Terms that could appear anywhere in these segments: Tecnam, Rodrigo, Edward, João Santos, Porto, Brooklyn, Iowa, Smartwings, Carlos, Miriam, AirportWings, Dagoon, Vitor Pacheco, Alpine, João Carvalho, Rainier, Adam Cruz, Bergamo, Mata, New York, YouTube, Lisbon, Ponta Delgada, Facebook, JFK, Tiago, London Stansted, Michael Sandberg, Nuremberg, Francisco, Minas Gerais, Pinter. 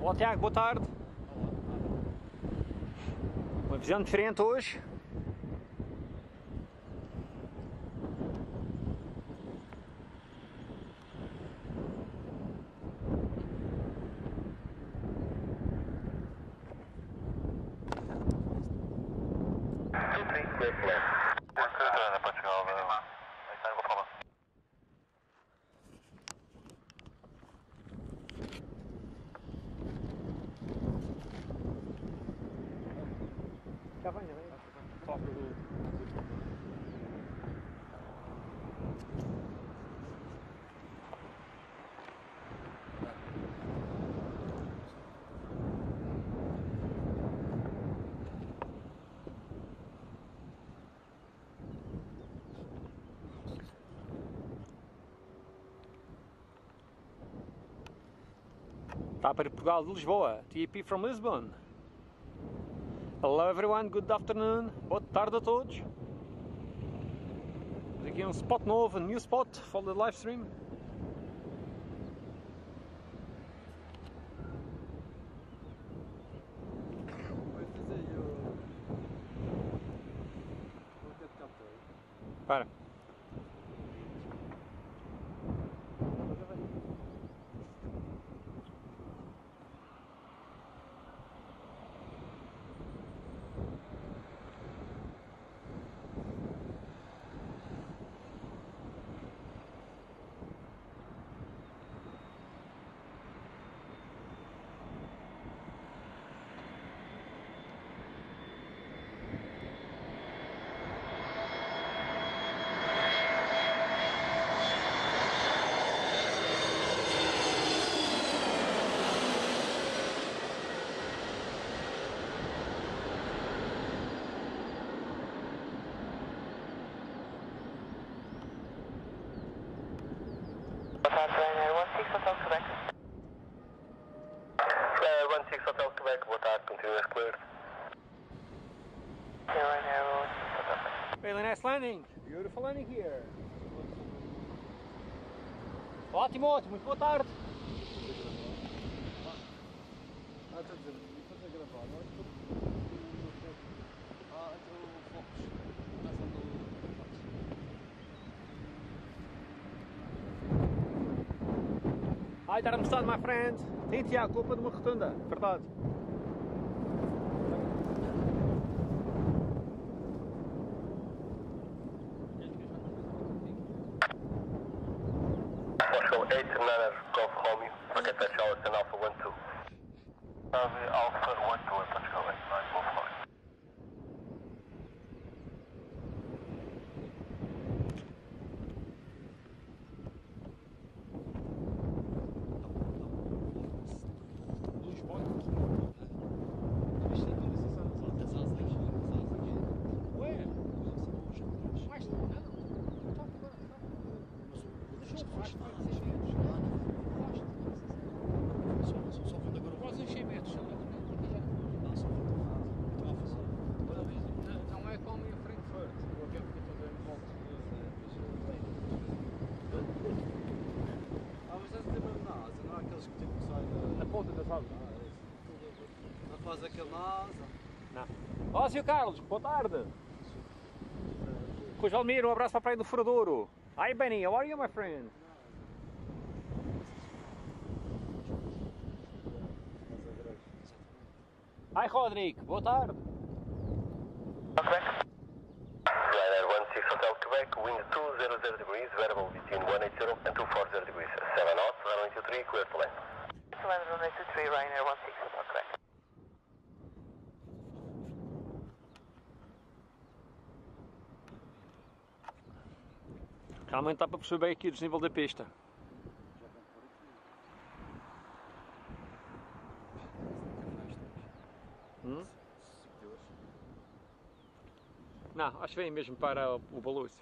Olá Tiago, boa tarde. Uma visão diferente hoje. Para Portugal de Lisboa, TAP from Lisbon. Hello everyone, good afternoon, boa tarde a todos. Temos aqui spot novo, new spot for the live stream. Para. Landing. Beautiful landing here. Ótimo, ótimo, muito boa tarde. Ai, está arremessado, my friend. Tem Tiago, culpa de uma rotunda, verdade. Olá, Sr. Carlos, boa tarde. Cruz Almir, abraço para a Praia do Furadouro. Hi, Benny, how are you, my friend? Hi, Rodrigo, boa tarde. Quebec. Ryanair 16 Hotel Quebec, wind 200 degrees, variable between 180 and 240 degrees, 7 knots, runway 23, clear for land. Runway 23, Rainier 16, correct. Gaan we een tap op zo'n beetje, dus niet wel de piste. Hm? Nou, als we mesmo para o baluste.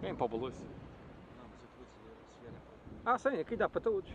Vem para o baluste. Não, mas eu te vou desviar. Ah, sim, aqui dá para todos.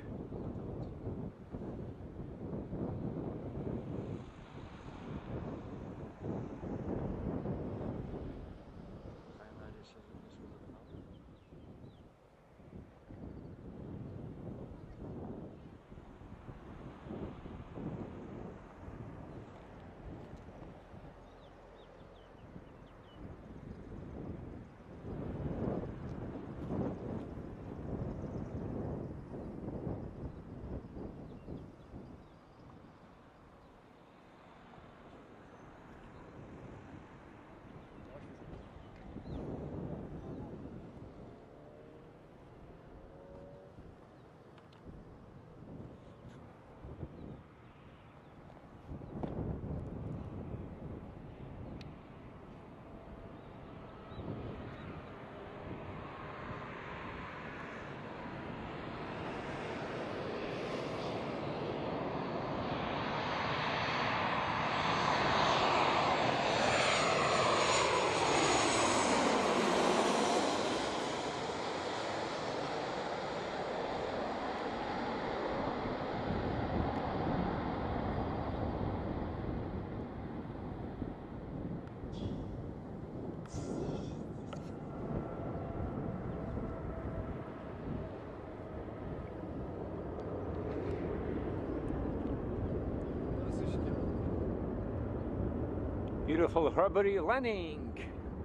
Beautiful rubbery landing,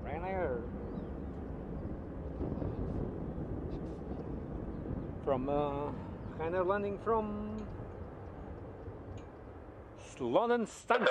Rainier. From Rainier landing from London Stansted.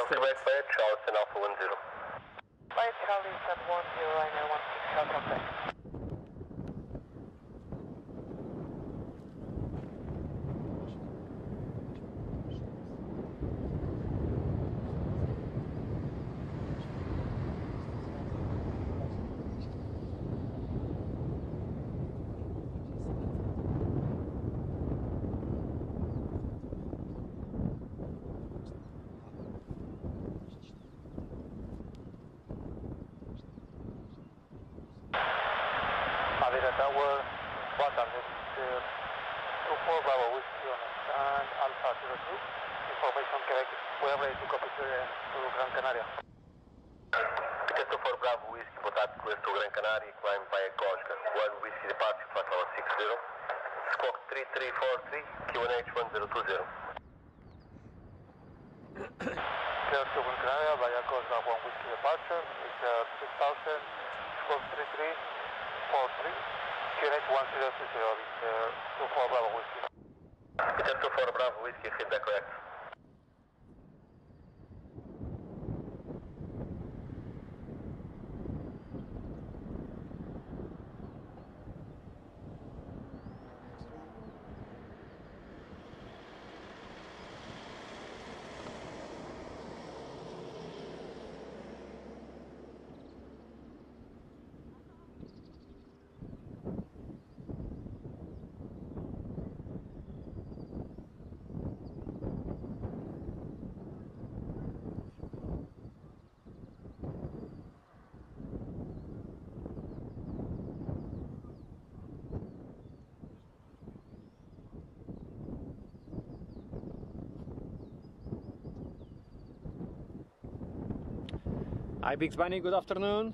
Hi Big Bunny, good afternoon.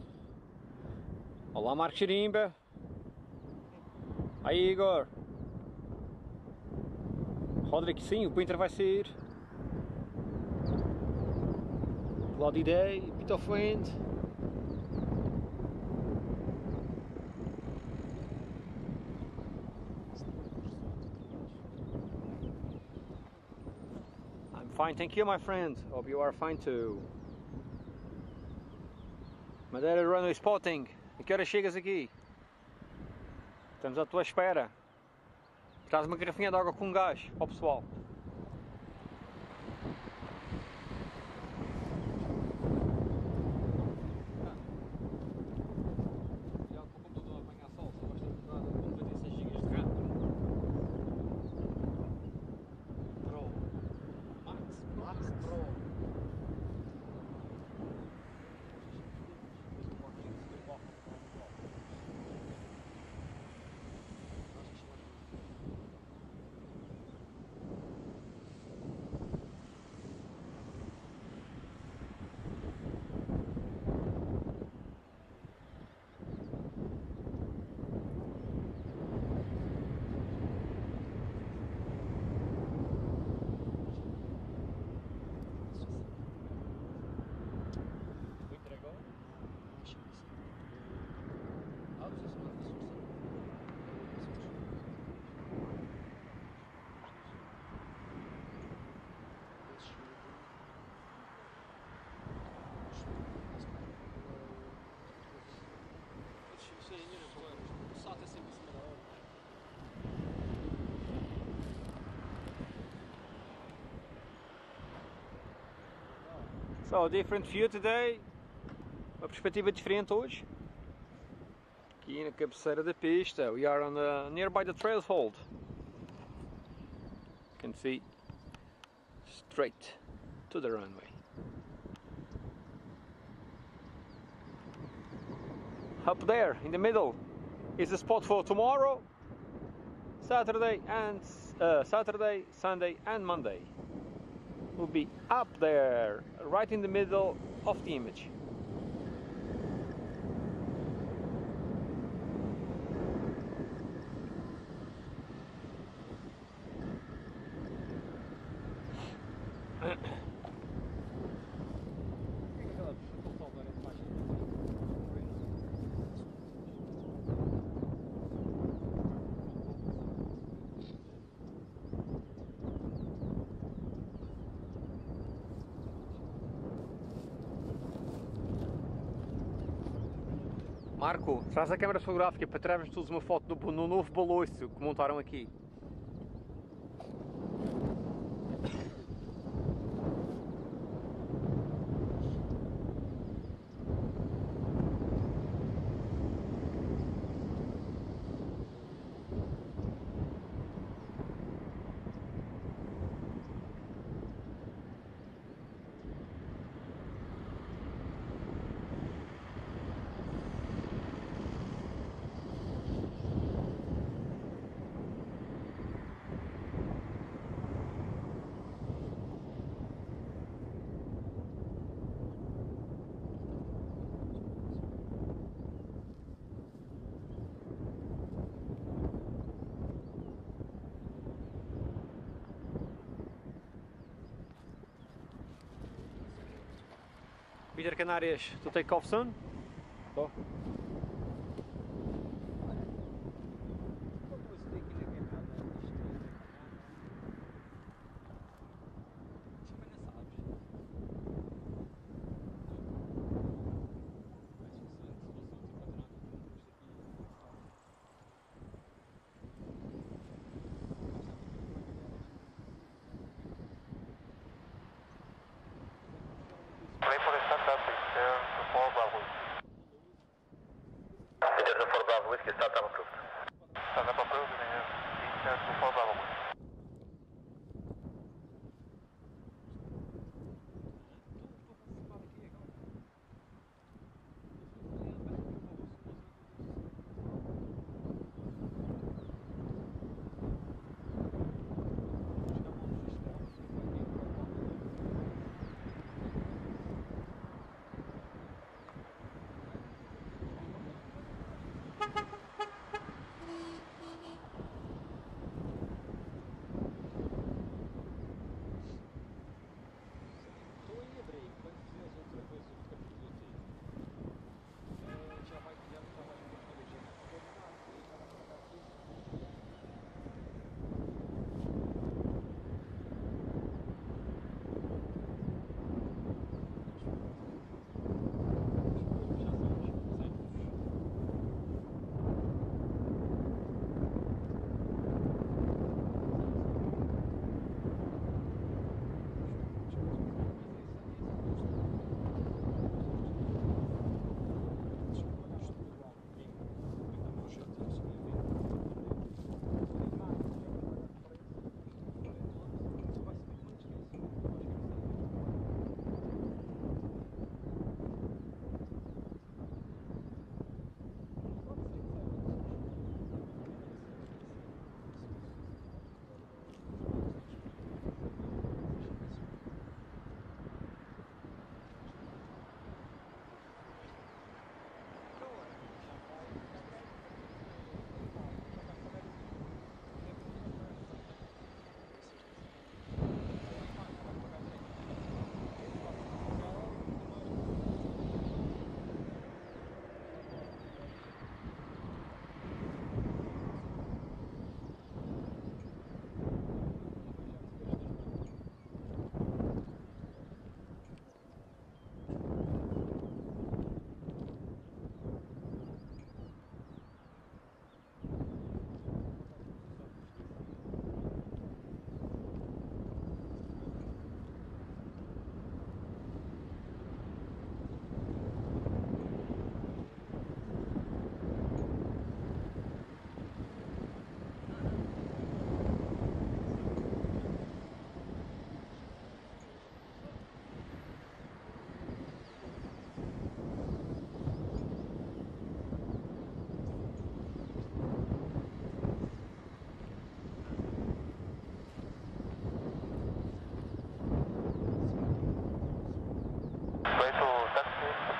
Olá Marcos Chirimba. Hi Igor. Rodrigo, sim, o Pinter vai sair. Cloudy day, bit of wind. I'm Fine, thank you, my friend. Hope you are fine too. Madeira Runway Spotting. A que hora chegas aqui? Estamos à tua espera. Traz uma garrafinha de água com gás ao pessoal. So, different view today. Uma perspectiva diferente hoje. Aqui na cabeceira da pista. We are on the, nearby the threshold. You can see straight to the runway. Up there in the middle is the spot for tomorrow, Saturday, Sunday and Monday. Will be up there, right in the middle of the image. Marco, traz a câmera fotográfica para tirarmos todos uma foto no novo baloiço que montaram aqui. Peter Canarias to take off soon. So.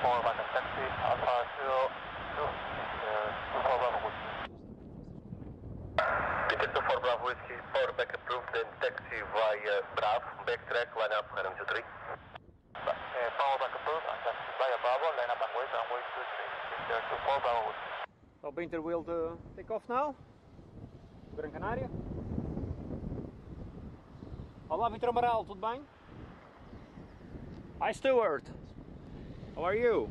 24 London Stansted, Alpha 24 Bravo Whiskey. Peter 24 Bravo Whiskey, power back approved, then taxi via Bravo, backtrack, line up, runway 23. Power back approved, taxi via Bravo, line up and wait, runway 23. Peter 24 Bravo Whiskey. So Peter will take off now, Gran Canaria. Olá, Vitor Amaral, tudo bem? Hi, Stuart. How are you?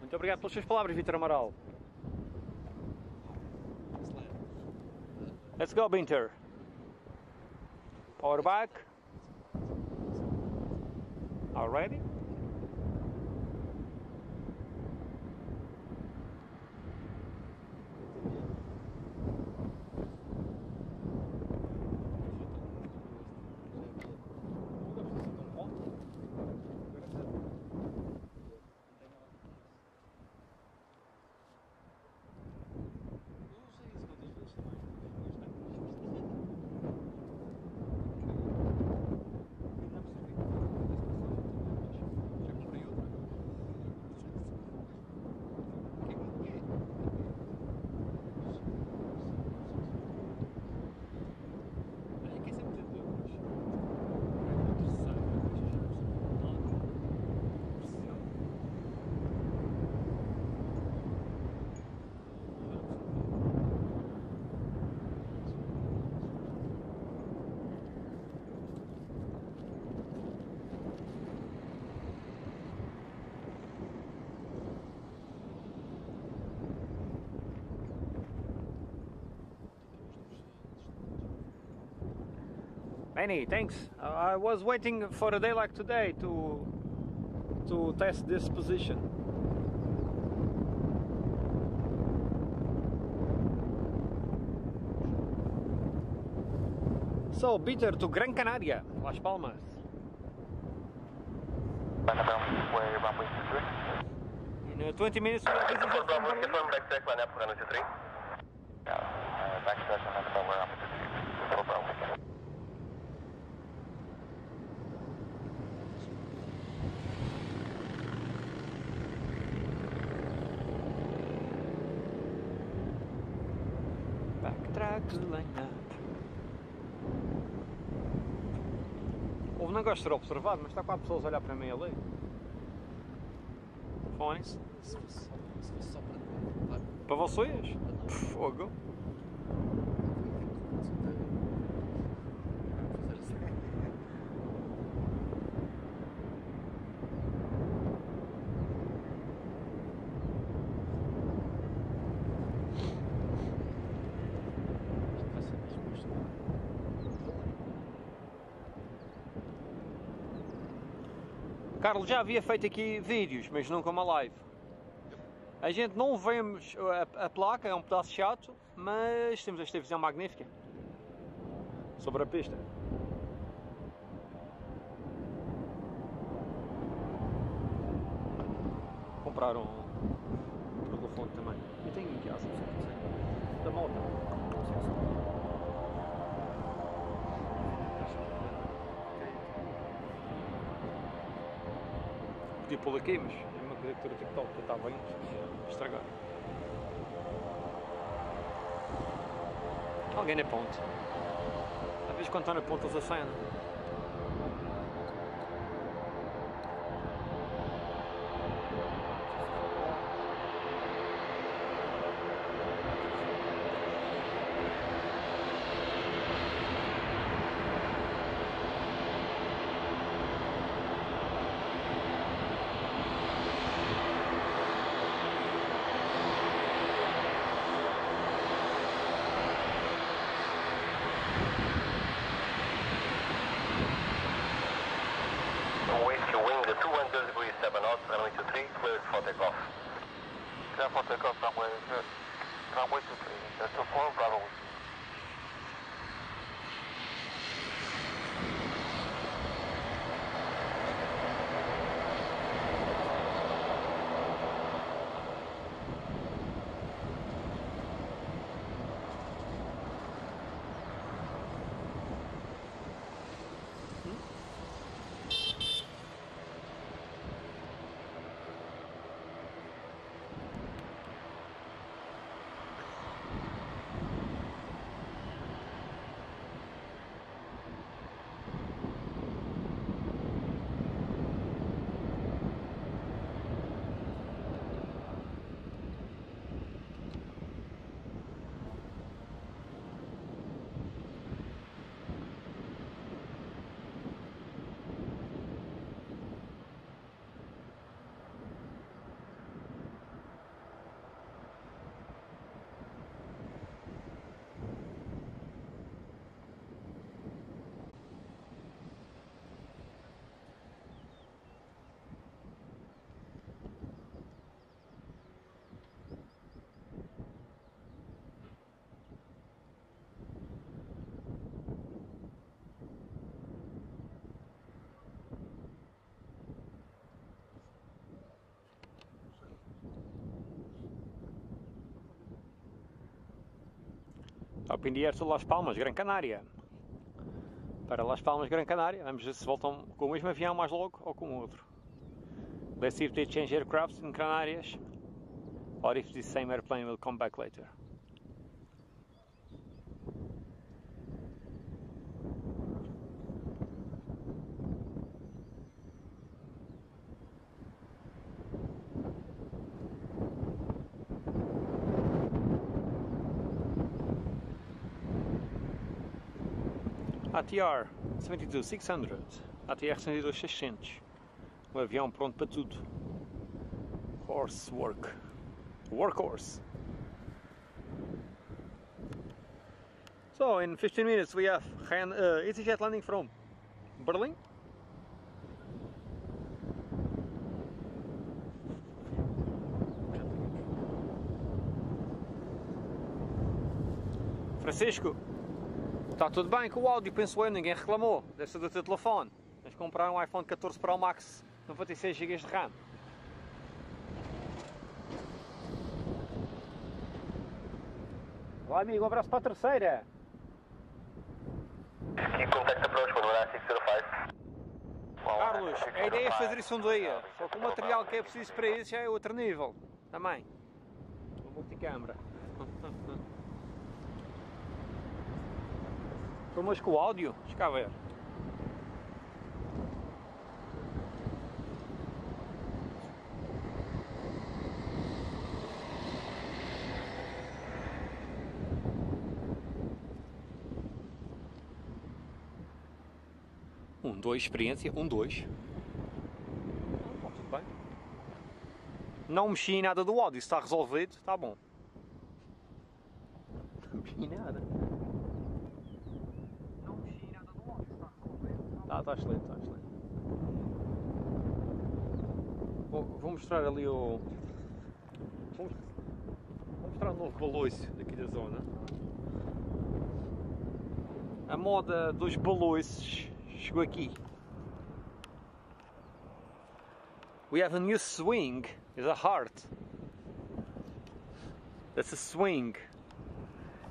Muito obrigado pelas suas palavras, Vitor Amaral. Let's go, Binter. Power back. Already? Many thanks. I was waiting for a day like today to test this position. So, Peter to Gran Canaria, Las Palmas. In 20 minutes we have visitors from Berlin. Houve, não gosto de ser observado, mas está 4 pessoas a olhar para mim ali. Fones. Se fosse só para... Para vocês? Fogo. Carlos, já havia feito aqui vídeos, mas nunca uma live. A gente não vemos a placa, é um pedaço chato, mas temos esta visão magnífica sobre a pista. Vou comprar um microfone também. Eu tenho aqui, acho que da moto. Podia pô-lo aqui, mas é uma criatura tipo tal, está bem estragado. Alguém na ponte. Às vezes quando estão na ponte eles acendem. up in the air to Las Palmas, Gran Canária. Para Las Palmas, Gran Canária, vamos ver se voltam com o mesmo avião mais logo ou com outro. Let's see if they change aircrafts in Canarias, or if the same airplane will come back later. ATR 72600, ATR 72600, avião pronto para tudo. Horsework, workhorse. So in 15 minutes we have EasyJet landing from Berlin. Francisco, está tudo bem com o áudio, penso eu, ninguém reclamou desta do teu telefone. Mas comprar um iPhone 14 Pro Max, 96 GB de RAM. Olá amigo, um abraço para a terceira. Carlos, a ideia é fazer isso um dia, só que o material que é preciso para isso já é outro nível, também. Uma multicâmara. Problemas com o áudio? Deixa cá ver. Um, dois, experiência, um, dois. Bom, tudo bem. Não mexi em nada do áudio, está resolvido, está bom. Não mexi em nada. Está excelente, está excelente. Vou mostrar ali o... Vou mostrar um novo balóiço daqui da zona. A moda dos balóiços chegou aqui. We have a new swing. It's a heart. That's a swing.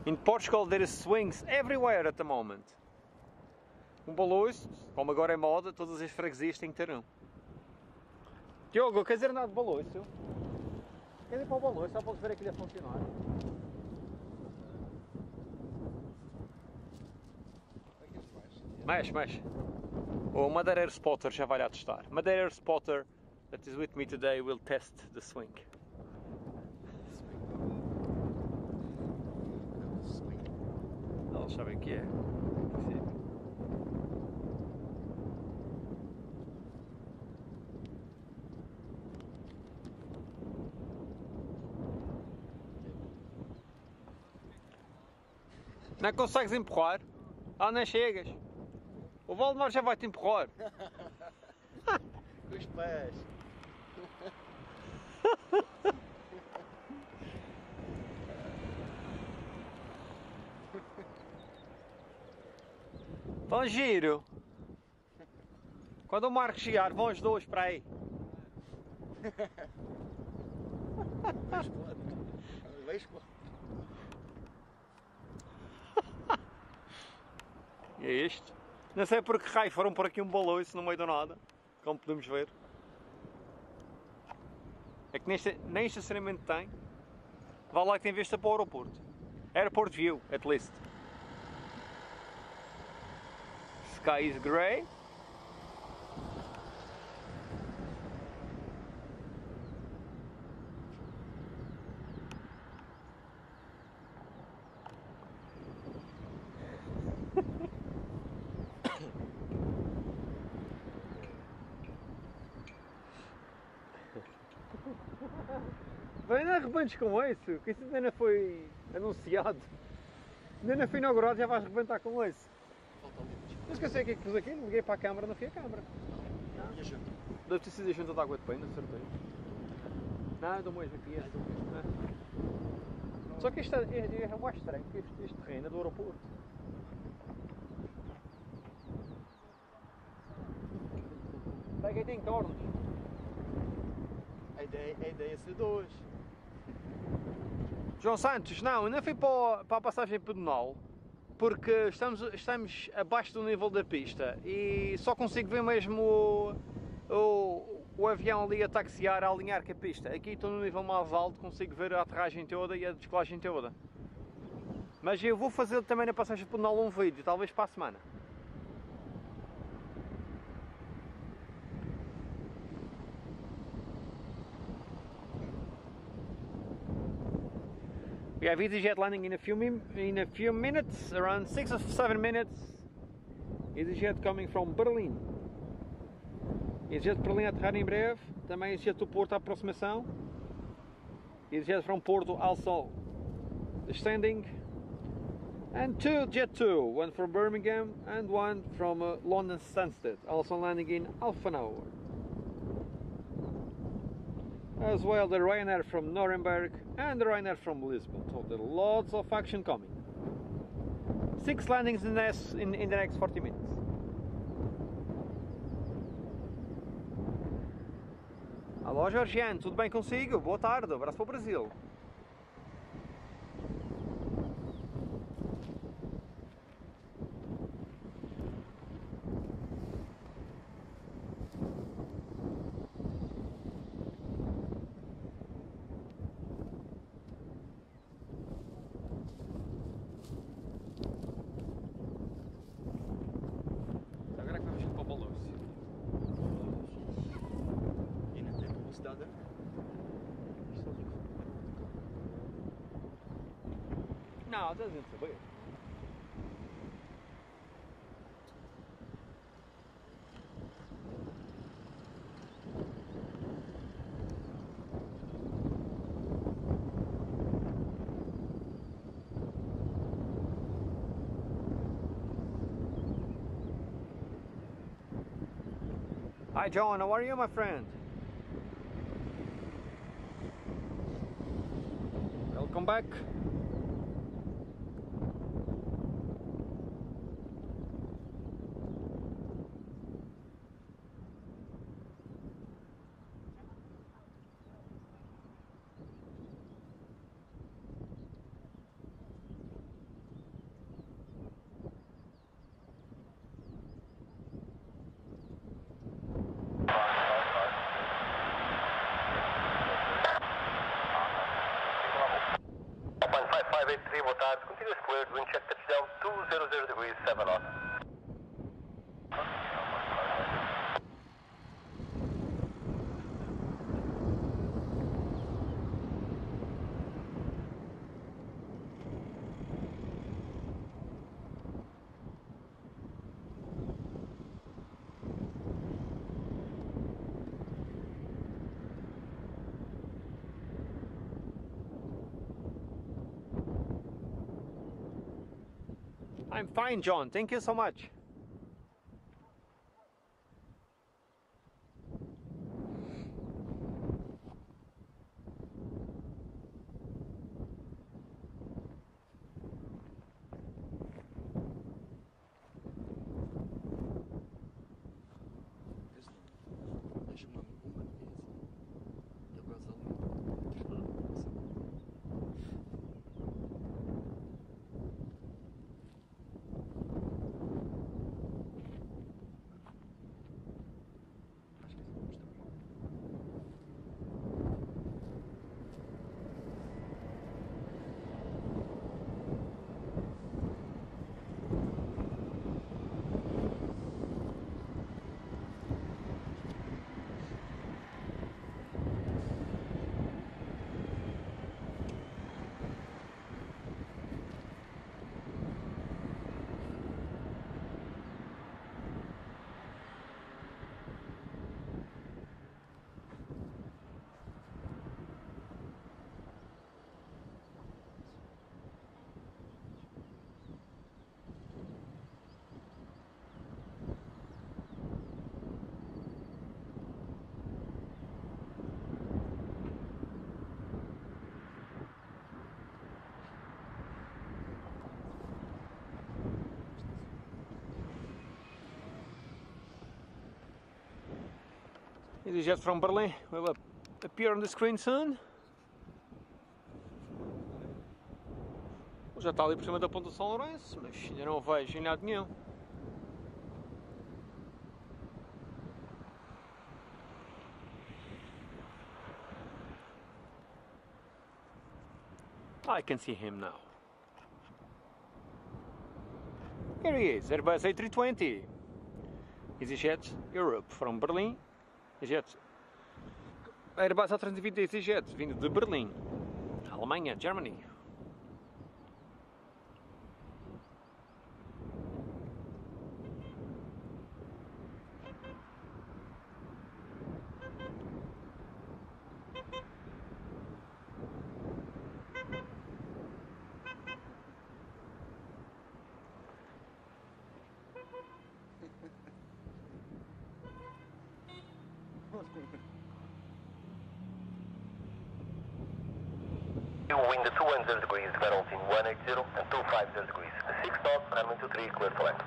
In Portugal there is swings everywhere at the moment. Balões, como agora é moda, todas as freguesias têm que ter um. Diogo, quer dizer nada de balões, seu? Quer ir para o balões, só para ver aquilo a funcionar. Mexe, mexe. O Madeira Air Spotter já vai lá testar. Madeira Air Spotter that is with me today will test the swing. Eles sabem o que é. Não consegues empurrar? Ah, nem chegas. O Valdemar já vai-te empurrar. Com os pés. Tão giro. Quando o Marco chegar, vão os dois para aí. É este. Não sei porque raio foram por aqui um balões no meio do nada, como podemos ver. É que nem estacionamento tem. Vá lá que tem vista para o aeroporto. Airport view, at least. Sky is grey. Vai andar rebentos com isso, que isso ainda não foi anunciado. Ainda não foi inaugurado, já vais rebentar com isso. Mas que eu sei o que é que pus aqui, liguei para a câmara, não fui à câmara. Não, e a junta? Deve ter sido a junta de água de pena, de certeza. Não, eu dou mais aqui este. Só que isto é mais estranho, porque este terreno é do aeroporto. Pega aí, tem cornos. A ideia é ser dois. João Santos, não, ainda fui para a passagem pedonal, porque estamos abaixo do nível da pista e só consigo ver mesmo o avião ali a taxiar, a alinhar com a pista. Aqui estou no nível mais alto, consigo ver a aterragem toda e a descolagem toda. Mas eu vou fazer também na passagem pedonal um vídeo, talvez para a semana. We have EasyJet landing in a few minutes, around 6 or 7 minutes. EasyJet coming from Berlin. EasyJet de Berlim a aterrar em breve. Também EasyJet do Porto à aproximação. EasyJet from Porto also descending. And two Jet 2, one from Birmingham and one from London Stansted, also landing in half an hour. As well the Rainier from Nuremberg and the Rainier from Lisbon, so there are lots of action coming. 6 landings in the next 40 minutes. Alô Georgiano, tudo bem consigo? Boa tarde, abraço para o Brasil. Não, doesn't saber. Hi John, how are you my friend? Welcome back. I'm fine, John. Thank you so much. EasyJet from Berlin will appear on the screen soon. Já está ali por cima da Ponta de São Lourenço, mas ainda não o vejo em lado nenhum. I can see him now. Here he is, Airbus A320. EasyJet Europe from Berlin. EasyJet. Airbus A320 EasyJet vindo de Berlim, Alemanha, Germany. Wind 210 degrees, Verolting 180 and 250 degrees. 6 knots, runway 23, clear to land.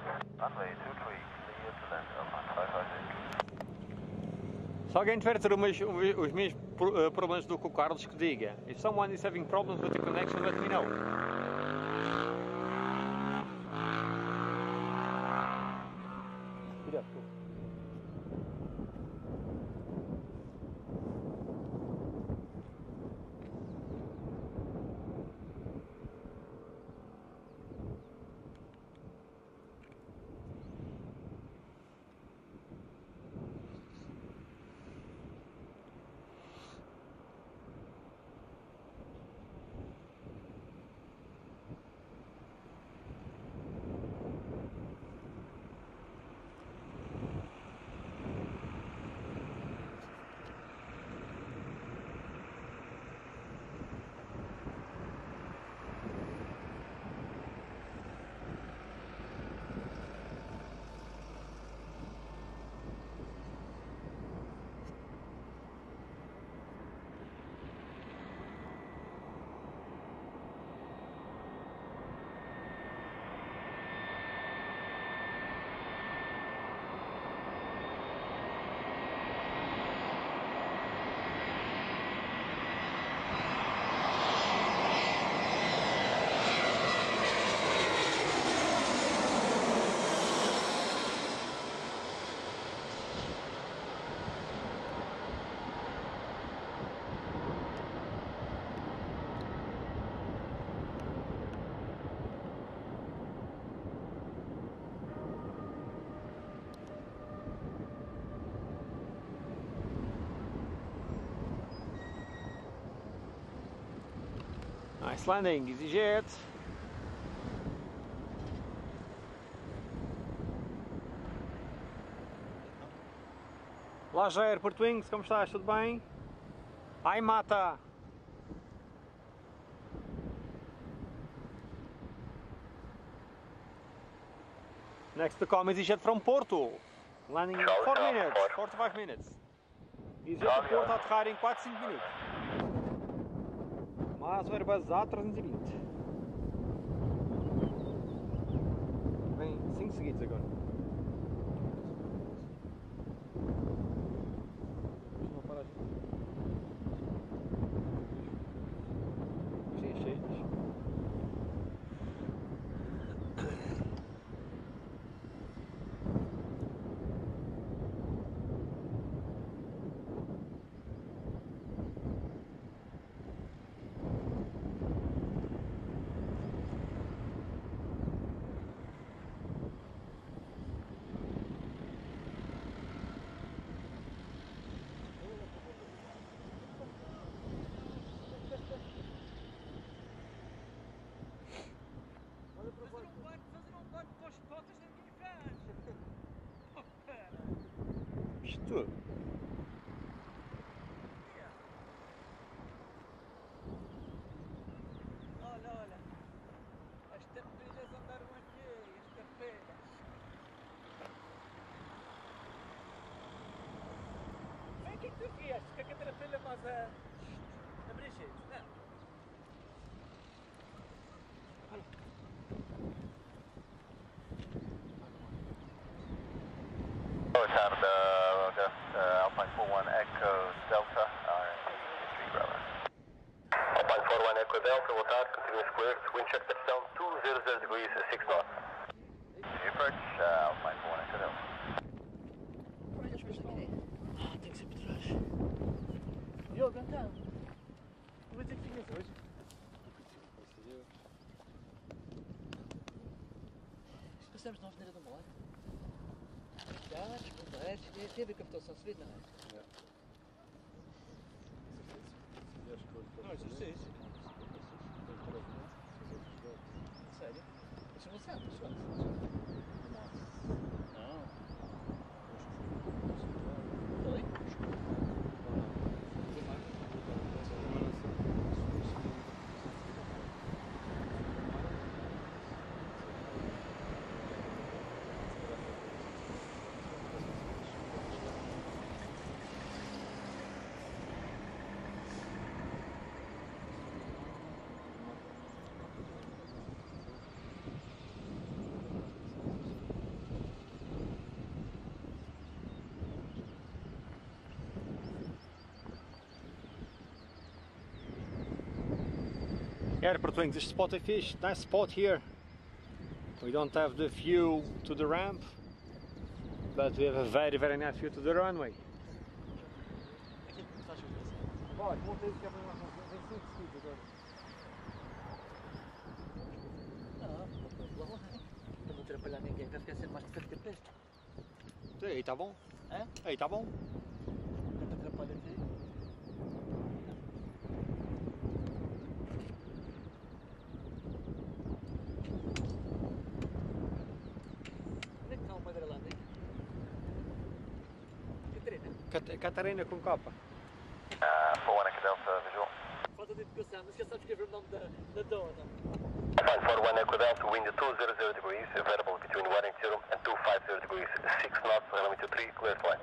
Runway 23, clear to land, Alpine 556. Se alguém tiver os mesmos problemas do que o Carlos, que diga. If someone is having problems with the connection, let me know. Nice landing, EasyJet. Live Air, Portwings, como estás? Tudo bem? Ai, Mata! Next to come EasyJet from Porto. Landing in 4 minutes, 4 to 5 minutes. EasyJet de Porto a aterrar em 4-5 minutos. Mas o Airbus A320 vem 5 seguidos agora. Alpine 41 Echo Delta, R3 Bravo. Alpine 41 Echo Delta, boa tarde, continua-se clear, wind check touchdown. 100 degrees, 6 knots. Approach, Alpine 1 and cut out. Tem que ser por trás. Diogo, então. Eu vou dizer que vinhas hoje. Passamos na avenida do Molar. Carros, bombeiros, teve a captação, se vê, não é? É. Não, isso é isso. Sério? Isso não sabe, pessoal. Não. Oi? Airport Wings, this spot is fish, nice spot here. We don't have the view to the ramp, but we have a very, very nice view to the runway. Aí tá bom? Aí tá bom? Catarina com Copa. For 1 Echo Delta, visual. Falta de educação, mas já sabes que é o nome da zona. For 1 Echo Delta, wind 200 degrees, available between 1 and 0 and 250 degrees, 6 knots, runway 23, clear flight.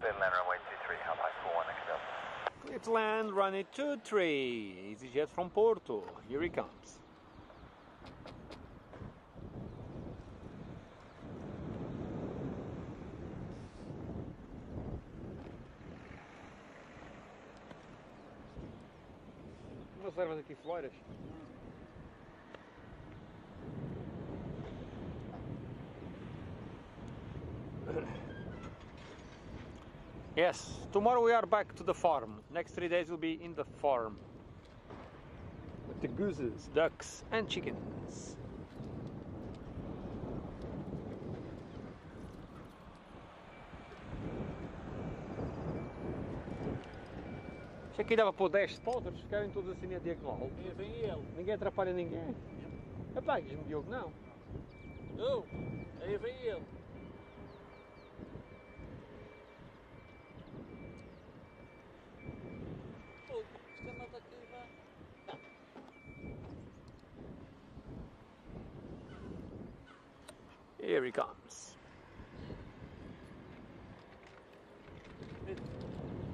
Clear land, runway 23, Alpine for 1 Echo Delta. Clear to land, runway 23, EasyJet from Porto, here he comes. Servas aqui Flores. Yes, tomorrow we are back to the farm. Next 3 days will be in the farm with the gooses, ducks and chickens. Isto aqui dava por 10 spotters, ficarem todos assim na diagonal. É bem ele. Ninguém atrapalha ninguém. Apagues-me, Diogo, não. Não, aí vem ele. Pô, isto é malta aqui, vá. Here he comes.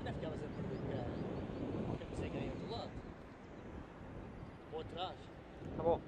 Não ficavas a perder cá. Aí do lado ou atrás, tá bom.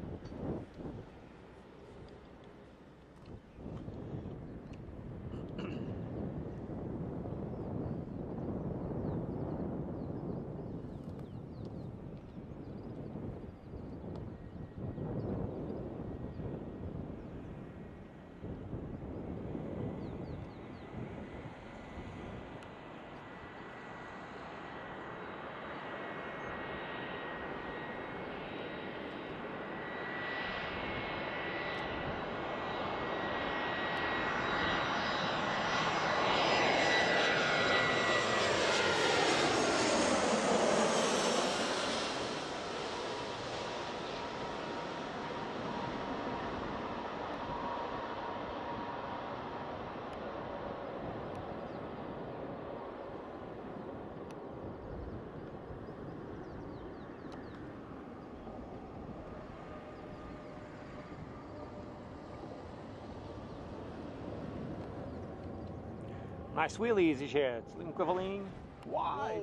Nice wheelie, EasyJet. Ali um cavalinho. Uai!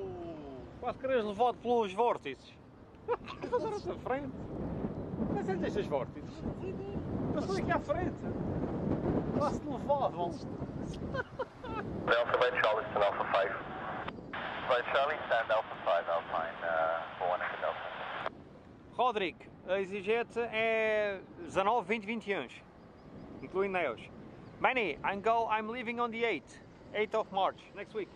Quase queres levado pelos vórtices. Passaram-se à frente. Não é sempre estes vórtices. Passou aqui à frente. Quase levado. Delta by Charlie, stand Alpha 5. By Charlie, stand Alpha 5, Alpine, for 1 Echo Delta. Rodrigo. a EasyJet é 19, 20, 21, including NEOs. Manny, I'm leaving on the 8th of March, next week.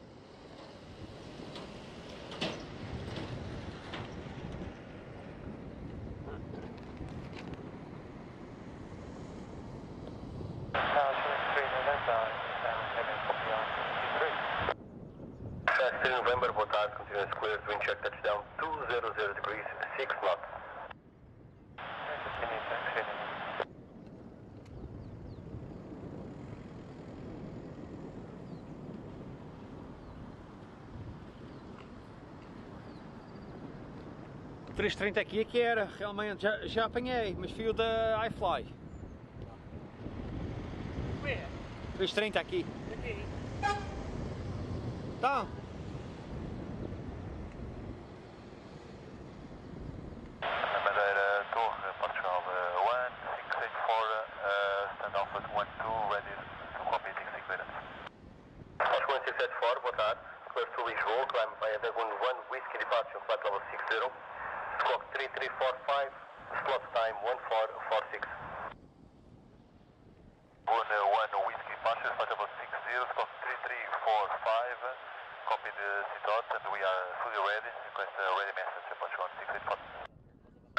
O 330 aqui é que era, realmente já apanhei, mas fui o da iFly. Ué? 330 aqui. Aqui? Então? A Madeira Torre, Portugal 1684, standoff at 12, ready to copy 6 minutes. Portugal 1684, boa tarde, clear to Lisboa, climb by a Dagon 1, whiskey departure, flight level 60. Clock 3345, slot time 1446. One whiskey passes, flight level 60, clock 3345. Copy the CTOT and we are fully ready. Request a ready message to Portugal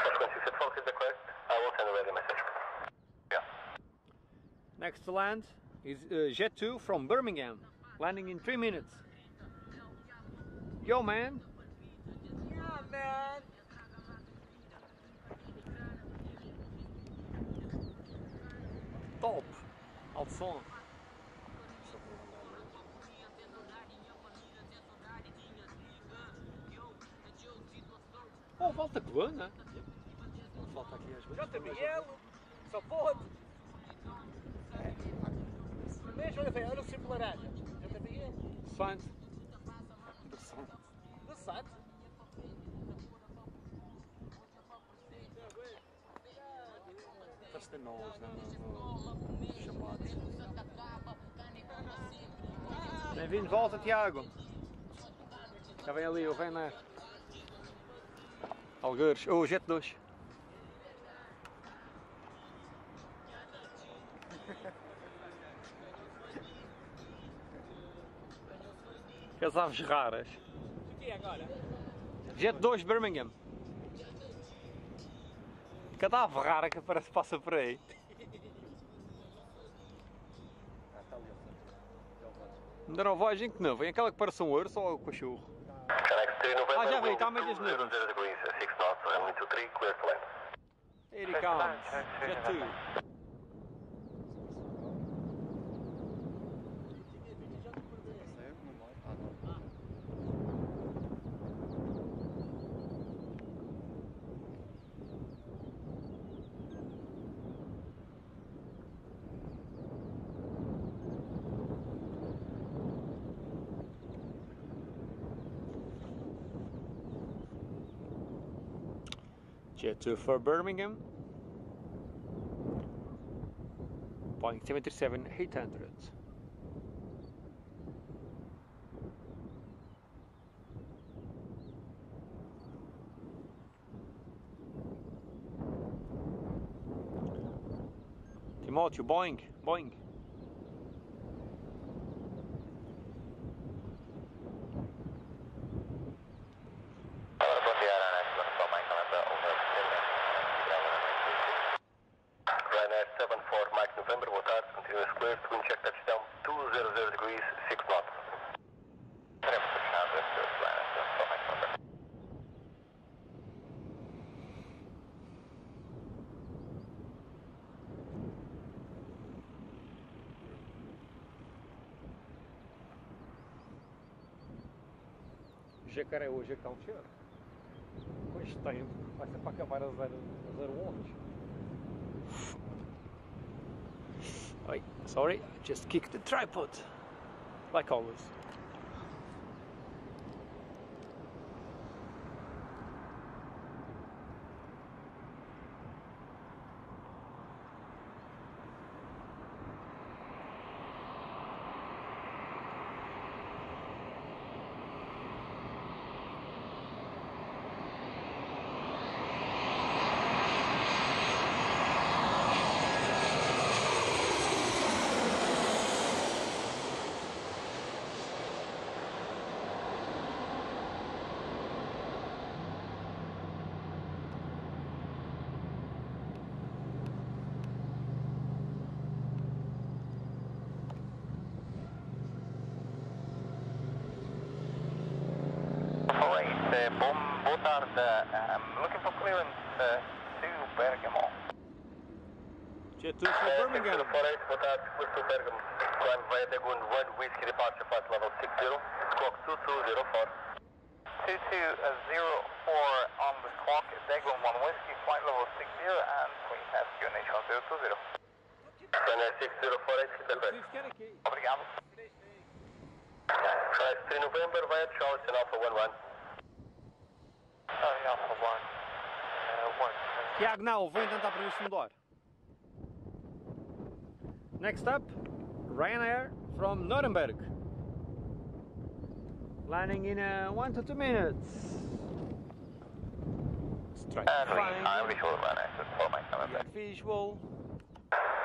684. Portugal 684 is the request. I will send a ready message. Yeah. Next to land is Jet 2 from Birmingham, landing in 3 minutes. Yo, man. Yeah, man. Top! Alto som! Oh, volta com Ana! Falta aqui as coisas. J. Miguel! Só pode! Primeiro, olha bem, olha o símbolo laranja. J. Miguel! Santo! Do Santo! Do Santo! Estás-te nós no chamado. Bem-vindo de volta, Tiago. Já vem ali o Rainier. Algures. Oh, Jet 2. Aquelas aves raras. Aqui agora. Jet 2 Birmingham. Cada ave rara que parece que passa por aí. Não deram voz em que nuvem? É aquela que parece um urso ou um cachorro? Ah, já veio, está a meias nuvens. Here he comes, Jet 2. Jet 2 for Birmingham, Boeing 737-800. Timóteo, Boeing. Cara, hoje é calteiro. Com este tempo, vai ser para acabar a 011. Oi, sorry, I just kicked the tripod. Like always. Both are I'm looking for clearance to Bergamo. Jet 2 for Birmingham. 648, both are to Bergamo. Grand Via Dagoon 1, whiskey departure flight level 60, squawk 2204. 2204 on the squawk, Dagoon 1 whiskey, flight level 60, and we have QNH 1020. QNH 6048, Silverberg. Obrigado. Flight 3 November via Charles and Alpha 11. Sorry, Alpha 1. Tiago, não, vou tentar para o segundo hora. Next up, Rainier from Nuremberg. Landing in 1 to 2 minutes. Strike. I'm visual Rainier for Mike November. Visual.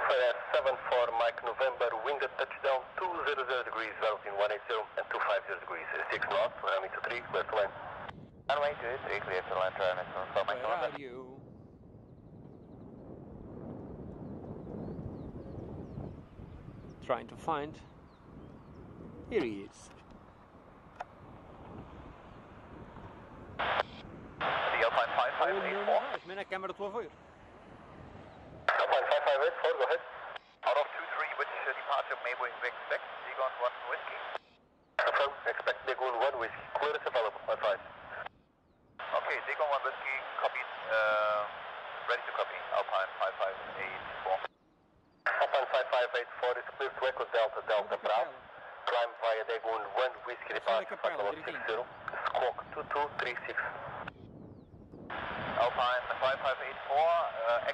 Flight 74 Mike November, wind at touchdown 200 degrees, well in 180 and 250 degrees, 6 knots, runway 23, clear to land. Runway 23, clear to land, Rainier for Mike November. Where are you? Trying to find. Here he is. The Alpine 5584. It's my camera to avoid. Alpine 5584, go ahead. Out of 23, which departure may we expect? Dagoon 1 whiskey. Confirm, expect Dagoon 1 whiskey. Clearance available, my flight. Okay, Dagoon 1 whiskey, copied. Ready to copy. Alpine 5584. Alpine 5584 is clear to Echo Delta, Delta Brown. Climb via Dagoon 1, whiskey departure, flight level 60, squawk 2236. Alpine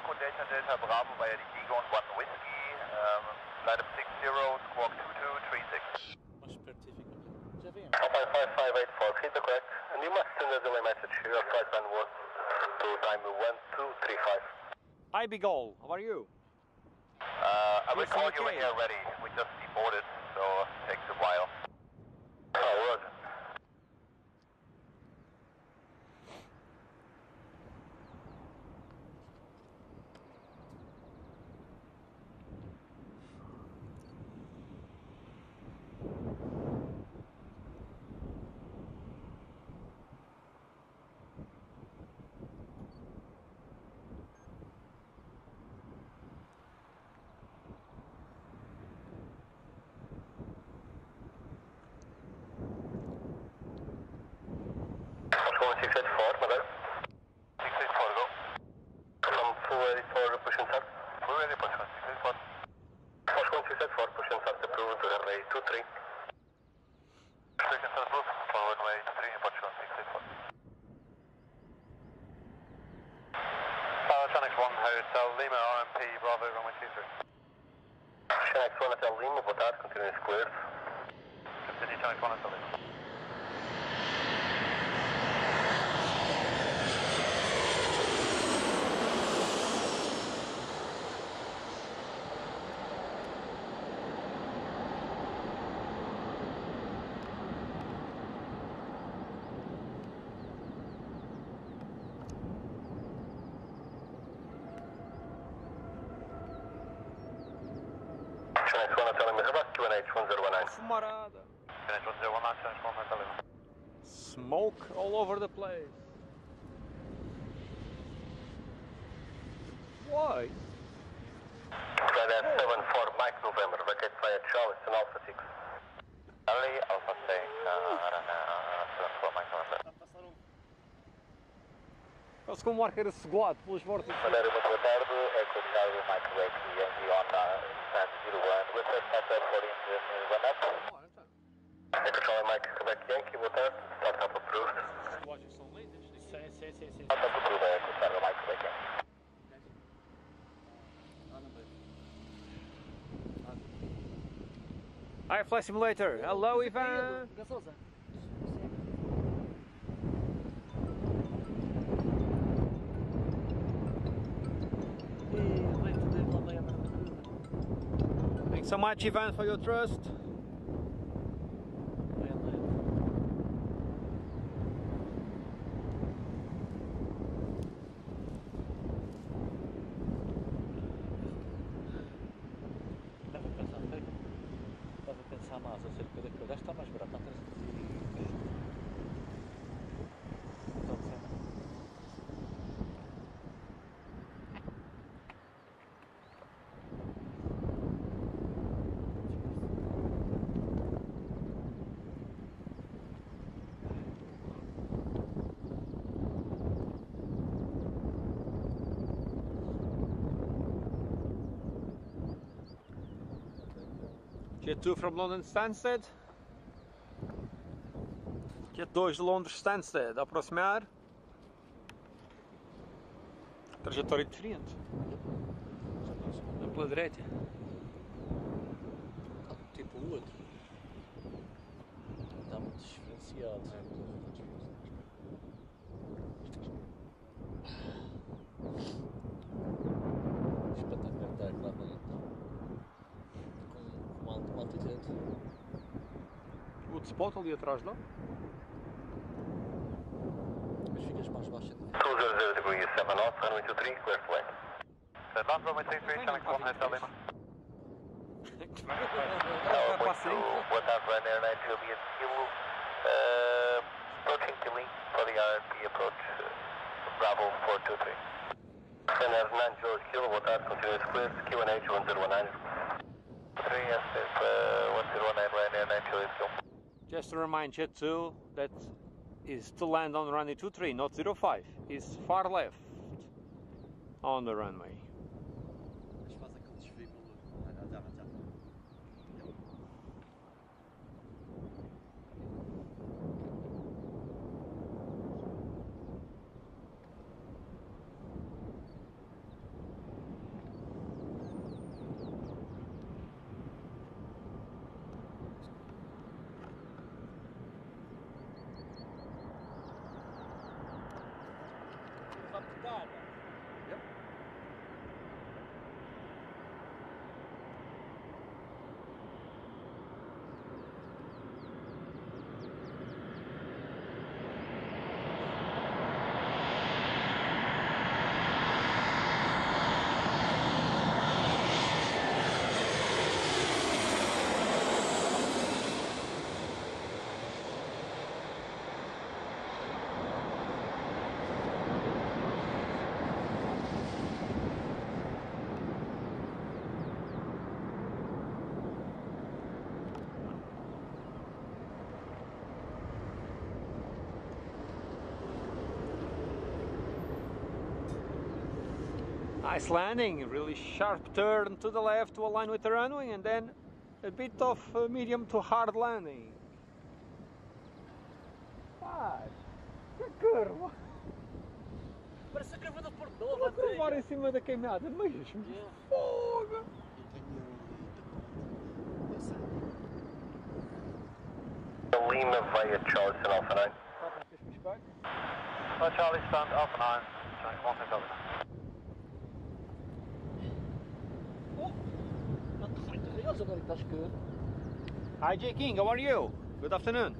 5584, Echo Delta, Delta Bravo via the Dagoon 1, whiskey, flight of 60, squawk 2236. Alpine 5584, clear to correct, and you must send us a message. Your flight plan was to time 1235. Hi, Big Ol, how are you? I will call you when you're ready. We just deboarded, so it takes a while. Oh, good. Smoke all over the place. Why? Radar 74 Mike November, vacate via Charles and Alpha 6. Only Alpha 6, Mike November. Quase como um arqueiro segolado pelos vórtices. Valério, muito boa tarde. É com o Tiago e Mike Wake e Andy Honda, Stand 01. With respect to 14 inches, 1 up. Echo Charlie Mike, Quebec Yankee, boa tarde. Startup approved. Lógicos são lindas. Sim. Startup approved, Echo Charlie Mike, Quebec Yankee. Hi, Flight Simulator. Hello, Ivan. Gasosa. Thanks so much, Ivan, for your trust. Está mais barato, está 300. Jet 2 from London Stansted. Jet 2 de Londres Stansted, a aproximar. Trajetória diferente. É pela direita. Tipo o outro. Está muito diferenciado. Espetacular estar lá dentro. Com uma altitude. O spot ali atrás, não? Mas ficas mais baixo. 200 degrees, 7 off, runway 23, clear to land. Advance runway 23, coming to 100 Lima. Tower point to WhatsApp Rainier 9 at Kilo. Approaching Kilo for the RP approach, Bravo 423. Rainier 9 George Kilo, WhatsApp continuous clear, QNH 1019. 3 SF 109 Rainier 9 George Kilo. Just to remind Jet 2 that is to land on runway 23, not 05, is far left on the runway. Nice landing, really sharp turn to the left to align with the runway and then a bit of medium to hard landing. 5. Que curva! Parece a curva do Porto Novo. Vou curvar em cima da queimada mesmo. Fogo! Lima via Charlie Alpha 9. Charlie stand Alpha 9. Hi J. King, how are you? Good afternoon.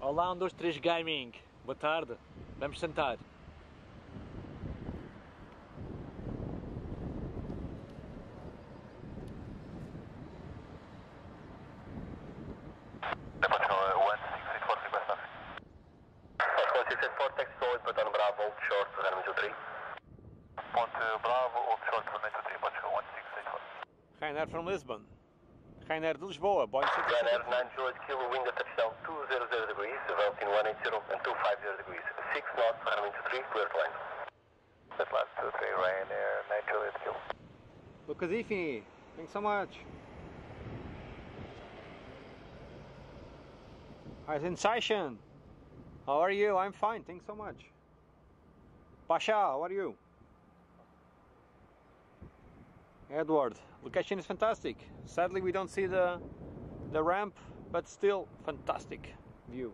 Olá, 1, 2, 3 Gaming. Boa tarde. Vamos sentar. From Lisbon, Rainier de Lisboa, Boeing 767. Rainier 908 kilo, wind at touchdown 200 degrees, developing 180 and 250 degrees, 6 knots, runway 23, clear to land. That last 23, Rainier 908 kilo. Lucas Ifini, thanks so much. Eisen Scheissen, how are you? I'm fine, thanks so much. Pasha, how are you? Edward, location is fantastic. Sadly we don't see the ramp, but still fantastic view.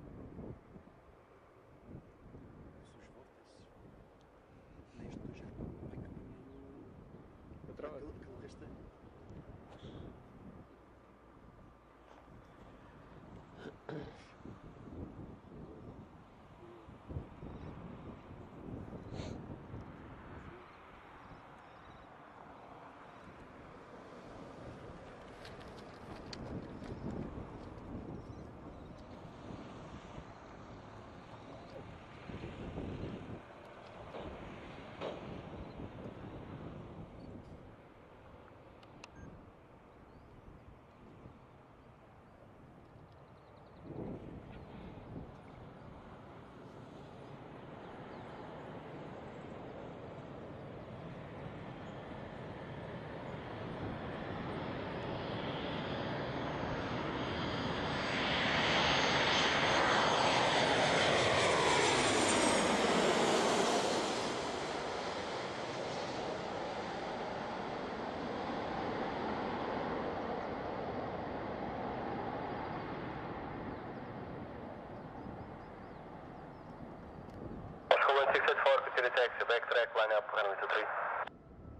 168 security taxi, backtrack, line up, runway 23.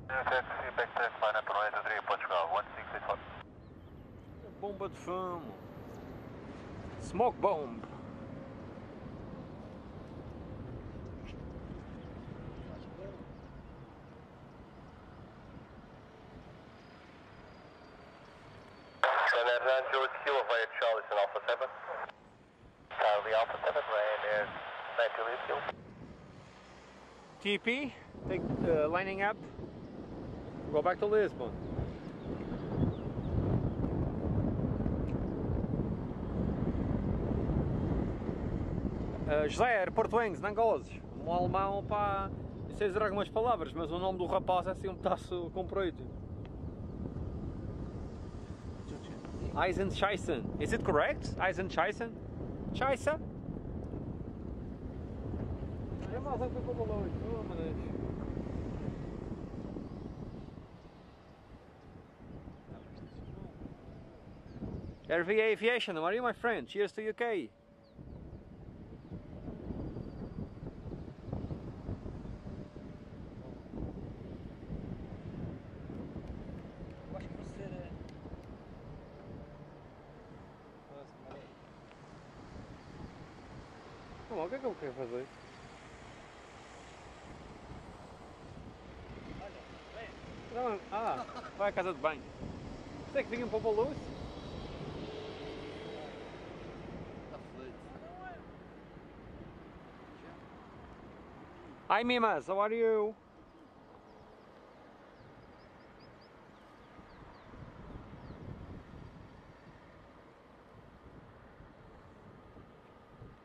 Taxi, backtrack, line up, runway 23, Portugal, 168. Bomba de fumo. Smoke bomb. Rainier 90 kilo via Charlie and Alpha 7. Charlie Alpha 7, Rainier 90 kilo. TP, take the lining up. Go back to Lisbon. José, Porto Wings, não gozes. Um alemão, pá, não sei dizer algumas palavras, mas o nome do rapaz é assim um pedaço comprido. Eisen Scheissen. Is it correct? Eisen Scheissen? Scheissen? RVA Aviation, how are you, my friend? Cheers to UK. O que é que eu quero fazer? Olha, vem! Ah, vai à casa de banho. Você é que vinha para o Balúcio? Está feliz. Hi Mimas, how are you?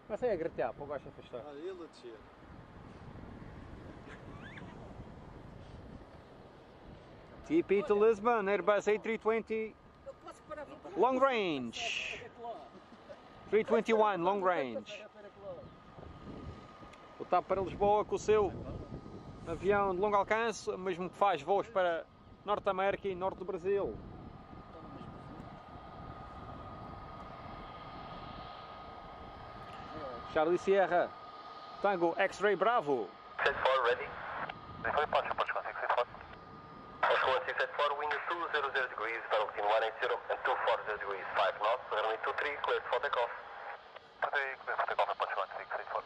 Passei a gratear, pô, gosto de festar. Olha ele a descer. TP to Lisbon, Airbus A320. Long range. 321, long range. Vou estar para Lisboa com o seu avião de longo alcance, mesmo que faz voos para Norte América e Norte do Brasil. Charlie Sierra, Tango, X-Ray Bravo. 684, ready. 684, Portugal, 684. Portugal, 684, wind 200 degrees, battle between 180 and 240 degrees, 5 knots, runway 23, cleared for takeoff. Cleared for takeoff at Portugal, 684.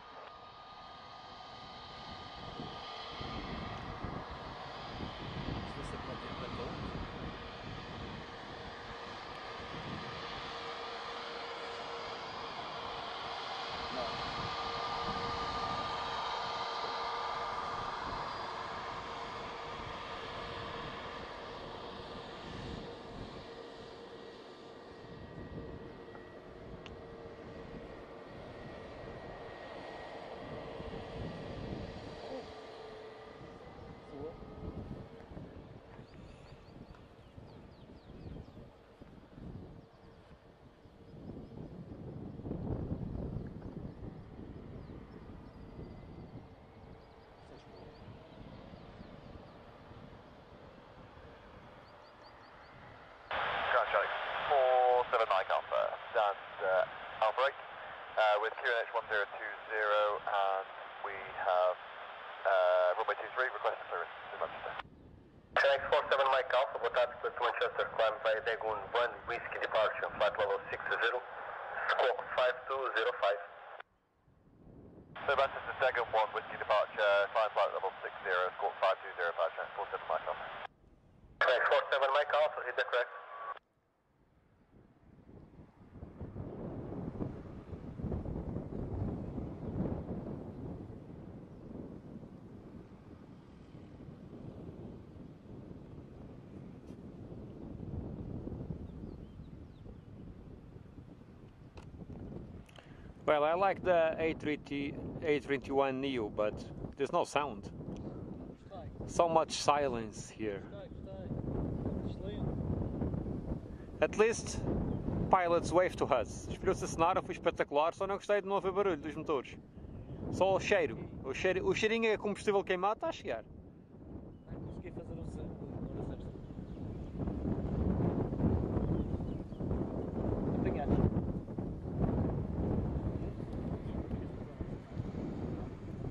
Alpha 8 with QNH 1020 and we have runway 23 requesting clearance to Manchester. QNH 47 Mike Alpha, boa tarde para Manchester, climb by Dagon 1, Whiskey departure on flight level 60, squawk 5205. So Manchester Dagon 1, Whiskey departure, climb flight level 60, squawk 5205, transport 47 Mike Alpha. QNH 47 Mike Alpha, is that correct? Well, I like the A321neo, but there's no sound. So much silence here. At least pilots wave to us. Escolheu-se a cenário, foi espetacular, só não gostei de não ouvir barulho dos motores. Só o cheiro. O cheirinho a combustível queimado está a chegar.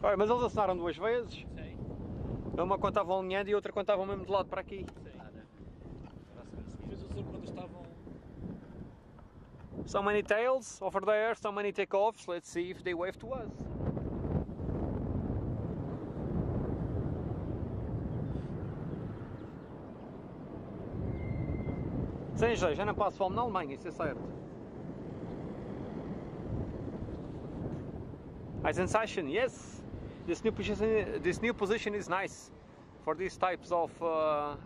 Olha, mas eles assinaram duas vezes? Sim. Uma quando estavam alinhando e outra quando estavam mesmo de lado para aqui? Sim. Mas os outros quando estavam... So many tails over there, so many takeoffs, let's see if they wave to us. Sem jeito, já não passo fome na Alemanha, isso é certo. Eisen Scheissen, yes! This new position is nice for these types of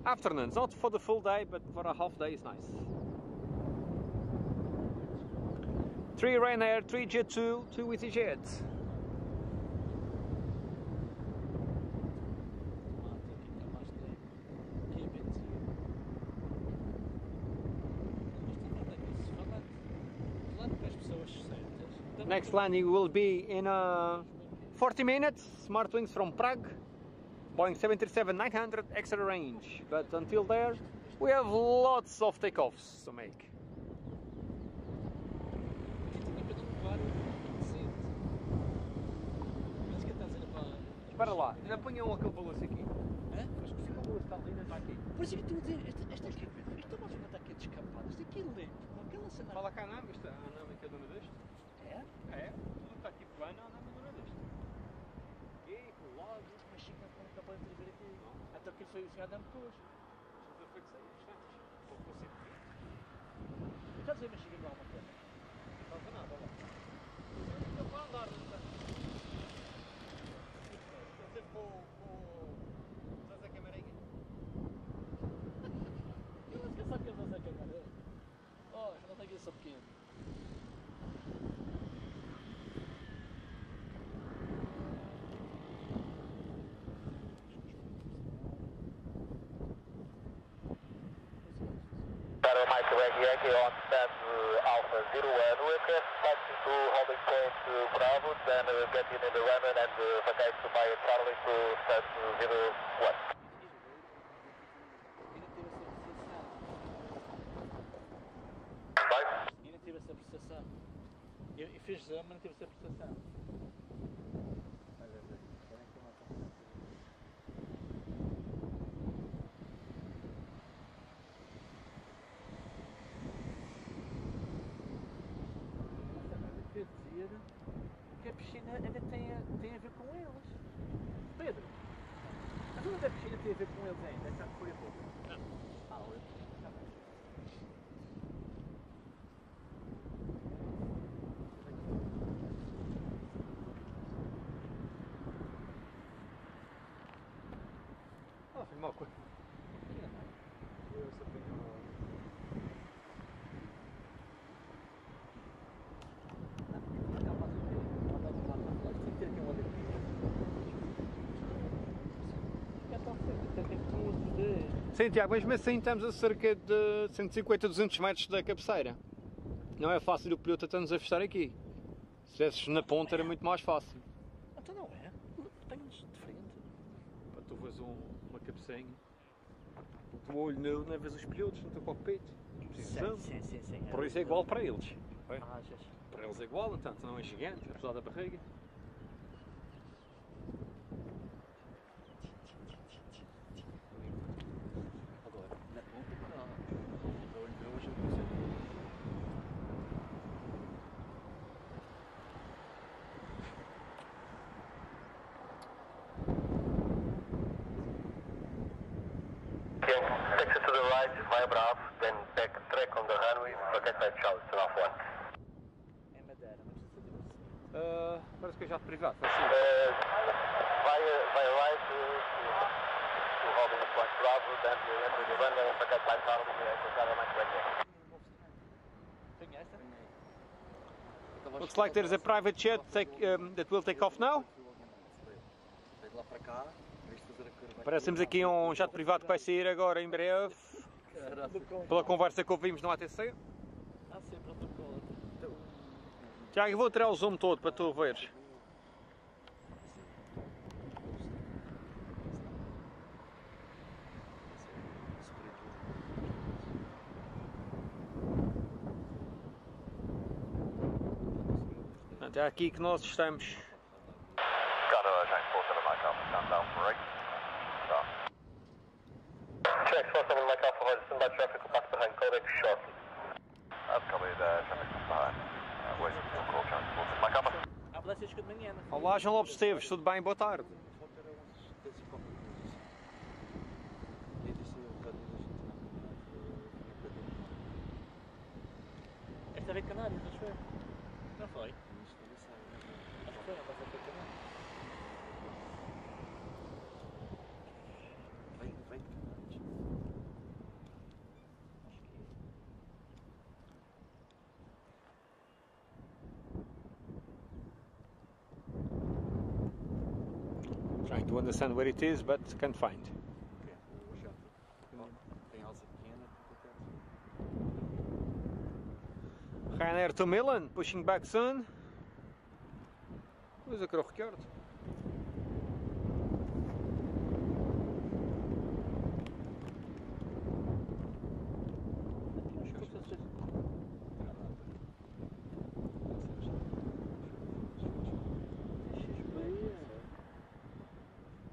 afternoons. Not for the full day, but for a half day is nice. 3 Rainier, 3 Jet2, 2 VistaJet. Next landing will be in 40 minutes, Smartwings from Prague, Boeing 737-900 extra range, but until there we have lots of takeoffs to make. Espera lá, ainda apanham aquele balanço aqui. Hã? Acho que fica o balanço, está ali, não está aqui. Por isso que estou a dizer, esta máquina está aqui descampada, isto aqui é limpo, com aquela cena... Fala cá a nave, esta nave aqui é dona deste. É? É, tudo está aqui plano, a nave é dona deste. Aqui, colado... Mas chica, não pode trazer aqui. Até que foi o senhor Adam Cruz. Já foi que saiu, bastante. Pouco para sempre. Já sei, mas chega lá uma coisa. Não falta nada, olha. Está para andar, não está? Estás a câmera aí? Eu vou esquecer que eu estou a câmera. Oh, já não tenho isso só pequeno. Battle Mike Yankee on stand Alpha 01 aircraft, passing to holding point Bravo, then get in the runway and vacate to Mike Charlie to stand 01. Ainda tive essa prestação. Eu fiz exame, mas não tive essa prestação. Que a piscina ainda tem a ver com eles. Pedro, a dúvida da piscina tem a ver com eles ainda? Está por aí pouco? Não. Ah, olha. Está bem. Ah, foi mal coisa. Eu só tenho uma... Sim, Tiago, mas mesmo assim estamos a cerca de 150 a 200 metros da cabeceira. Não é fácil o piloto até nos afastar aqui. Se estivesses na ponta era muito mais fácil. Então não é? Tenho-nos de frente. Pá, tu vês uma cabeceira, o teu olho não vês os pilotos no teu cockpit. Sim. Por isso é igual para eles. Ah, para eles é igual, então não é gigante, apesar da barriga. Parece que eu já privado, assim. Vai right to Robin Point Bravo, then you enter the runway and packet by Carlos and Rainier. Looks like there's a private jet that will take off now. Parecemos aqui um jato privado que vai sair agora em breve. Pela conversa que ouvimos no ATC. Ah, sim, protocolo. Tiago, eu vou tirar o zoom todo para tu veres. Até aqui que nós estamos. Behind, standby traffic will pass behind Codex shortly. Acabei da traffic pass behind. Wait until call transport in my. Olá, João Lopes Esteves, tudo bem? Boa tarde. Esta vez Canárias, acho que foi. Não foi? Acho que foi, não passou por Canárias. Trying to understand where it is, but can't find. Rainier to Milan, pushing back soon. Who's a crochkart?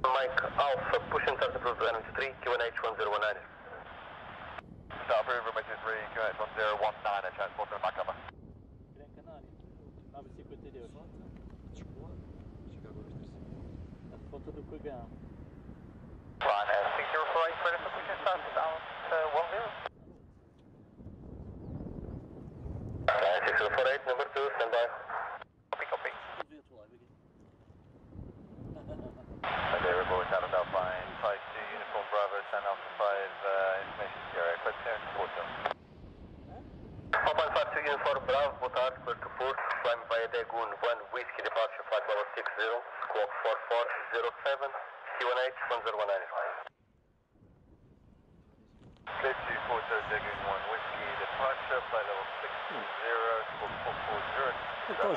Mike Alpha, push and start approval to NH3, QNH1019. Start approval, NH3, QNH1019, a transport to Macaba. Gran Canária, 9,58. A foto do Cugão. Ryanair 604, ready for push and start out 10. Ryanair 6048, number 2, stand by. Copy, copy. We're aboard Southern Alpine, 52 Uniform Bravo, San Alpha 5, information to your aircraft clearance to Porto. Alpine 52 Uniform Bravo, both are clear to Porto, flying via Dagoon 1 Whiskey, departure flight level 60, squawk 4407, QNH1019. Clear to Porto, Dagoon 1 Whiskey, departure flight level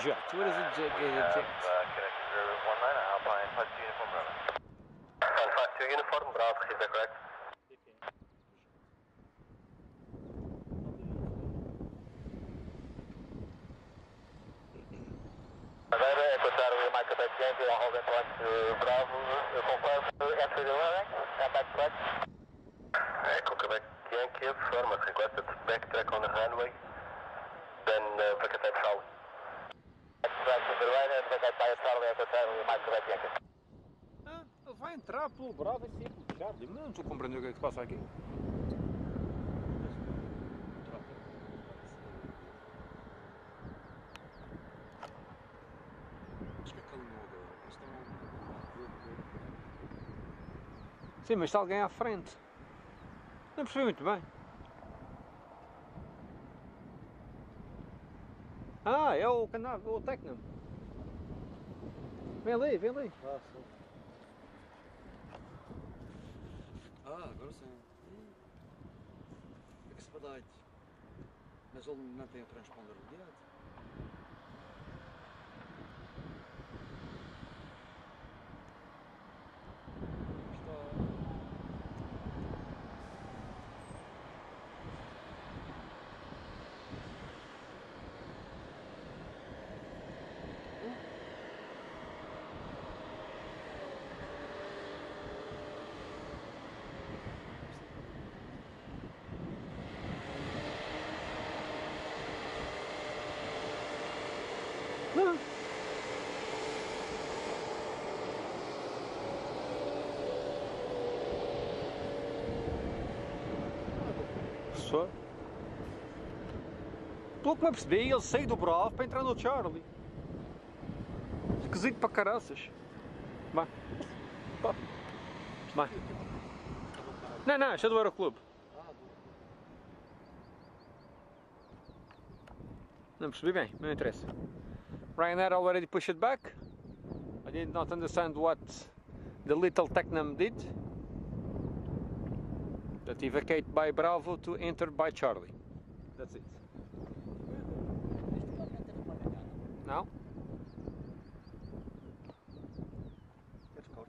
60, squawk 4407. Oh, yeah, what is it, connected to Route 19, Alpine 52 Uniform Bravo. Two uniform, Bravo, is that correct? Azores Airlines, Mike Quebec Yankee, I'll hold that one to Bravo, confirm entry to Rolex, come back track. Echo Quebec Yankee, firm as requested, backtrack on the runway, then vacate Charlie. Backtrack to the right and vacate by Charlie, Echo Charlie, Mike Quebec Yankee. Ele vai entrar pelo Bravo e sair pelo Charlie. Digo, não estou compreendendo o que é que se passa aqui. Sim, mas está alguém à frente. Não percebi muito bem. Ah, é o Canab, o Tecnam. Vem ali, vem ali. Ah, sim. Ah, agora sim. É que se badalhe. Mas ele não tem o transponder direto. Pelo que me percebi, ele saiu do Bravo para entrar no Charlie. Esquisito para caraças. Vai. Vai. Não, não, isto é do Aeroclube. Não percebi bem, não interessa. Ryanair already pushed back. I did not understand what the little Tecnam did. That evacate by Bravo to enter by Charlie. That's it. Now? It's cold.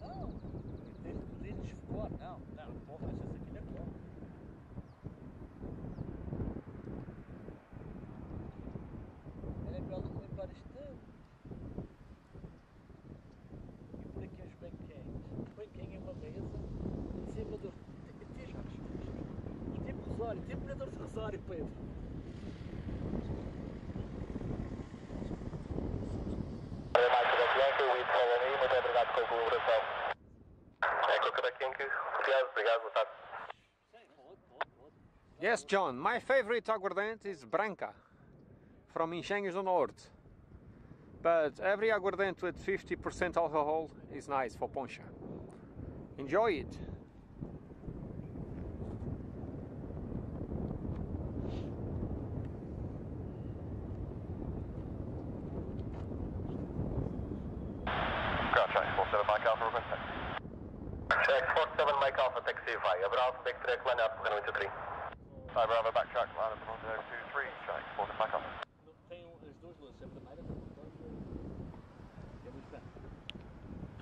No, it's cold now. Em cima do. Rosário, terminador de Rosário, Pedro. Muito obrigado pela colaboração. Obrigado, boa tarde. Yes, John, my favorite aguardente is Branca from Engenhos do Norte. But every aguardente with 50% alcohol is nice for Poncha. Enjoy it.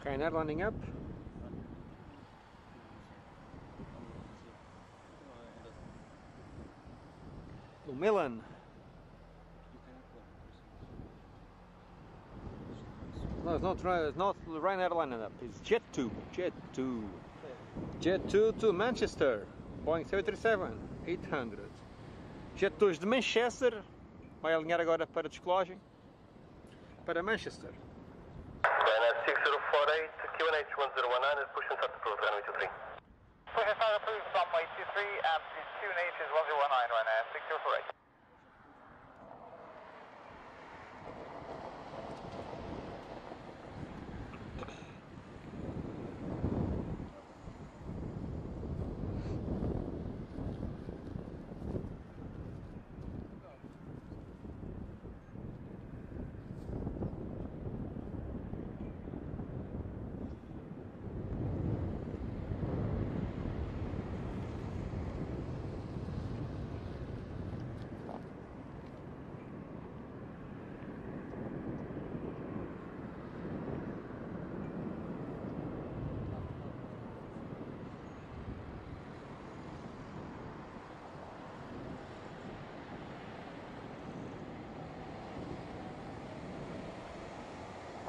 Rainier landing up. Milan. No, it's not Rainier landing up. It's Jet 2. Jet 2 to Manchester. Boeing 737-800. Jet 2 de Manchester. Vai alinhar agora para descolagem. Para Manchester. QNH 1019 is pushing up to 183. Push and start approved, stop by 23, aptitude QNH is 1019 right now, 6048.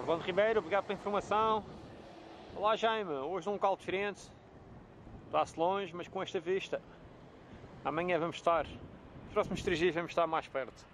Bom Ribeiro, obrigado pela informação. Olá Jaime, hoje num local diferente, está-se longe, mas com esta vista. Amanhã vamos estar, nos próximos 3 dias vamos estar mais perto.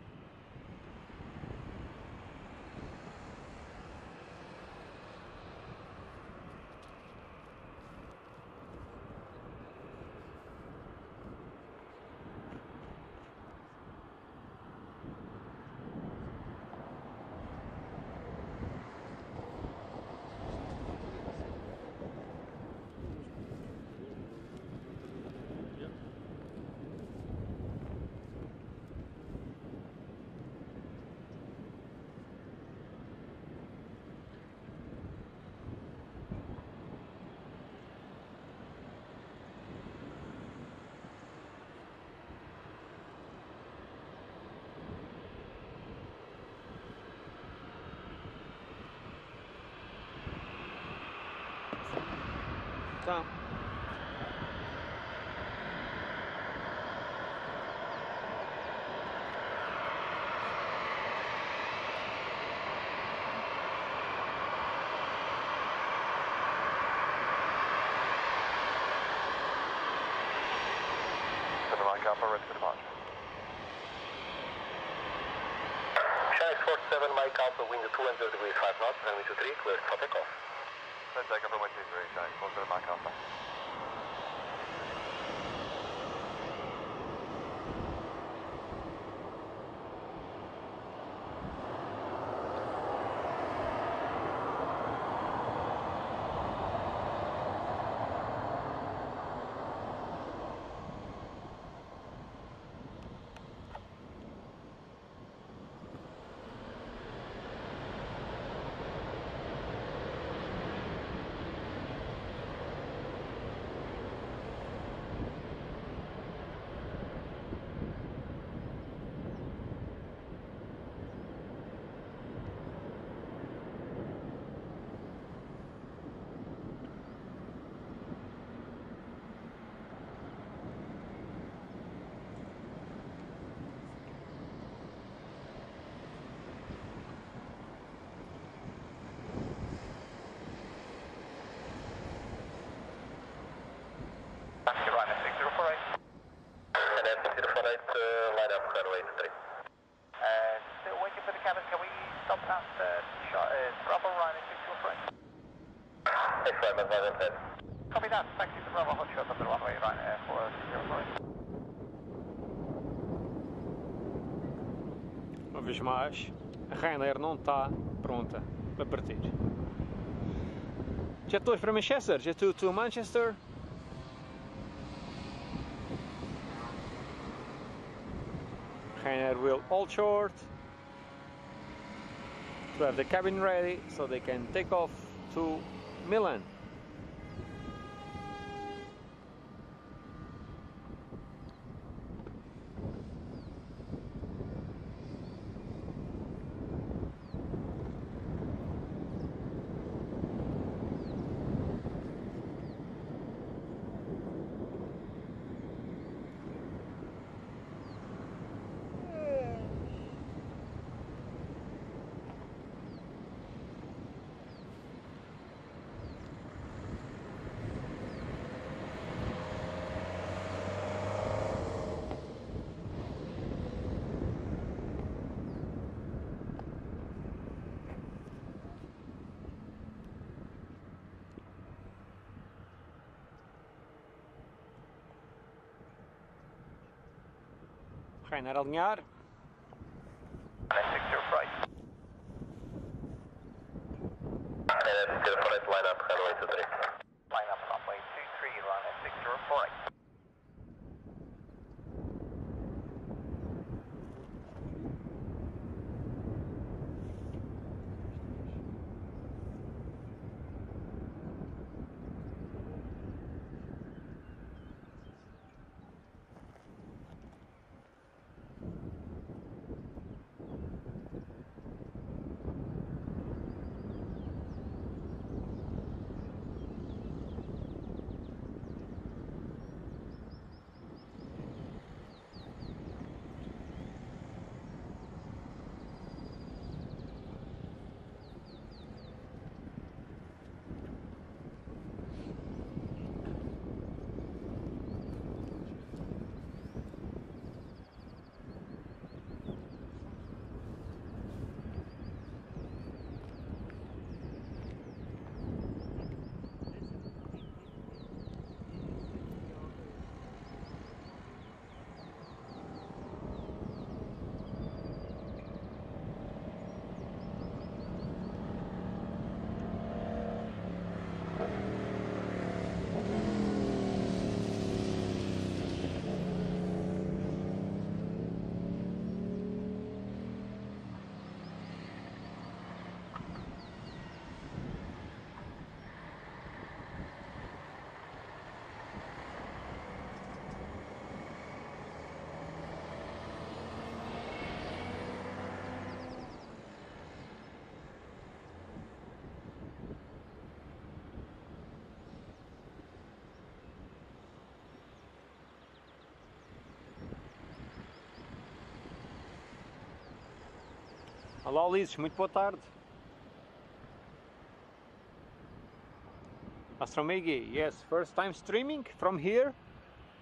Stansted. Copy that. Thank you for Bravo Hot Shot on the runway right there for 0.9. Uma vez mais, a Rainier não está pronta para partir. Jet 2 para Manchester, Jet 2 to Manchester. Rainier will hold short to have the cabin ready so they can take off to Milan. Rainier alinhar. Olá, Ulisses, muito boa tarde. Astromegi, yes, first time streaming from here,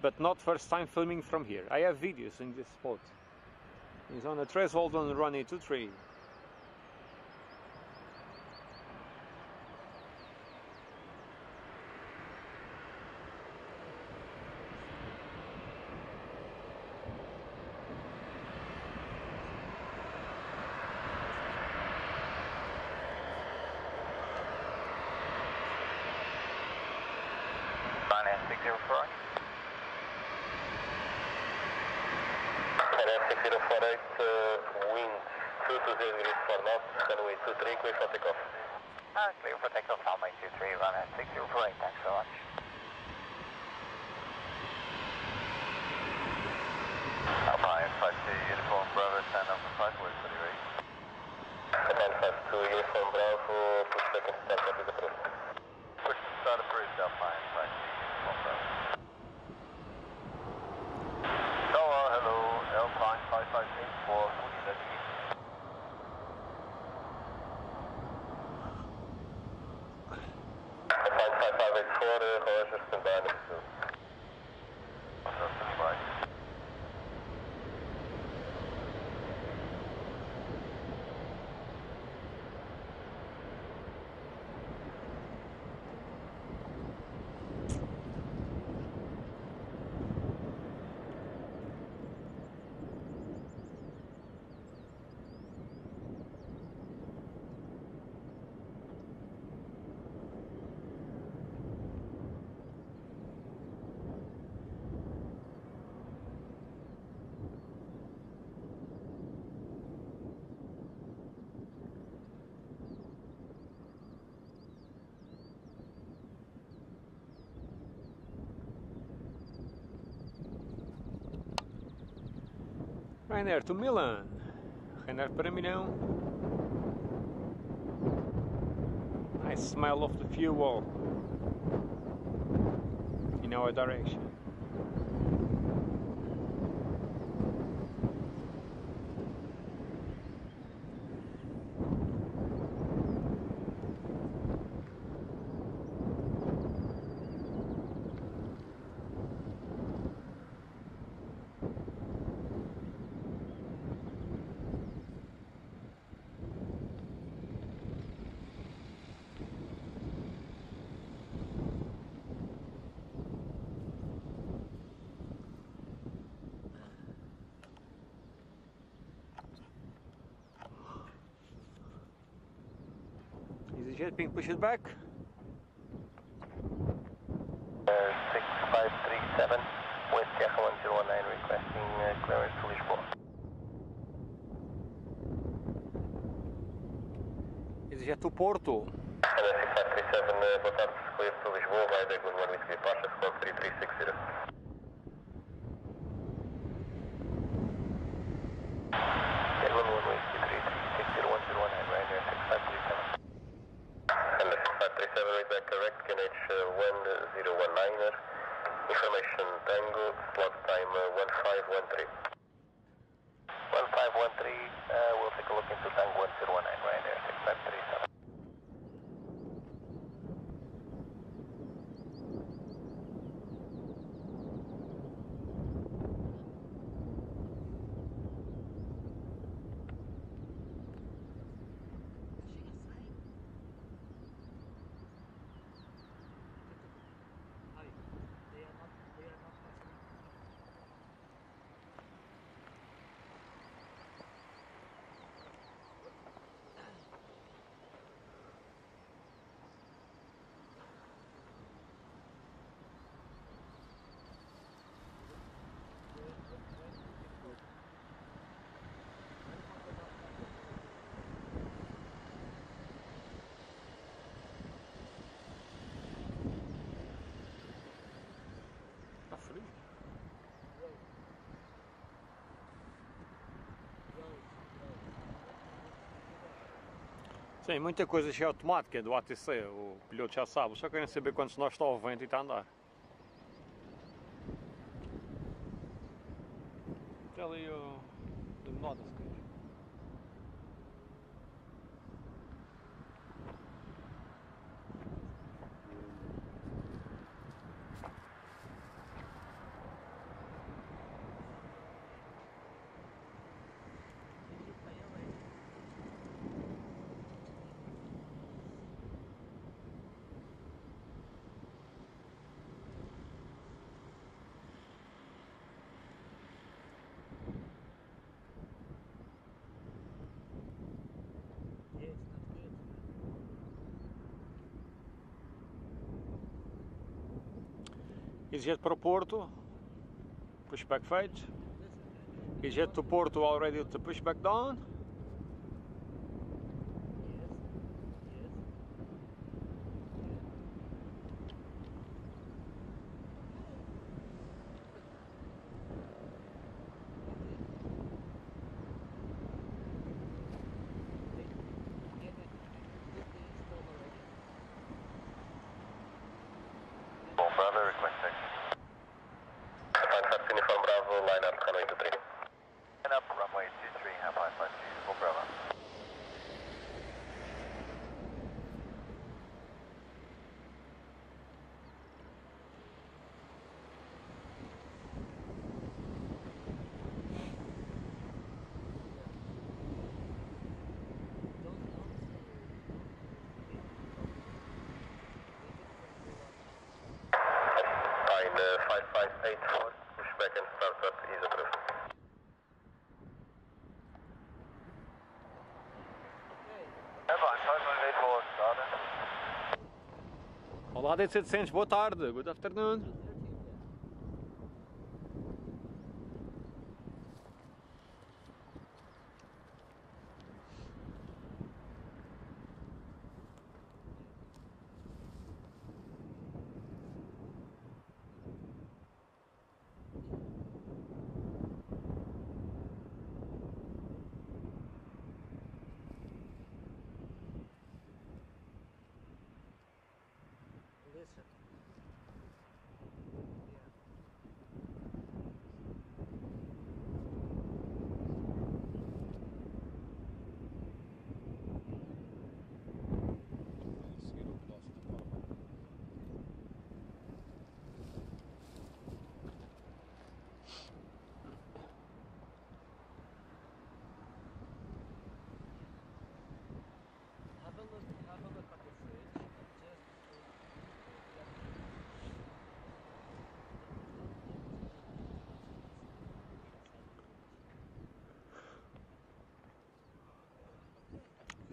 but not first time filming from here. I have videos in this spot. It's on the threshold on runway 23. Rainier to Milan, Rainier para Milão. Nice smell of the fuel in our direction. Just being pushed back. 6537, West Java 1019 requesting clearance to Lisbon. EasyJet to Porto. 6537, boa tarde, clear to Lisboa by the Good One with departure squad 3360. Tem muita coisa já automática do ATC, o piloto já sabe, só querem saber quantos nós está ao vento e está a andar. Até ali o dominado se calhar. EasyJet para o Porto, pushback feito. EasyJet to Porto already with the pushback down. Olá D700, boa tarde, good afternoon.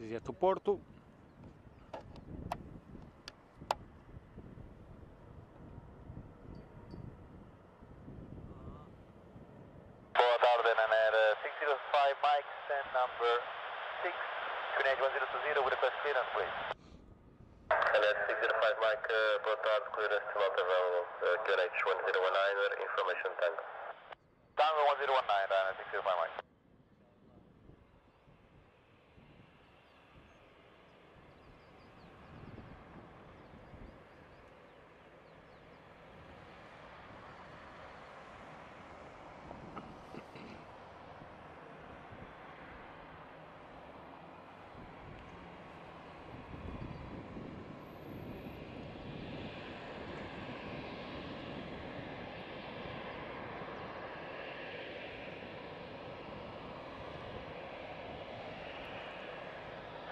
VistaJet to Porto.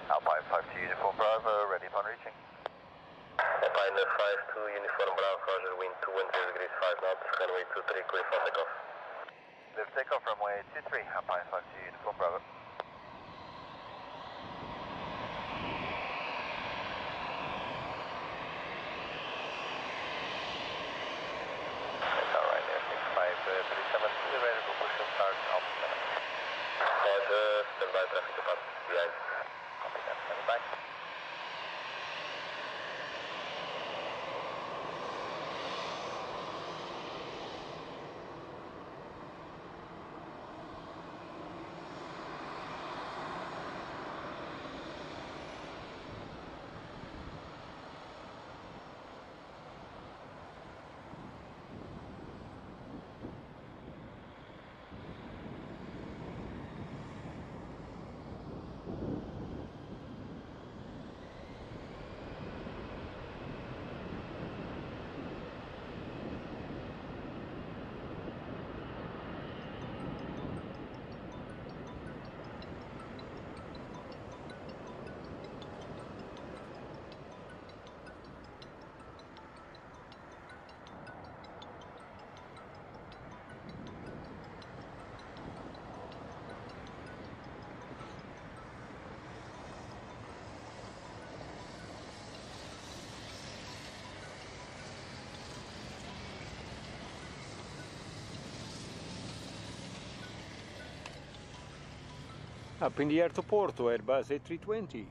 Alpine 52 Uniform Bravo, ready upon reaching. Alpine 52 Uniform Bravo, Roger, wind 210 degrees 5 knots, runway 23, clear for takeoff. Clear takeoff runway 23, Alpine 52 Uniform Bravo. Up in the air to Porto, Airbus A320.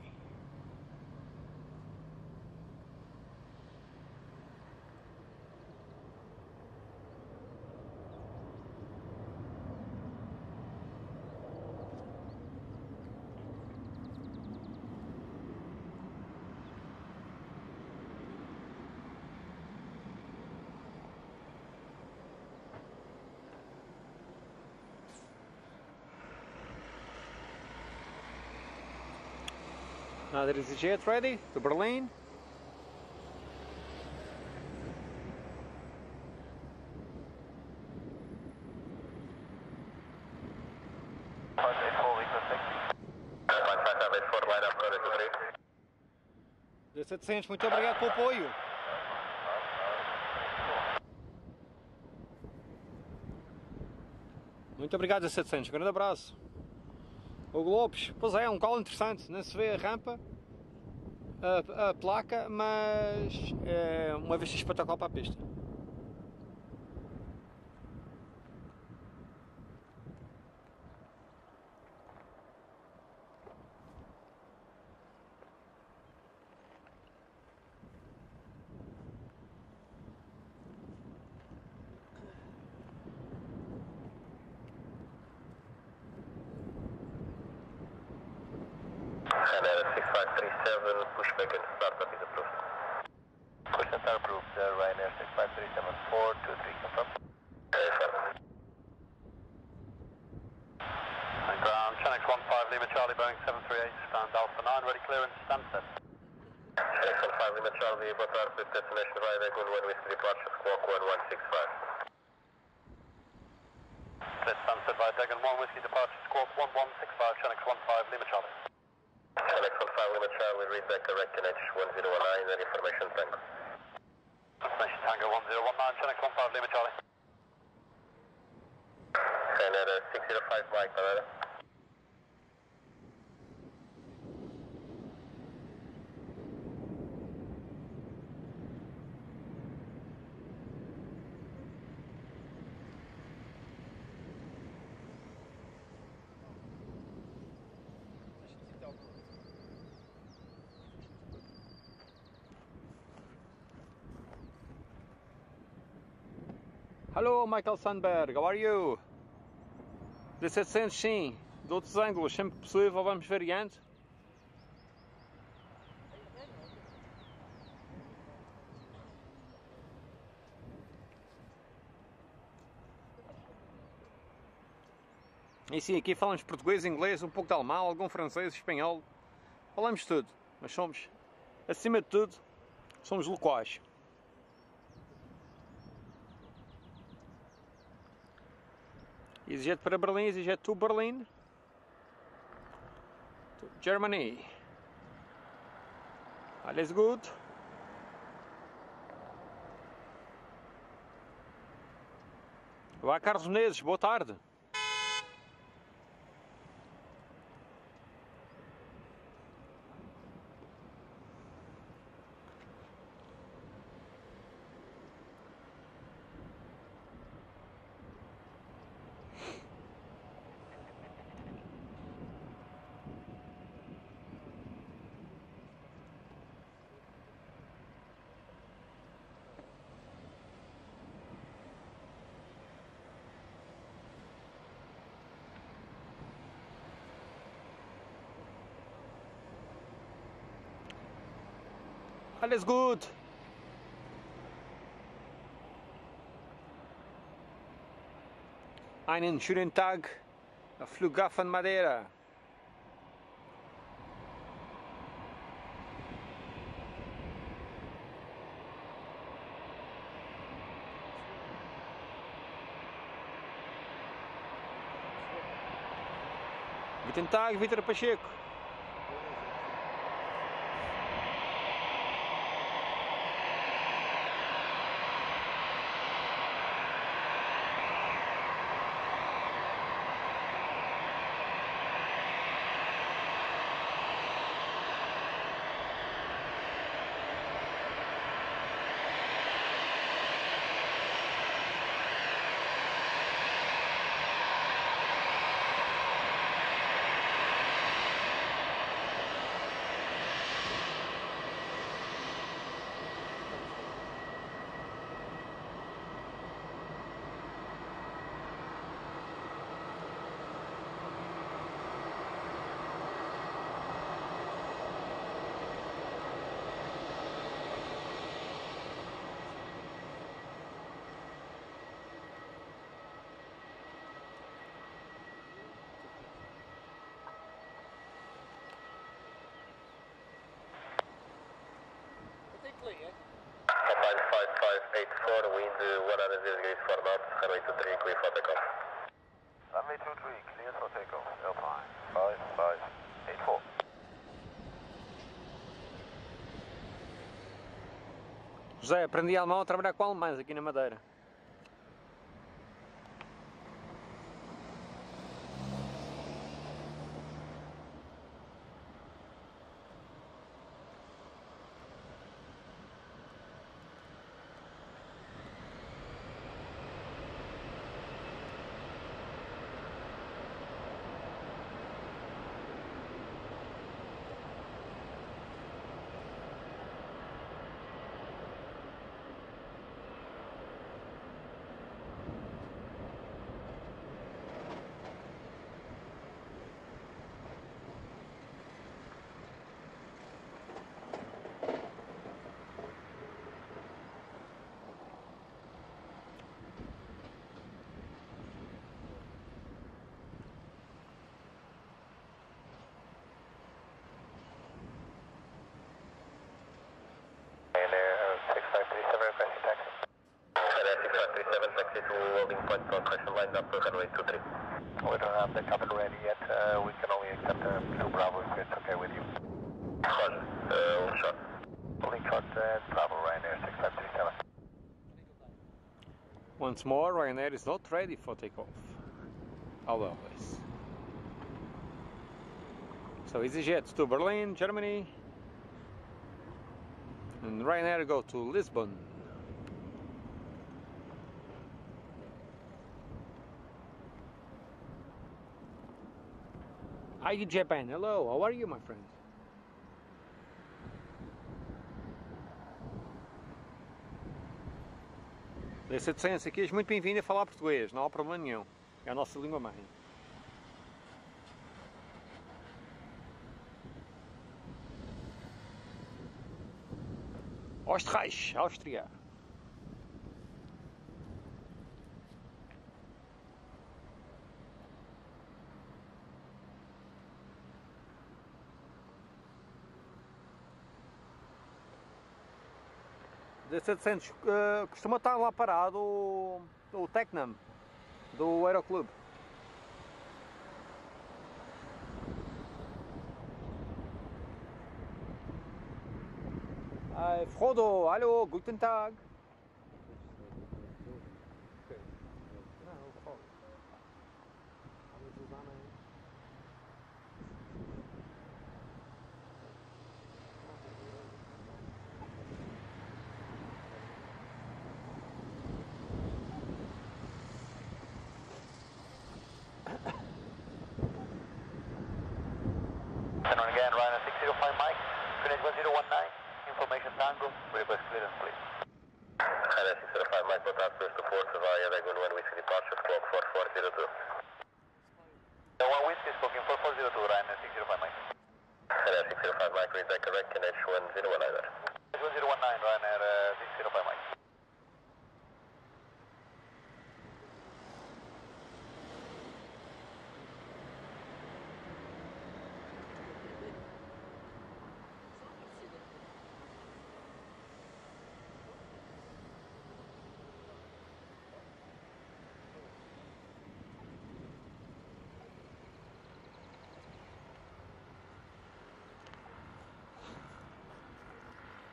Now there is the jet ready to Berlin. J700, muito obrigado pelo apoio. Muito obrigado, J700, grande abraço. O Globes, pois é, um colo interessante, não se vê a rampa, a placa, mas é uma vista espetacular para a pista. Hello, Michael Sandberg, how are you? 1700, sim, de outros ângulos, sempre possível, vamos variando. E sim, aqui falamos português, inglês, um pouco de alemão, algum francês, espanhol, falamos tudo, mas somos, acima de tudo, somos locais. EasyJet para Berlim, EasyJet to Berlin, to Germany, alles gut. Olá Carlos Menezes, boa tarde. Alles gut! Einen schönen Tag auf Flughafen Madeira. Guten Tag, Vitor Pacheco. José, aprendi alemão a trabalhar com alemães aqui na Madeira. Once more, Ryanair is not ready for takeoff, always. So EasyJet to Berlin, Germany, and Ryanair go to Lisbon. Hi Japan, hello, how are you my friend? Dessa decência aqui és muito bem-vindo a falar português, não há problema nenhum. É a nossa língua mãe. Österreich, Áustria. De 700 costuma estar lá parado o Tecnam do Aeroclube. Frodo, hallo, guten Tag.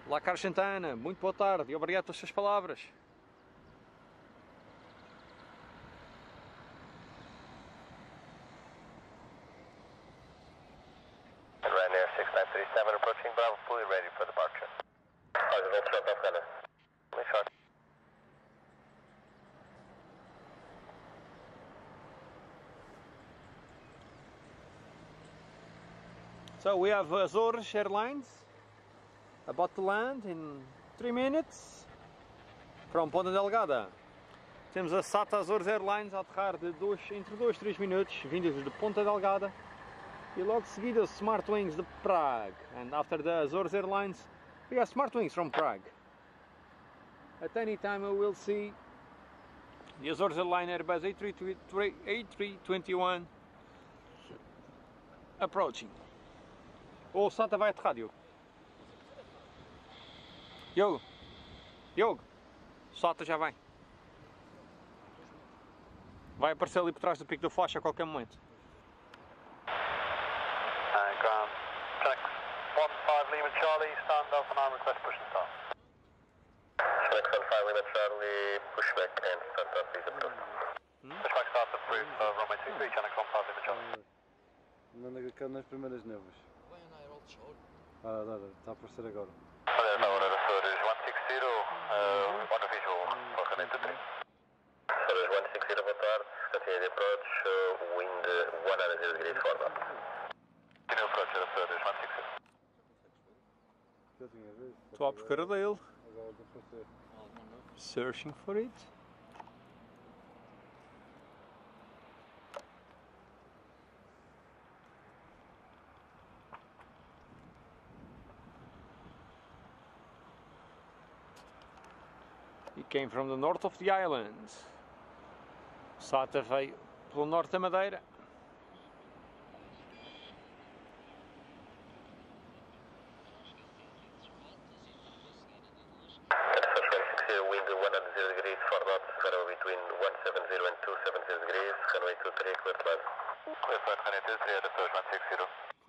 Olá, Carlos Santana, muito boa tarde e obrigado pelas suas palavras. Rainier 6937 approaching Bravo, fully ready for departure. Positive shot off center. Only shot. So we have Azores Airlines. About to land in 3 minutes from Ponta Delgada. Temos a SATA Azores Airlines a aterrar de entre 2 e 3 minutos, vindos de Ponta Delgada, e logo de seguida o Smartwings de Prague. And after the Azores Airlines, we have Smartwings from Prague. At any time we will see the Azores Airline Airbus A321 approaching. Ou o SATA vai aterrar, Diogo. Diogo, SATA já vai. Vai aparecer ali por trás do pico do flash a qualquer momento. Ground, check 15 Lima Charlie, stand up and I request push and start. Check 15 Lima Charlie, push back and stand up, please approved. Push back start approved, runway 23, check 15 Lima Charlie. Manda que cai nas primeiras nevas. Vai na Aeroclube Show. Ah, dá, está a aparecer agora. Estou à procura dele. Searching for it. He came from the north of the island. SATA veio pelo norte da Madeira.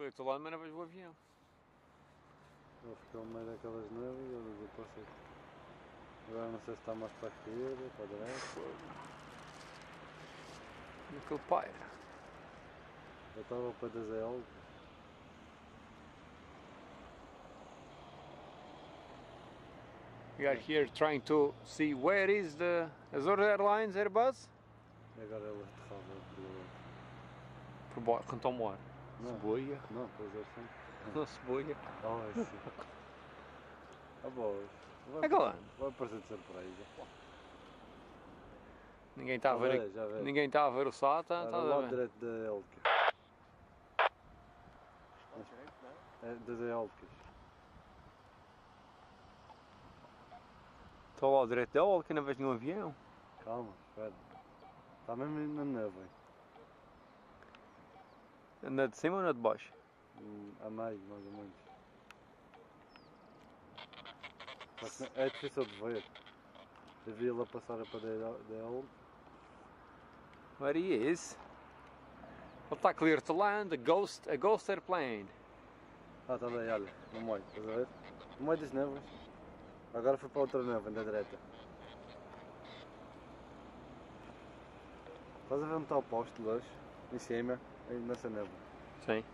Estou lá, mas não vejo o avião. Vou ficar no meio daquelas nuvens e eu posso ir. Agora não sei se está mais para a esquerda, para a direita. Aquele paira. Eu estava para dizer algo. We are here trying to see where is the Azores Airlines Airbus. E agora ele aterrava por cantar o ar. Ceboia? Não, pois é assim. Não, ceboia. Ah, é assim. Ah, boas. Vai aparecer de surpresa. Ninguém está a ver, ninguém está a ver o SATA. Está a ver. Da Elcas. Das Elcas. Estou lá direito dela, que não vejo nenhum avião. Calma, espera. Está mesmo na nuvem. Na de cima ou na de baixo? A meio, mais ou menos. Mas é difícil de ver. Eu vi ela passar a padeira dela. Where he is? Ele está clear to land, a ghost airplane. Ah, está bem, olha, no meio, estás a ver? No meio das nuvens. Agora foi para outra nuvem, da direita. Estás a ver onde está o posto de luz? Em cima, nessa nuvem. Sim.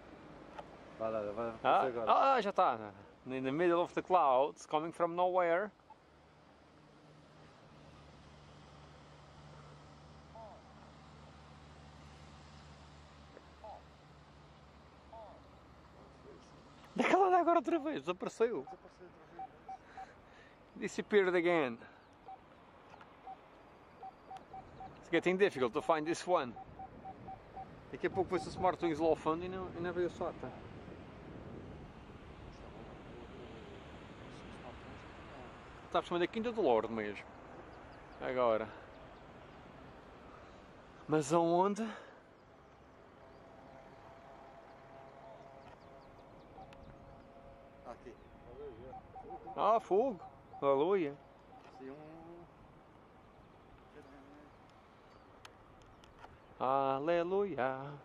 Vai lá, vai agora. Ah, já está. In the middle of the clouds, coming from nowhere. Daquela onda agora outra vez, desapareceu. Disappeared again. It's getting difficult to find this one. Daqui a pouco vê-se o Smartwings lá ao fundo e não veio o SATA. Está por cima da Quinta do Lorde mesmo. Agora. Mas aonde? Aqui. Ah, fogo! Aleluia! Aleluia!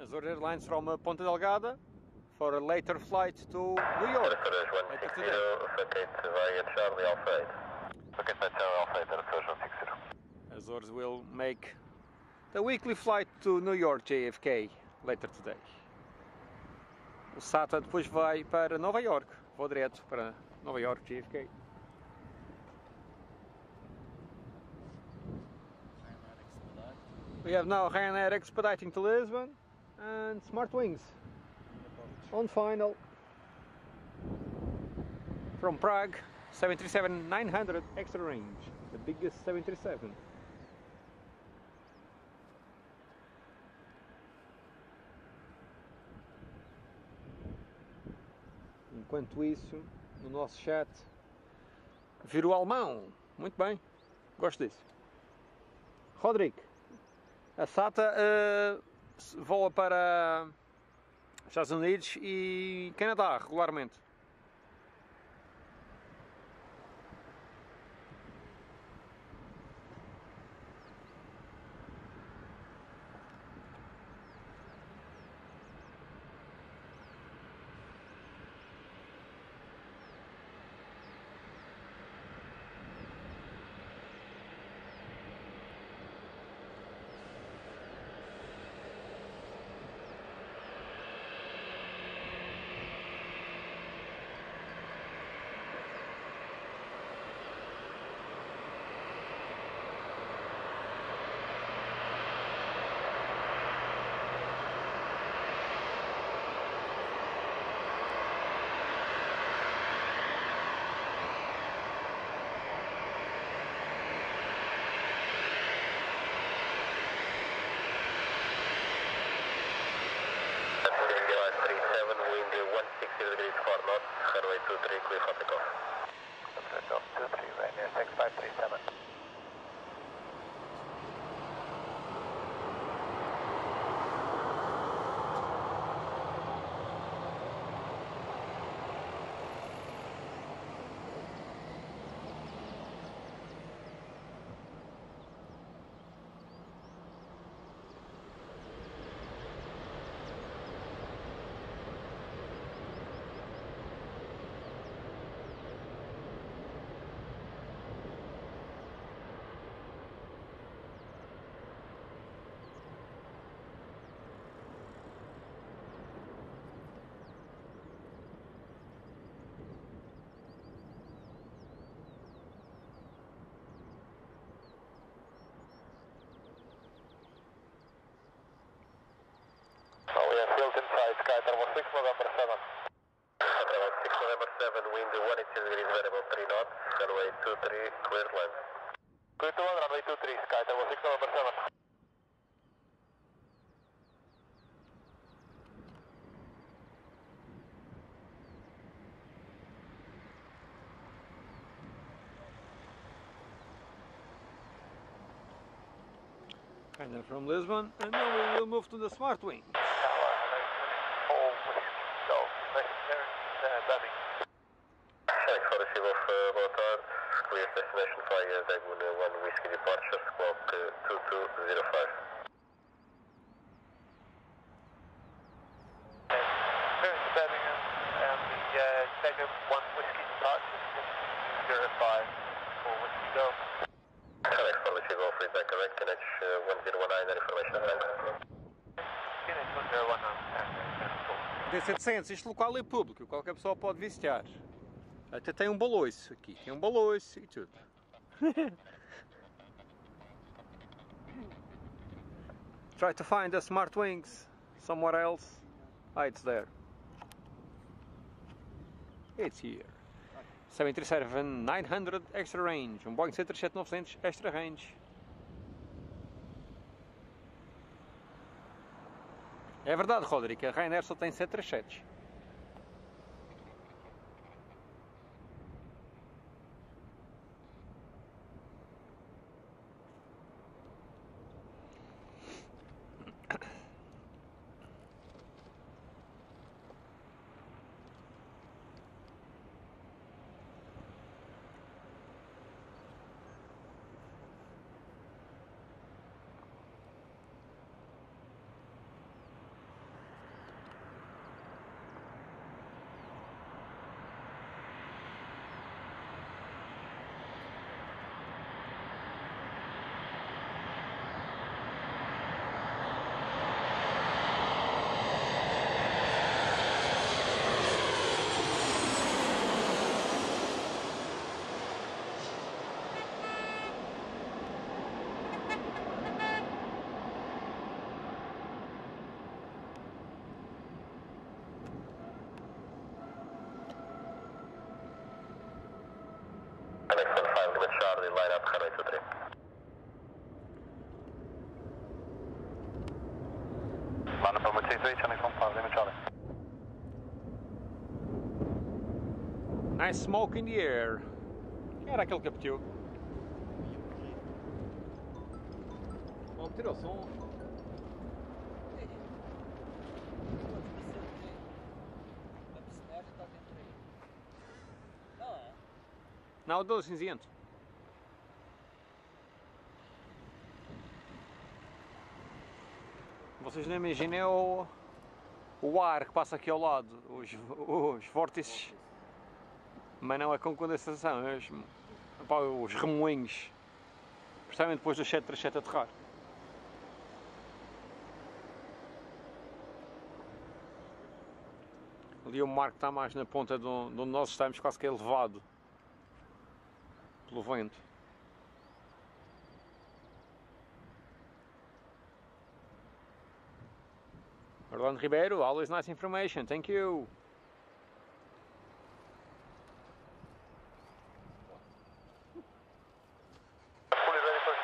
Azores Airlines from Ponta Delgada for a later flight to New York. Azores will make the weekly flight to New York JFK later today. O SATA depois vai para Nova York. Vou direto para Nova York JFK. We have now Rainier expediting to Lisbon and Smartwings on final from Prague, 737-900 extra range, the biggest 737. Enquanto isso, no nosso chat, virou alemão, muito bem, gosto disso. Rodrigo. A SATA voa para Estados Unidos e Canadá regularmente. and 160 degrees for north, runway 23, clear for takeoff. Top 23, Rainier, 6537. Inside Sky Travel 6 November 7. Sky Travel 6 November 7, wind 180 degrees, variable 3 knots, runway 23, clear to land. Clear to land, runway 23, Sky Travel 6 November 7. And then from Lisbon, and now we will move to the Smartwing. Destination fire, Daguna 1 Whiskey departure, squawk 2205. Clearance to Birmingham and the Daguna 1 Whiskey departure, 2205 for Whiskey Golf. Correct, for Whiskey Golf, read back correct, NH 1019, information available. NH 1019, tem 700, este local é público, qualquer pessoa pode visitar. Até tem baloiço aqui, tem baloiço e tudo. Try to find the Smartwings somewhere else. Ah, it's there. It's here. 737 900 extra range, Boeing 737 900 extra range. É verdade, Rodrigo, a Rainer só tem 737s. Line up, runway 23. Line up, runway 23, turning from 5, limit Charlie. Nice smoke in the air. Era aquele que apetiu. Vamos tirar o som. A personagem está dentro aí. Não é? Não, o doce cinzento. Vocês não imaginem o ar que passa aqui ao lado, os vórtices, mas não é com condensação, é os remoinhos, principalmente depois do 737 aterrar. Ali o mar que está mais na ponta de onde nós estamos, quase que é levado pelo vento. Ron Ribeiro, always nice information, thank you. Fully ready for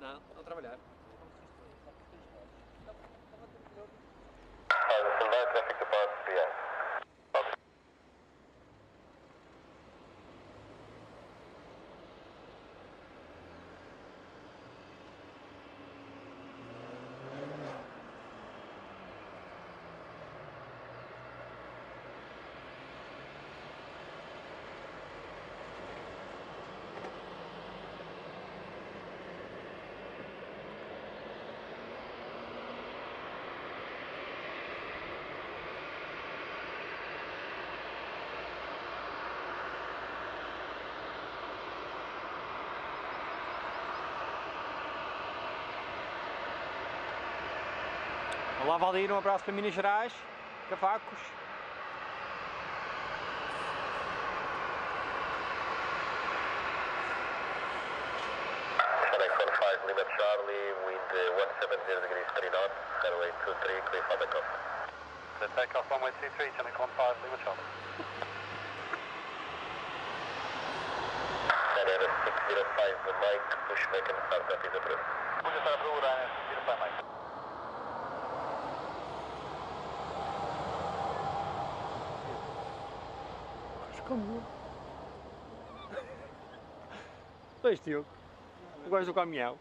Não, estão a trabalhar. Olá Valdir, um abraço para Minas Gerais, Cavacos. Sonex 15, Lima Charlie, wind 170 degrees 3 knots, runway 23, clear for takeoff. The takeoff runway 23, Sonex 15, Lima Charlie. Ryanair 605, the Mike, push back and start up is approved. Push back and start up is approved, Ryanair 605, Mike. Como? Dois Diogo, o gajo do caminhão.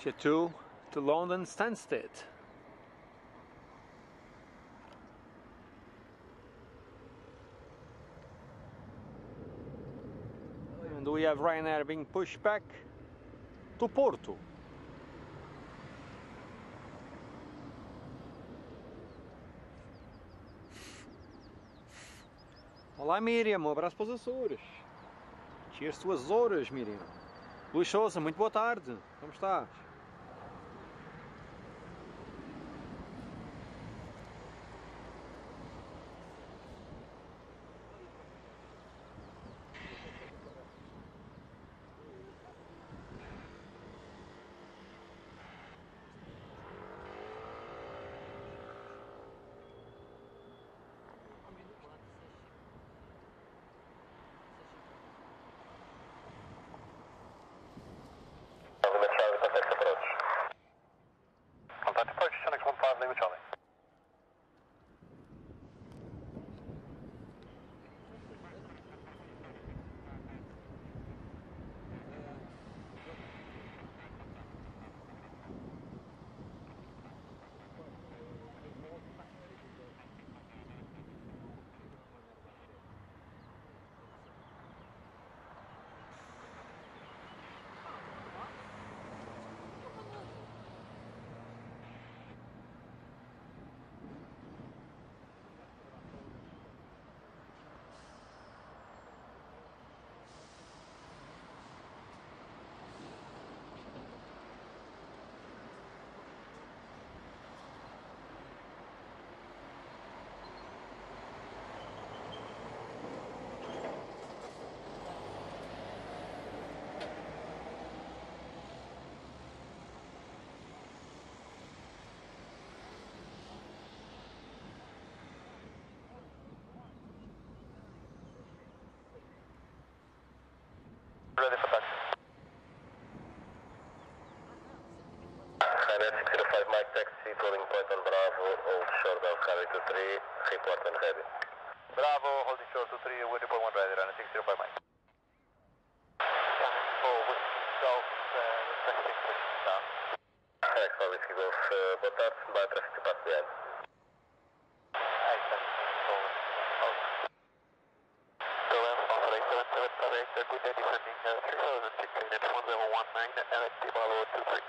Jet2 to London Stansted. And we have Ryanair being pushed back to Porto. Olá Miriam, um abraço para os Açores. Cheers to Azores, Miriam. Luís Sousa, muito boa tarde. Como estás? Ready for taxi. 0-5 Mike taxi, calling point on Bravo, hold short of Harry 23, report and ready. Bravo, holding short 23, with report 1 ready, running 605 Mike. Forward, south, taxi, push down. Excellent, whiskey golf, boa tarde, by traffic to pass behind. Excellent, forward, out. Go in, operator, operator, good day, descending 3016 at 1019, LFT Bravo 23.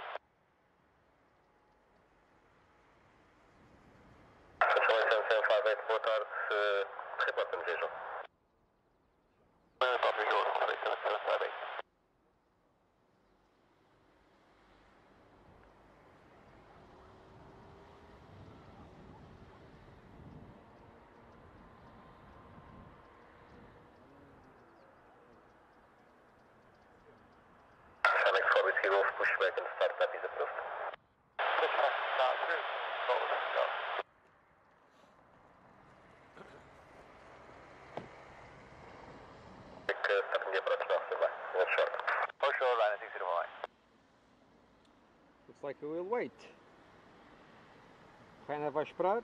Pushback and start up is approved. Pushback start through. Forward and go. Starting the approach now, sir. Not short. For sure, line 609. Looks like we will wait. Rainier vai esperar.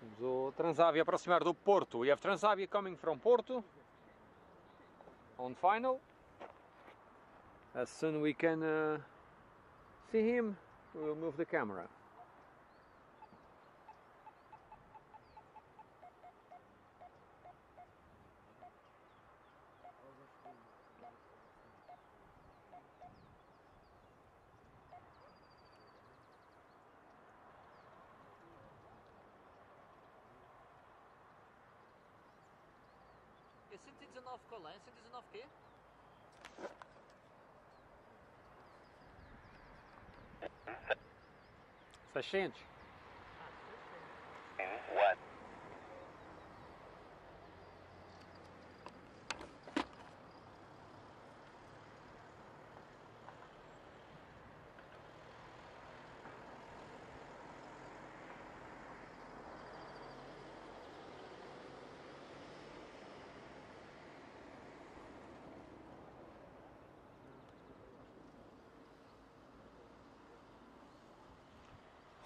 Vamos ao Transavia aproximar do Porto. We have Transavia coming from Porto. On final. As soon as we can see him, we will move the camera. É 119 qual é? 119 quê? Change. What?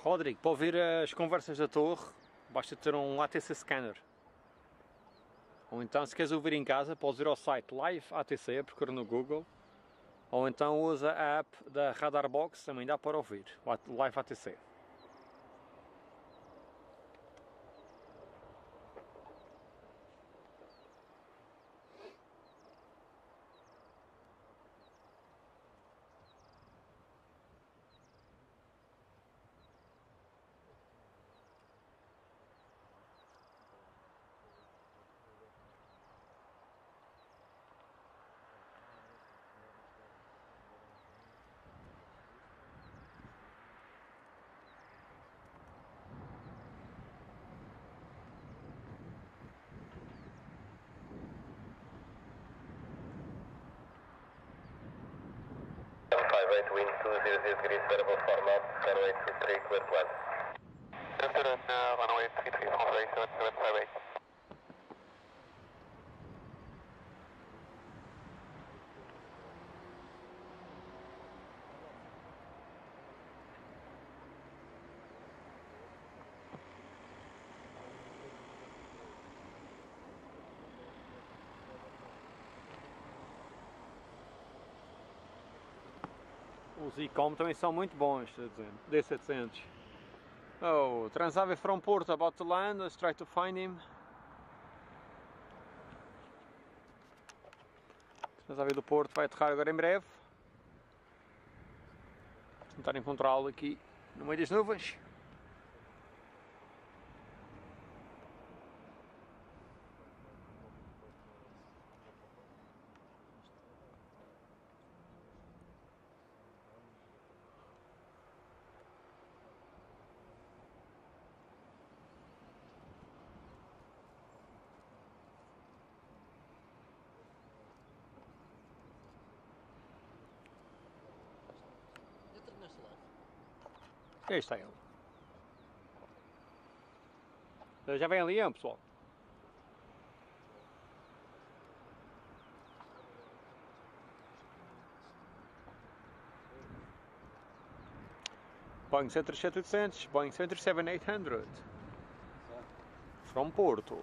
Rodrigo, para ouvir as conversas da torre, basta ter um ATC scanner. Ou então, se queres ouvir em casa, podes ir ao site Live ATC, procura no Google. Ou então usa a app da Radarbox, também dá para ouvir, Live ATC. Wind 200 degrees, variable form up, runway 23, clear to land. Center and runway 33, runway 7758. Os ICOM também são muito bons, D700. Oh, Transavia from Porto, about to land, let's try to find him. Transavia do Porto vai aterrar agora em breve. Vou tentar encontrá-lo aqui no meio das nuvens. Aí está ele. Já vem ali, hein, pessoal. Boeing Center 700, Boeing Center 7800 from Porto.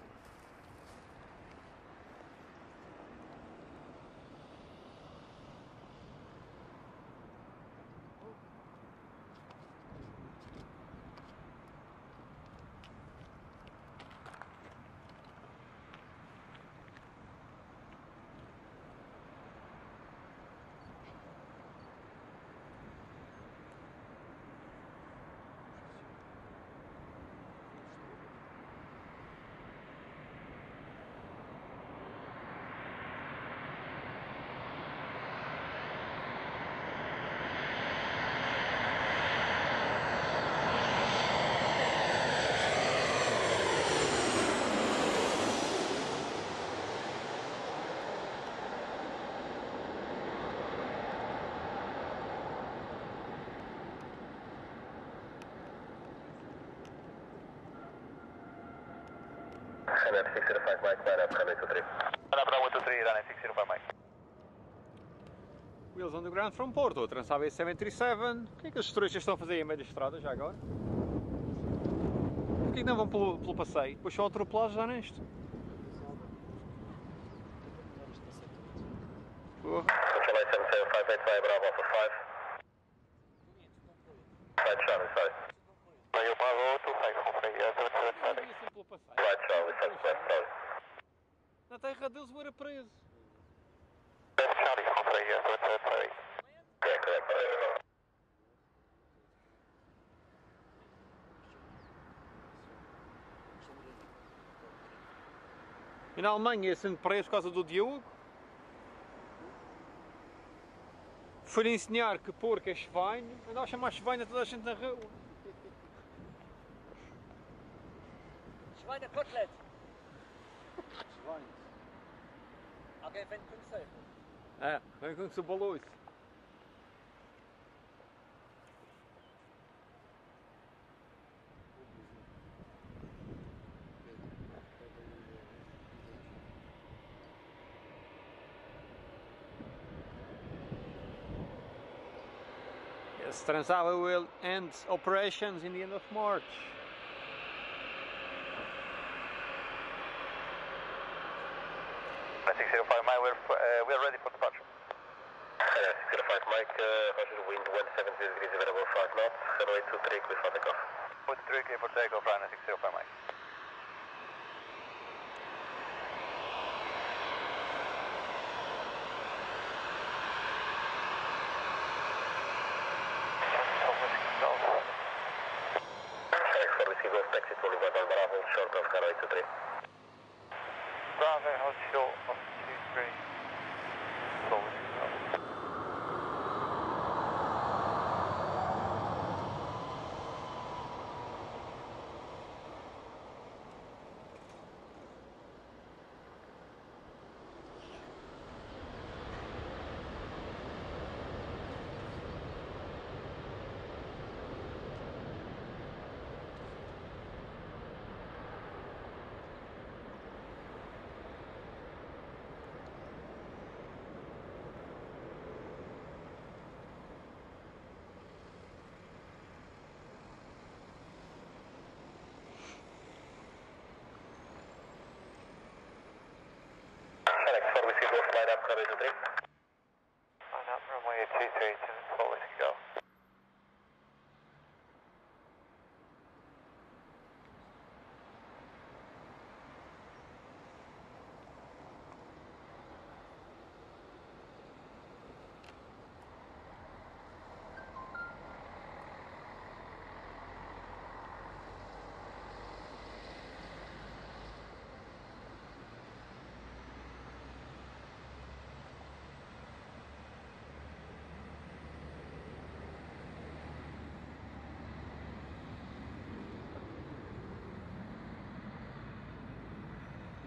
Wheels on the ground from Porto, Transavia 737. O que é que as estrujas estão a fazer aí em meio da estrada já agora? Porquê que não vão pelo passeio? Depois são atropelados já neste? Porra. Na terra deles eu era preso. E na Alemanha, sendo preso por causa do Diogo, foi-lhe ensinar que porco é Schwein, andava a chamar Schwein a toda a gente na rua. Schwein é Kotlet. Schwein. Alguém vem de conhecer? É, vem conhecer o Balouço. Yes, Transavia will end operations in the end of March. We are ready for departure. 605 Mike, Roger, wind 170 degrees available 5 knots, runway 23 clear for takeoff. 23 clear for takeoff, Ryanair 605 Mike. Line up runway 23 to forward to go.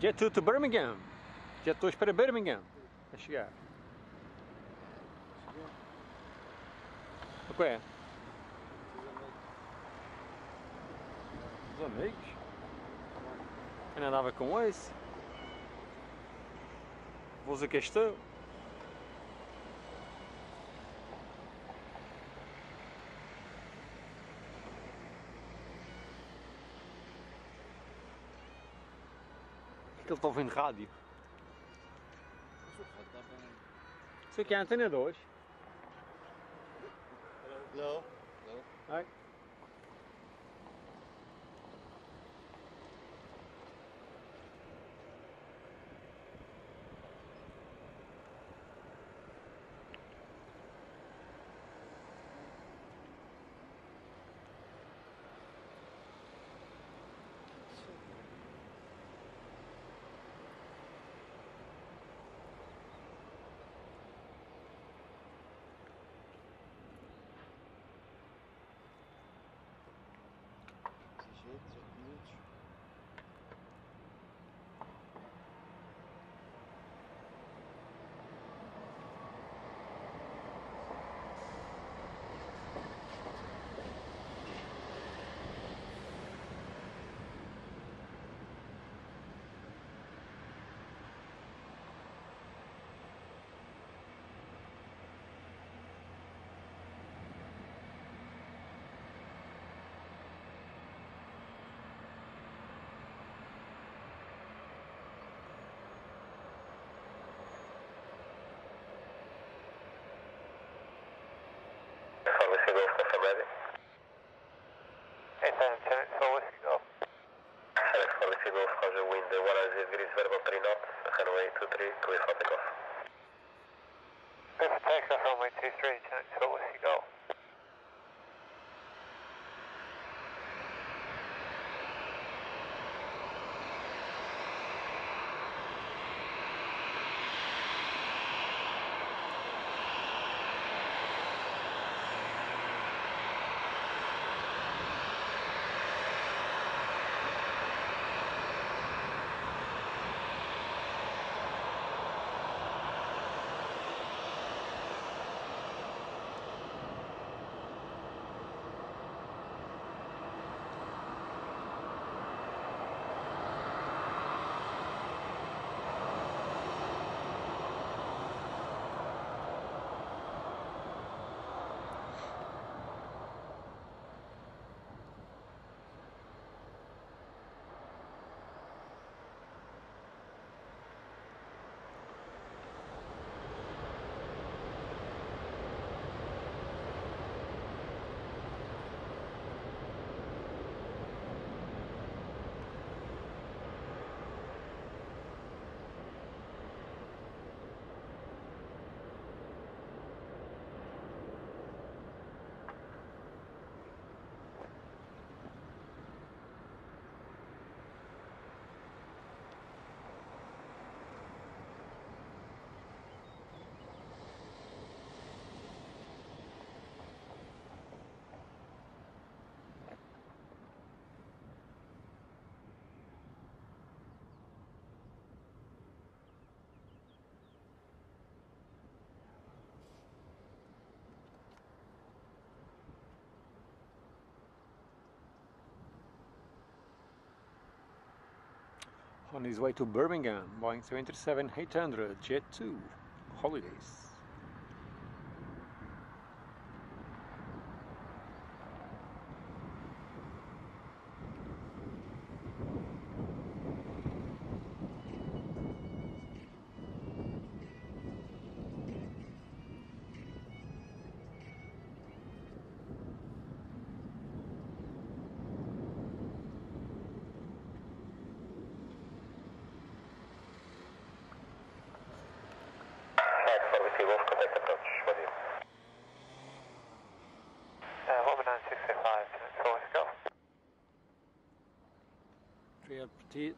Jet 2 to Birmingham. Jet 2 para Birmingham. A chegar. O que é? Os amigos. Eu não andava com esse. Vou usar que estou. que eles ouvem de rádio. Isso aqui é a antena 2. Não. Não. On his way to Birmingham, Boeing 737-800, Jet 2, holidays.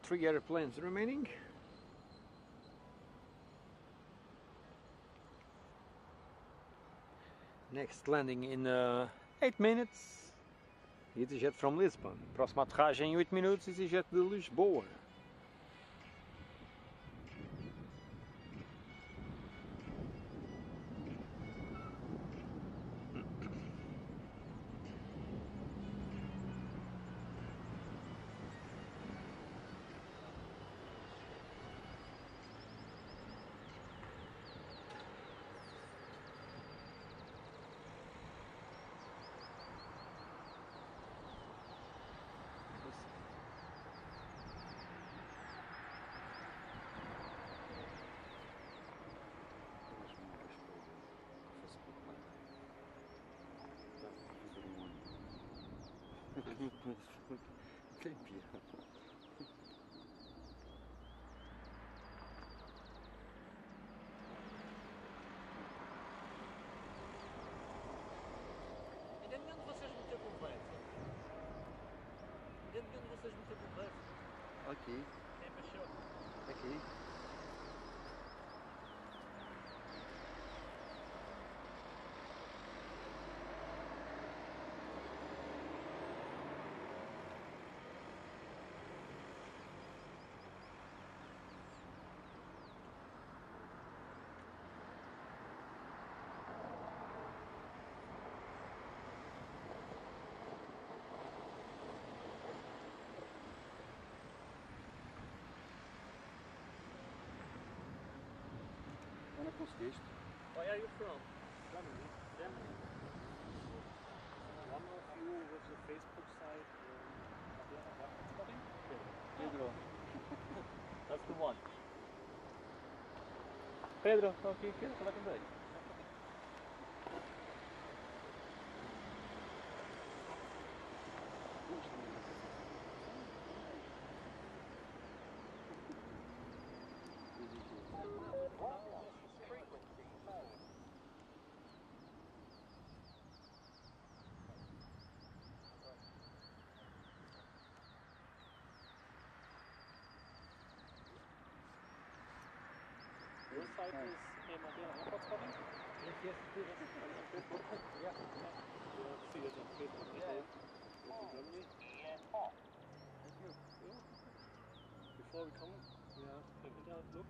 Three airplanes remaining. Next landing in 8 minutes. EasyJet from Lisbon. Próxima aterragem em 8 minutos. EasyJet de Lisboa. Ainda nenhum de vocês me teve um beijo. Aqui. É para show. Aqui. Where are you from? Germany. Germany. One of you with the Facebook site. Pedro. That's the one. Pedro, okay, quero falar com ele. Your site is Madeira Airports coming? Yes, yes. Yeah. You have to see it on Facebook as well. Thank you. Before we come, we have a better look.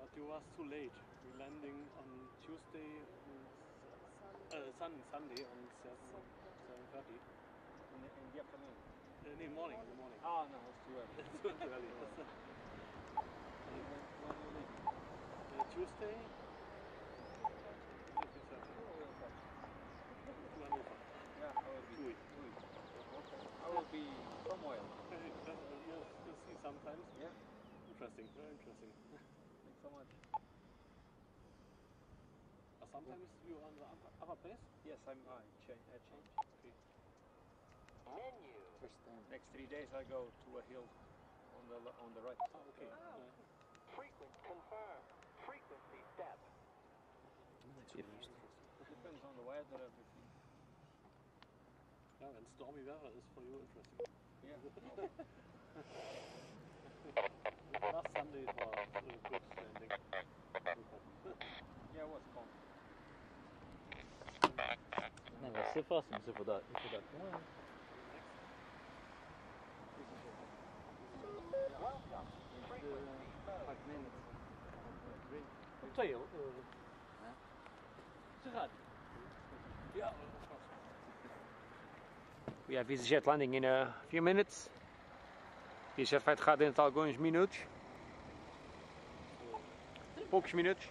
But you was too late. We're landing on Tuesday, Sunday on 7:30. In the afternoon? In the morning. Ah, no, it's too early. It's too early. Tuesday? Yeah, I will be somewhere. You see sometimes? Yeah. Interesting, very interesting. Thanks so much. Sometimes you are on the other place? Yes, I change. Okay. Menu. Next 3 days I go to a hill on the right. Oh, okay. Oh. Frequent confirmed. Frequency step. Depends on the weather, everything. Yeah, and stormy weather is for you interesting. Yeah. Last Sunday it was good standing. Yeah, it was calm. No, that's so fast and so for that. Welcome. Frequency mode. 5 minutes. What are you? Yeah. We have VistaJet landing in a few minutes. VistaJet vai aterrar dentro de alguns minutos. Poucos minutos.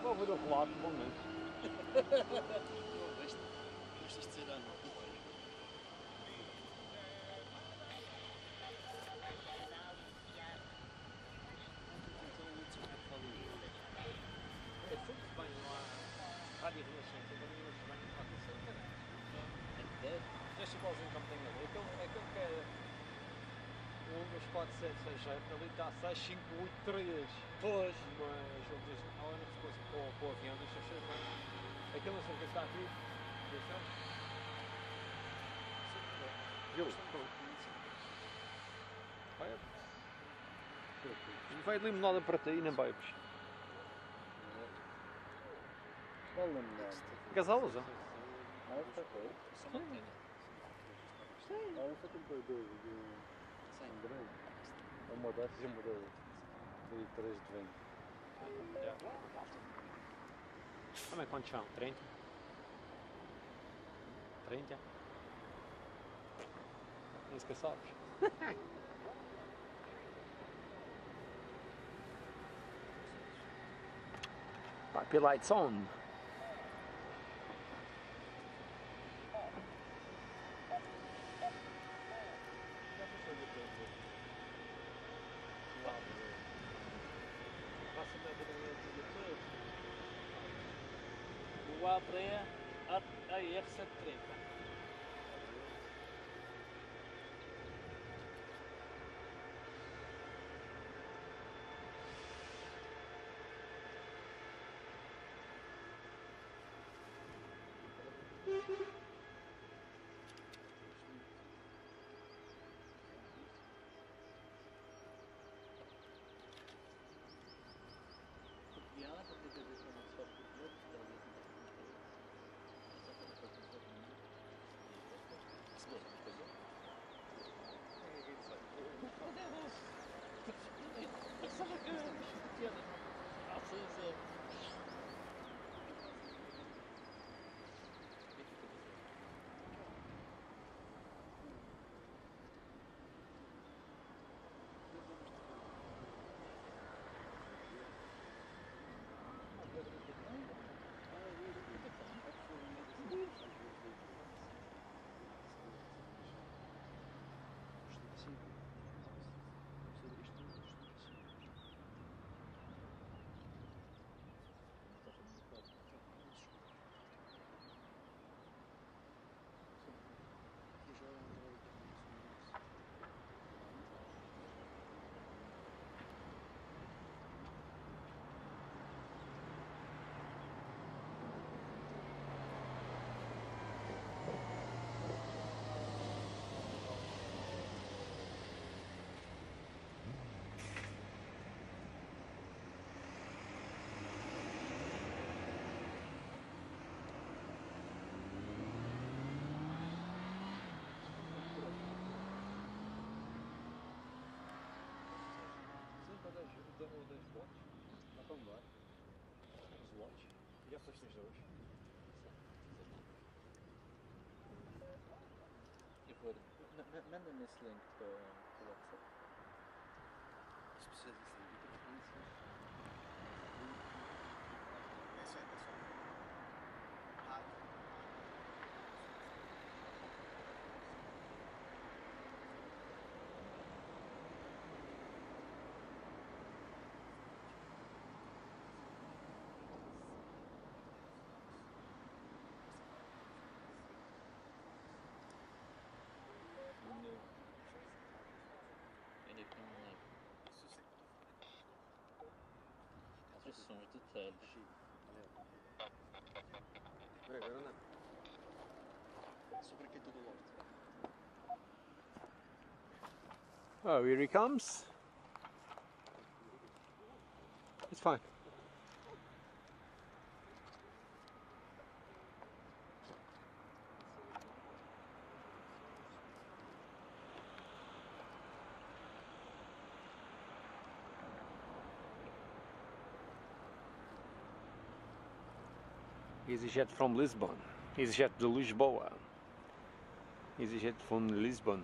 Eu vou do lado no momento. Deixa de ser dano. explosem que me tem ali. Aquele que é o 4767, ali está 6583. Pois. Mas eu disse, não, eu não se consigo com o avião, deixa-se ver. Aquele não sei o que está aqui. Viu? Vai de limonada para ti e não bebes. Qual limonada? Gazalos, não? Ah, está bom. Sim. Ah, eu só comprei dois de André. Uma dessas e uma de 3 de vento. Também quantos são? 30? 30? Nem sequer sabes. Happy lights on. Voar para a AR-130. Manda-me esse link para o WhatsApp. Especialista em biblioteca. É só. São os detalhes. É, agora não. Sobre aqui tudo logo. Oh, here he comes. It's fine. EasyJet from Lisbon. EasyJet de Lisboa. EasyJet from Lisbon.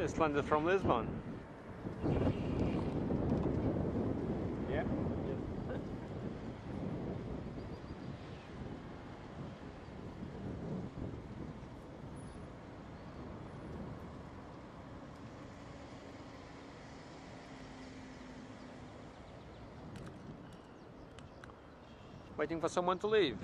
just landed from Lisbon. Yeah. Waiting for someone to leave.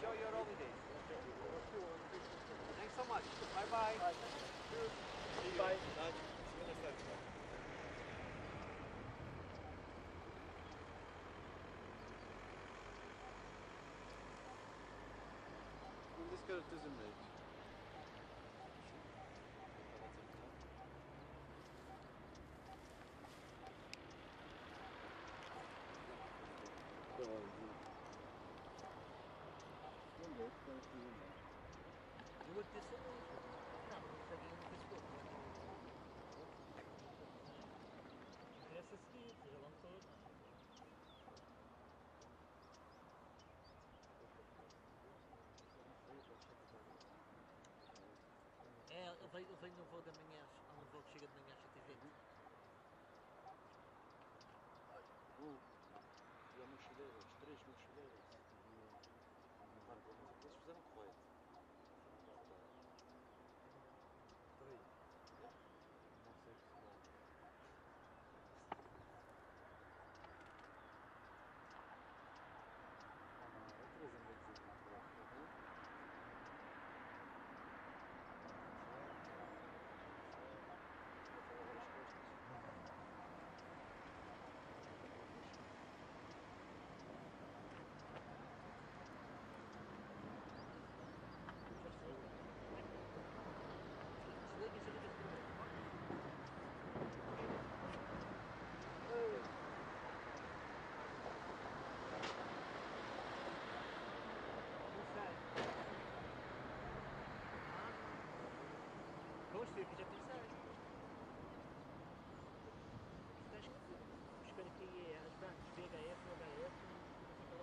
Enjoy your holidays. Thanks so much. Bye-bye. Bye-bye. Let's go to the bridge. Eu venho no voo da manhã, há um voo que chega de manhã às 7h20. E há mochileiros, 3 mochileiros. Eles fizeram correto. Foi o que já pensaste. Estás buscando aqui as brandas VHF, VHF, e cada um.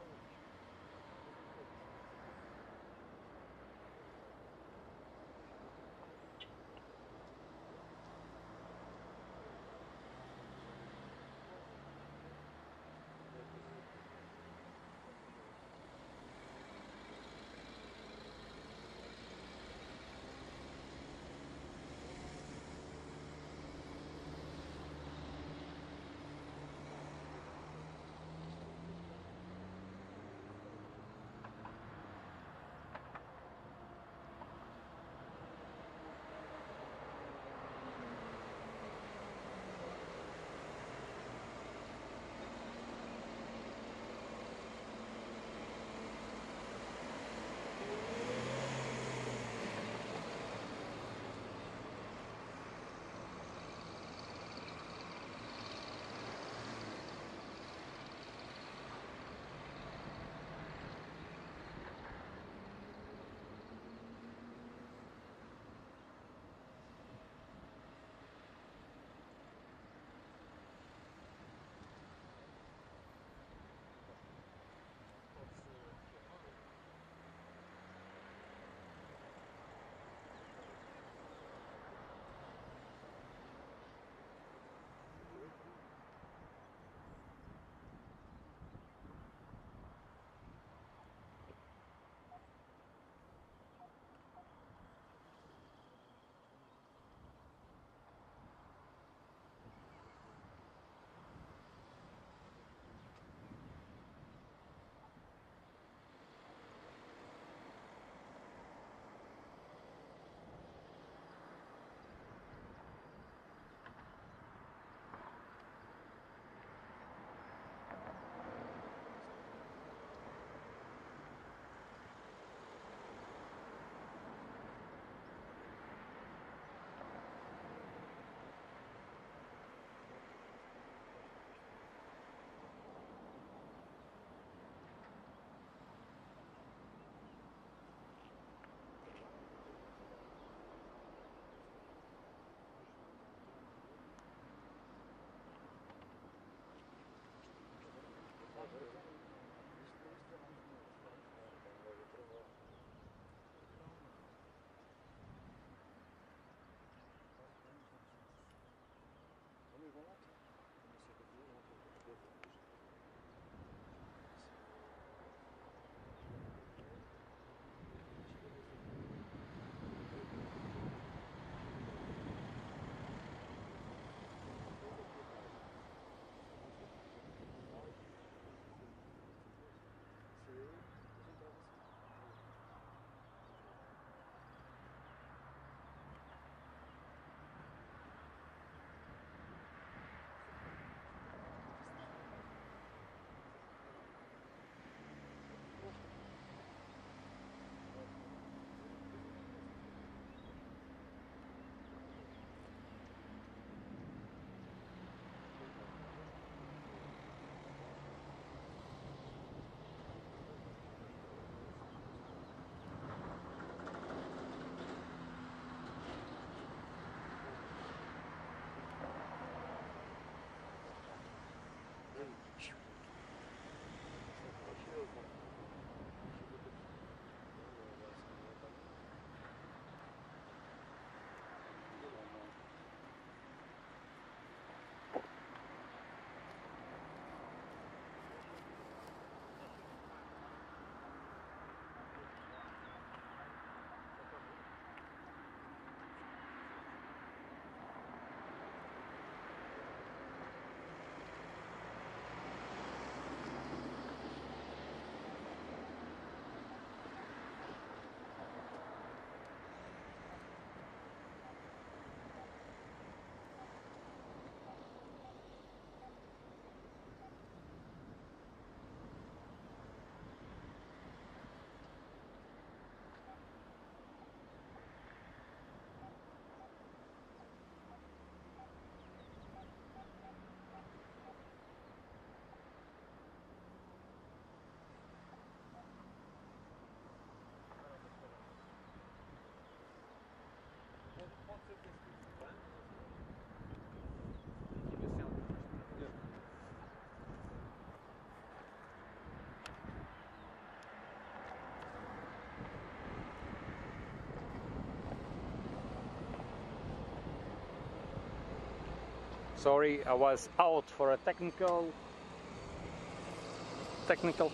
Sorry, I was out for a technical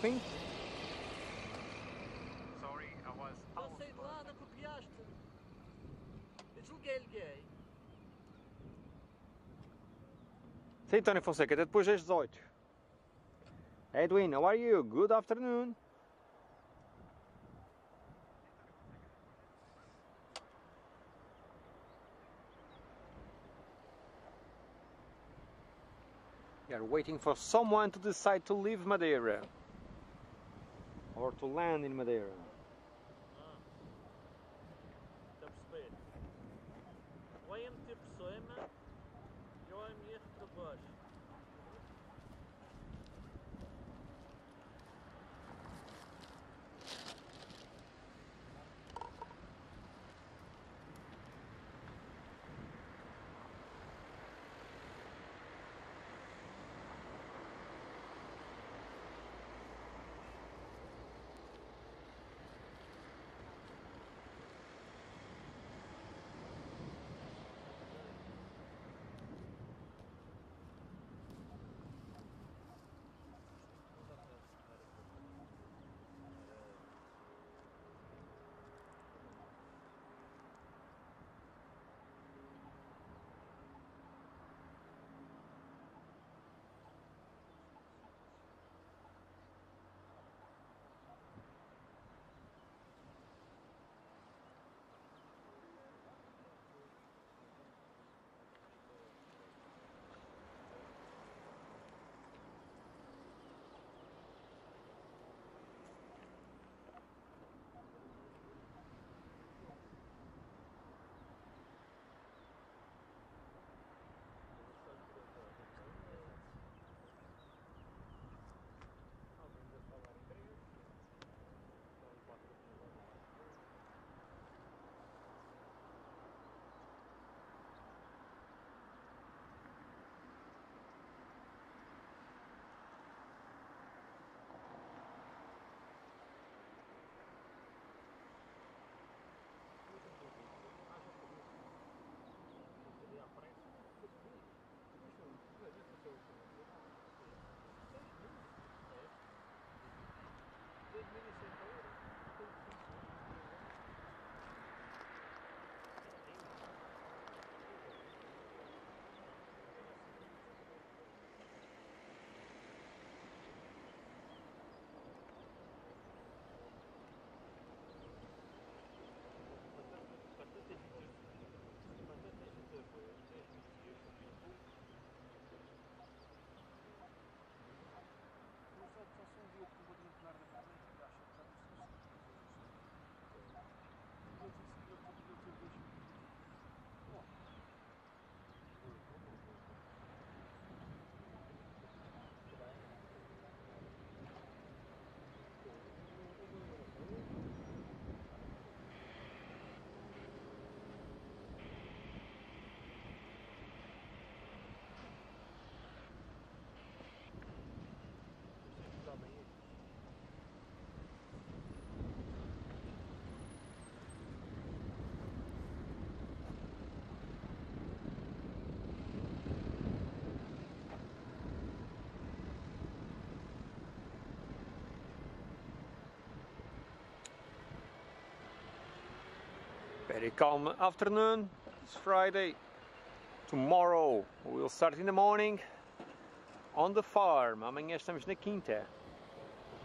thing. Hey Tony Fonseca, depois das 18. Edwin, how are you? Good afternoon. We are waiting for someone to decide to leave Madeira or to land in Madeira. Very calm afternoon. It's Friday. Tomorrow we'll start in the morning on the farm. Amanhã estamos na quinta.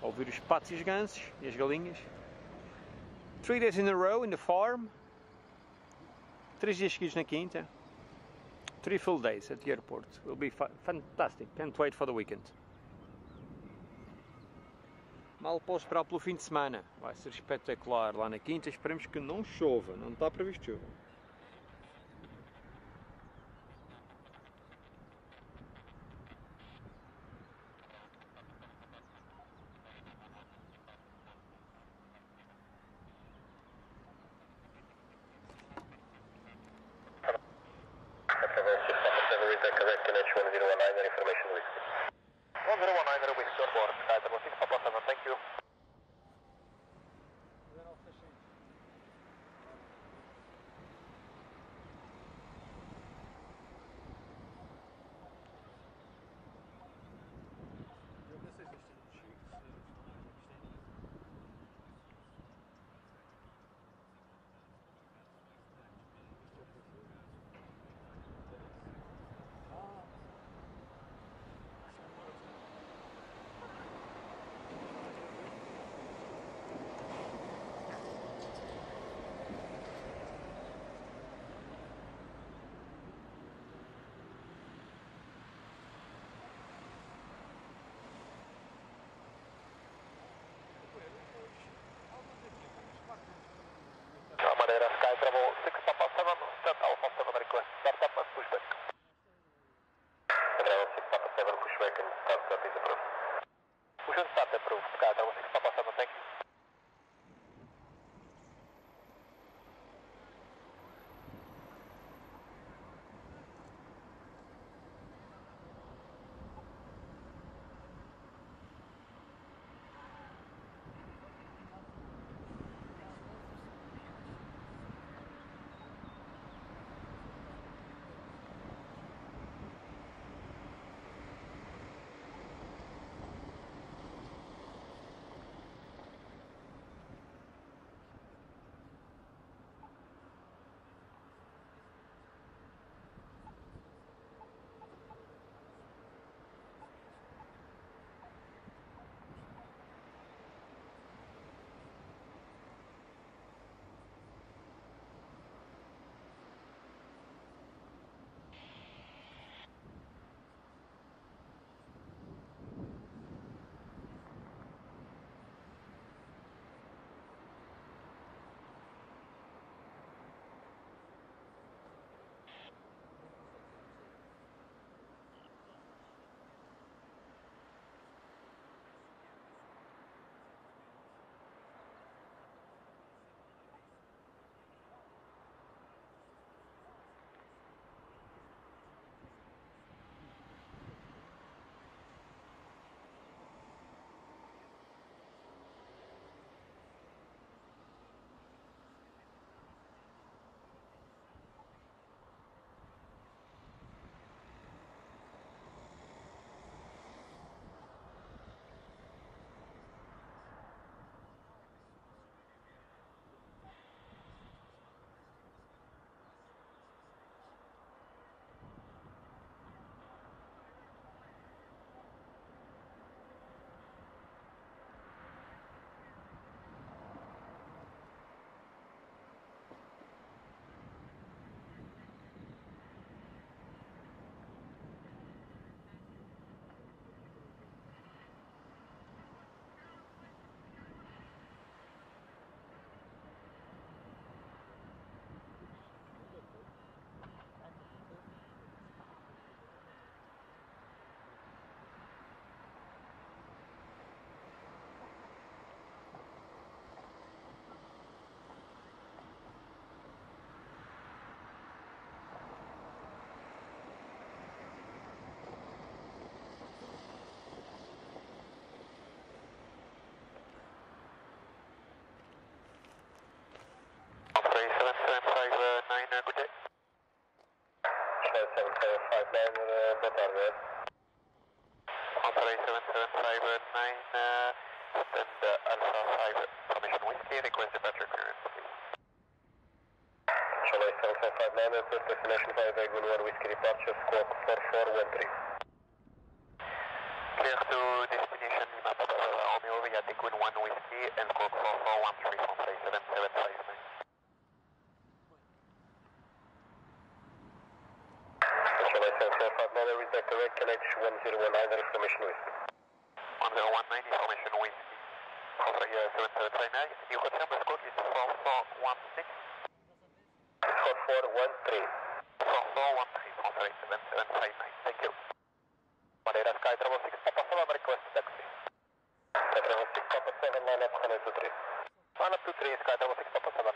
A ouvir os patos e os gansos e as galinhas. 3 days in a row in the farm. 3 dias seguidos na quinta. 3 full days at the airport. Will be fantastic. Can't wait for the weekend. Mal posso esperar pelo fim de semana, vai ser espetacular lá na quinta, esperemos que não chova, não está previsto chuva. Sky Travel 6 Papa 7, send Alpha 7 request startup and pushback. Sky Travel 6 Papa 7 pushback and startup is approved. Push and start approved. Sky Travel 6 Papa 7, thank you. Good day. 775 boa tarde. Monterey 775 9, stand Alpha 5 formation whiskey, request departure clearance, please. Monterey 775 9, request destination 5-1 whiskey departure, squawk 4413. Clear to destination Lima Papa Romeo via Degun 1 whiskey and squawk 4413 from 775 9. Correct, LH 1019 information whiskey. 1019 information whiskey. Australia 775 9, you confirm the squawk is 4416. 4413. 4413, Australia 775 9, thank you. Madeira Sky Travel 6 Papa 7, request taxi. Sky Travel 6 Papa 7, line up 123. Line up 23, Sky Travel 6 Papa 7.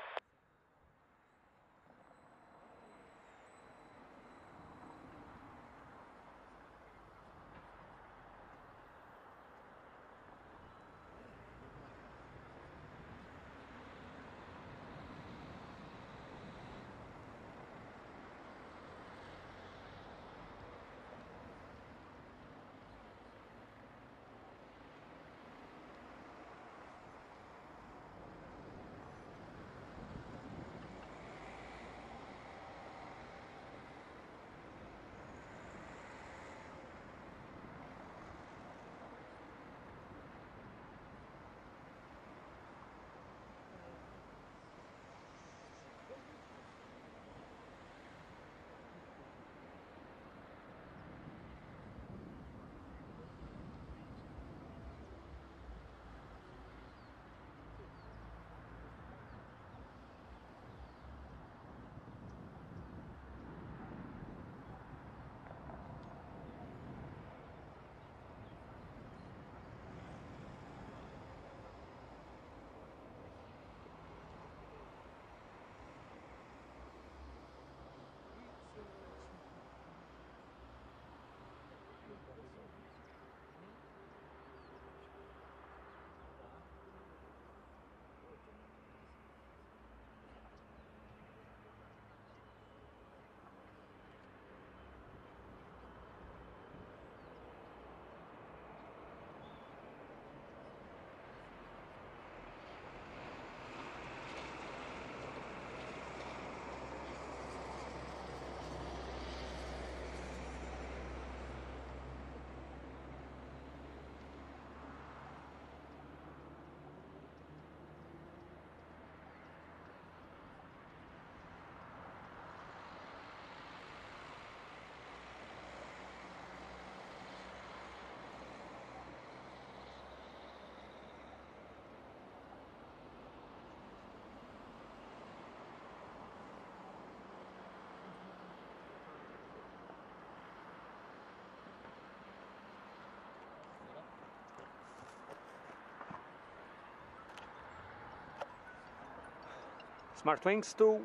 Smartwings to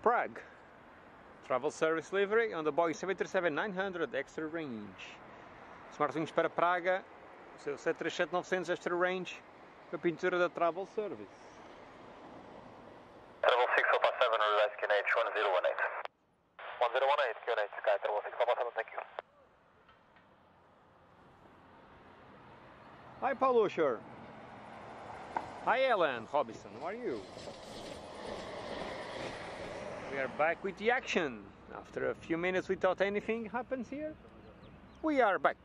Prague. Travel service livery on the Boeing 737-900 extra range. Smartwings para Praga, o seu 737-900 extra range, a pintura da Travel Service. 66057 Rescue H1018. 1018 Q8 Sky Travel 657, thank you. Hi Paulo Usher. Hi Ellen Robinson, how are you? We are back with the action. After a few minutes without anything happens here, we are back.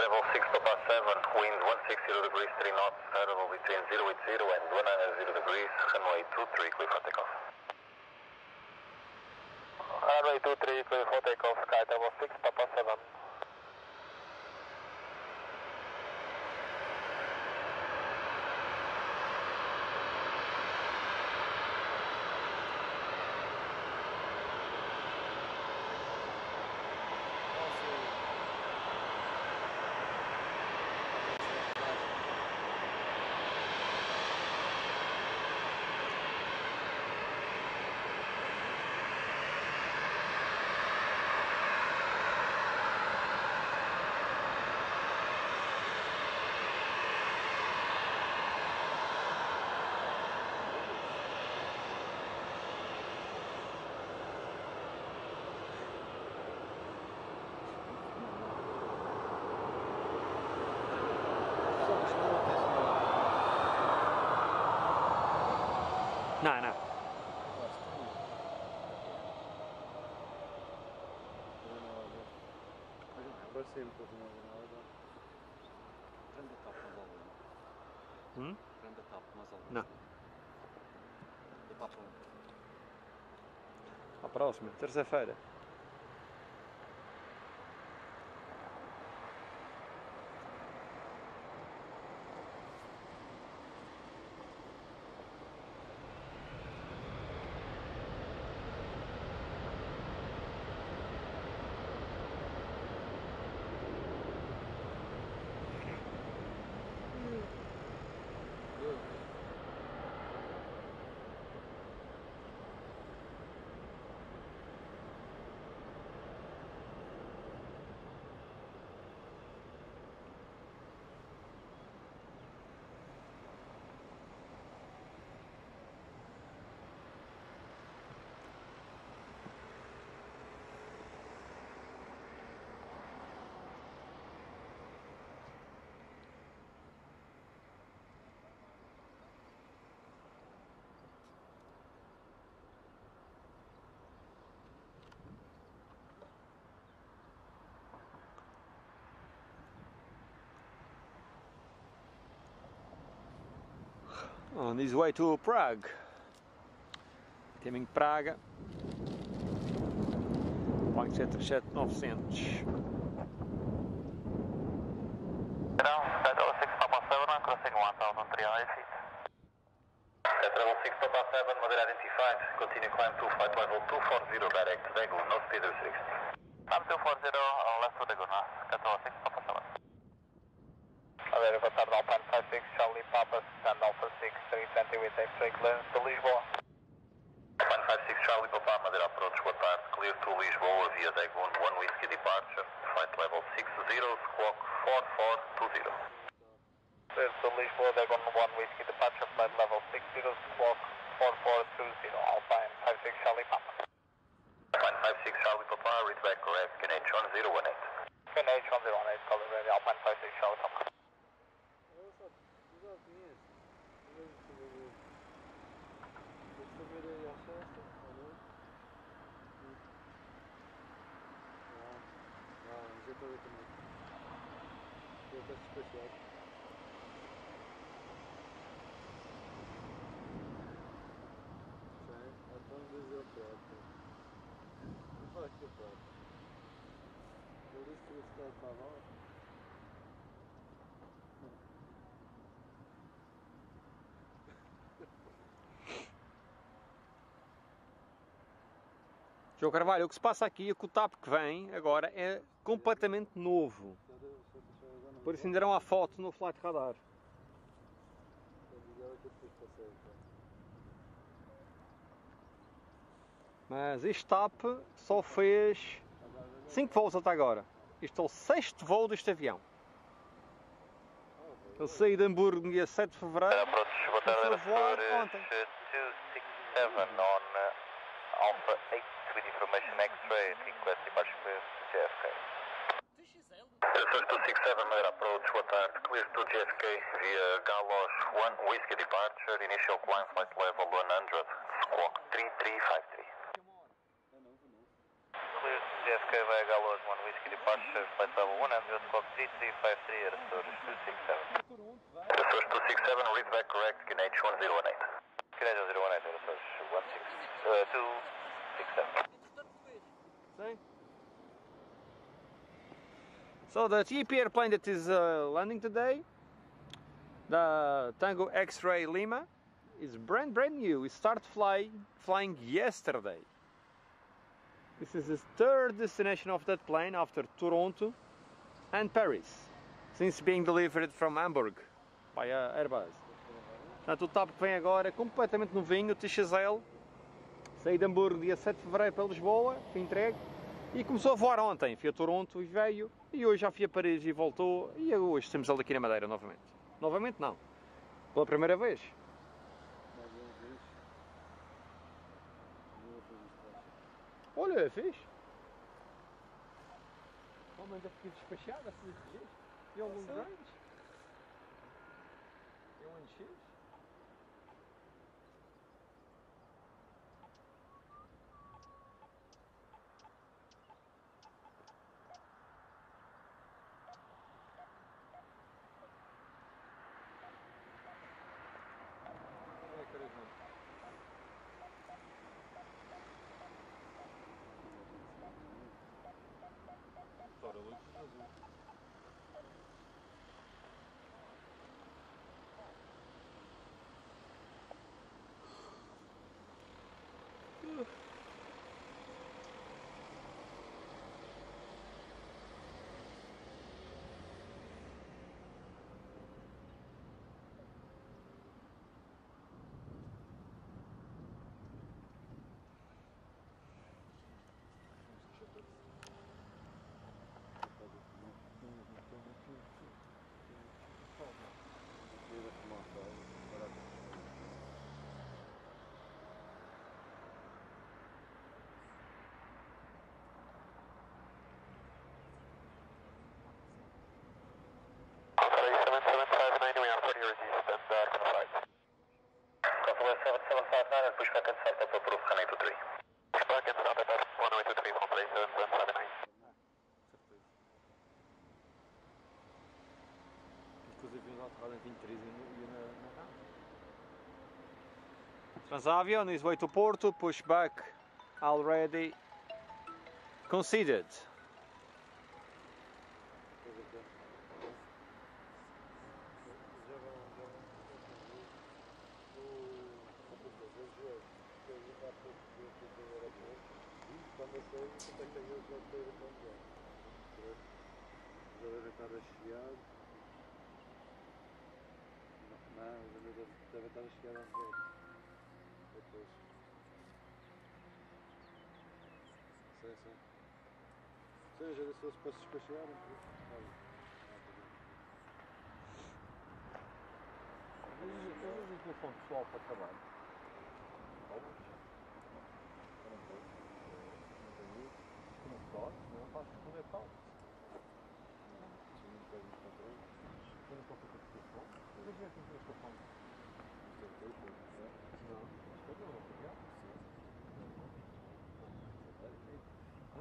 Level 6 Papa 7, wind 160 degrees, 3 knots, level between 080 and 190 degrees, runway 23, clear for takeoff. Runway 23, clear for takeoff, Sky Level 6 Papa 7. A próxima, terça-feira. On his way to Prague, came in Praga, Boeing 737-900. Down, Federal 6 Papa 7, I'm crossing 1,300 feet. Federal 6 Papa 7, model identified, continue climb to flight level 240, direct Daegu, no speed restriction. Climb 240, left to Daegu, Federal 6 Papa 7. Alpine 56, Charlie Papa, stand Alpha 6, 320 with X-ray clearance to Lisboa. Alpine 56, Charlie Papa, Madeira approach, what time? Clear to Lisboa via Daegun, 1 whiskey departure, flight level 60, squawk 4420. Manchester to Lisbon, Egon 1 Whiskey, departure flight level 60, walk 4420, Alpine, 56 Charlie Papa. 156 Charlie Papa, read back correct, CanH 1018. CanH 1018, call it ready, Alpine 56 Charlie Papa. João Carvalho, o que se passa aqui é que o TAP que vem agora é completamente novo. Por isso ainda não há foto no flight radar. Mas este TAP só fez 5 voos até agora. Este é o 6º voo deste avião. Eu saí de Hamburgo no dia 7 de Fevereiro e fui voar ontem. Alpha 8 with information X-ray request departure clear to JFK. Azores 267 made approach, boa tarde, clear to JFK via Carlos 1 Whiskey departure, initial climb flight level 100, squawk 3353. Clear to JFK via Carlos 1 Whiskey departure, flight level 100, squawk 3353, Azores 267. Azores 267, read back correct, CanH 1018. CanH 1018, Azores 167. 267. See? So the TAP airplane that is landing today, the Tango X-Ray Lima, is brand new. It started flying yesterday. This is the 3rd destination of that plane after Toronto and Paris, since being delivered from Hamburg by Airbus. Portanto, o TAP que vem agora é completamente novinho, o TXL. Saí de Hamburgo dia 7 de Fevereiro para Lisboa, fui entregue e começou a voar ontem. Fui a Toronto e veio, e hoje já fui a Paris e voltou, e hoje temos ele aqui na Madeira novamente. Novamente não, pela primeira vez. Olha, é fixe. Como ainda fiquei despachado assim de registro? E alguns anos? E um NX? Transavia on his way to Porto, pushback already conceded. Seja, se fosse para se despachar, Temos uma situação pessoal para acabar. Não faz tudo é tal.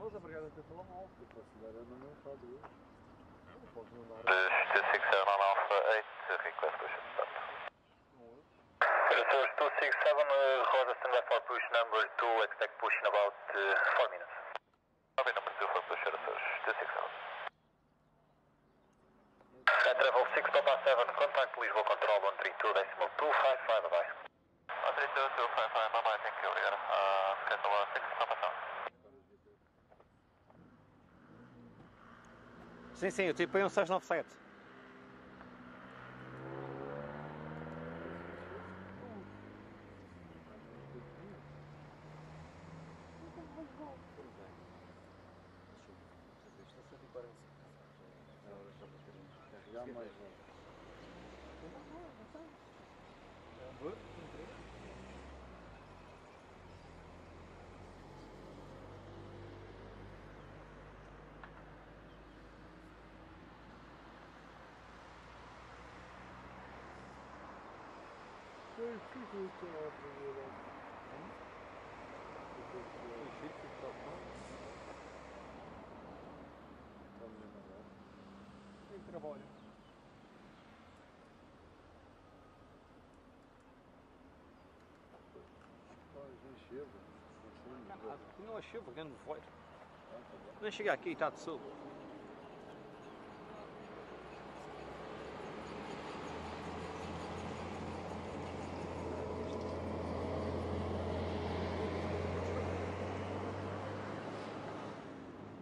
Mas a brigada tem pela mal, porque a cidade não faz isso. Não pode mandar. 267 on Alpha 8, request push and stop. 267, Roger, stand by for push number 2, expect push in about 4 minutes. Copy number 2 for push, Azores, 267. Travel 6, Papa 7, contact Lisbon control 132.255, bye bye. 132.255, bye bye, thank you, Roger. Schedule 6, Papa 7. Sim, eu tipo em um 697. Não achei o grande voeiro. Nem chegar aqui e está de sul.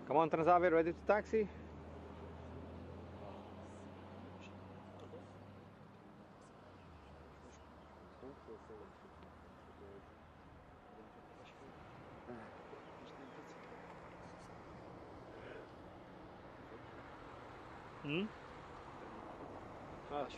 Come on, Transavia, ready to taxi? Está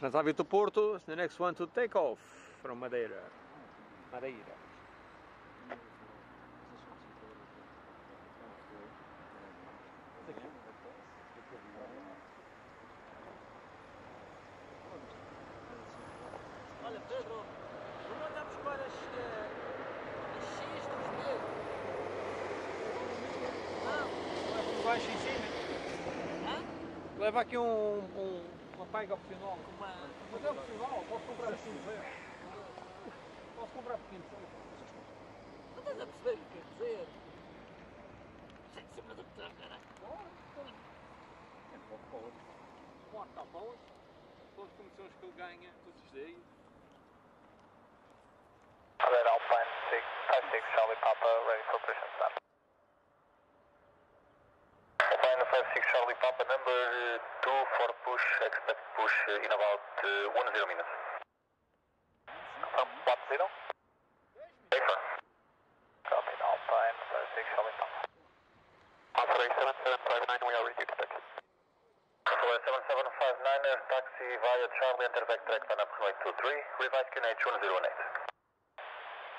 Transavia to Porto, the next one to take off from Madeira. Leva aqui uma paiga opcional. Mas é opcional, posso comprar assim, dizer. Posso comprar pequeno, não estás a perceber o que quer dizer? Tem que ser uma adaptação, caralho. É pouco para hoje. 4 para hoje. Todas as comissões que ele ganha, todos os dias. Red Alpine 56, Charlie Papa, ready for push and stop. Papa number 2 for push, expect push in about 10 minutes. Confirm 10? Safer. Copy, Alpine 56, Charlie Papa. Alpha 87759, we are ready to taxi. Alpha 87759, taxi via Charlie, enter back track, turn up runway 23, revise QNH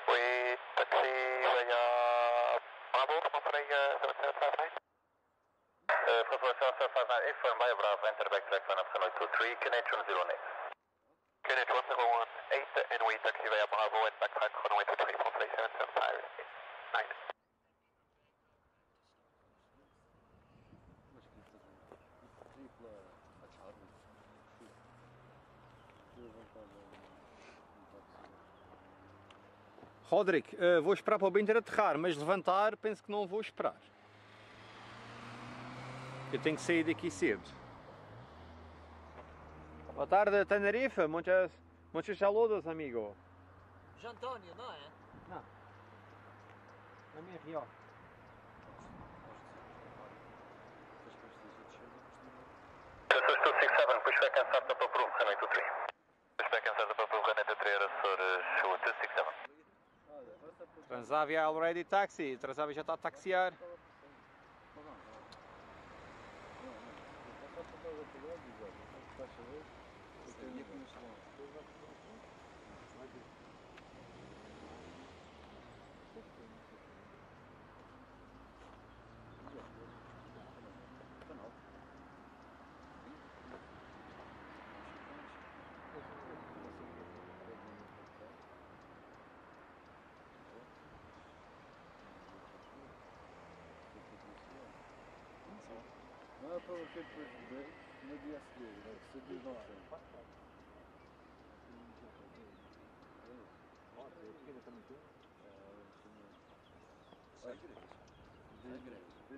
108. We taxi via Bravo, Alpha 87759. Proposal 759, X1 by Bravo, enter backtrack, line up runway 23, QNH 108. QNH 1018, and we taxi via Bravo and backtrack runway 23 for 3759. Rodrigo, vou esperar para o Binder aterrar, mas levantar penso que não vou esperar. Eu tenho que sair daqui cedo. Boa tarde, Tenerife. Muitos saludos, amigo. João António, não é? Não. Na minha Rio. 167, pushback and start up approved, runway 23. Pushback and start up approved, runway 23, Azores 267. Transavia already taxi, Transavia já está a taxiar. Não é para você depois ver, no dia a seguir, se diz não sei. Vem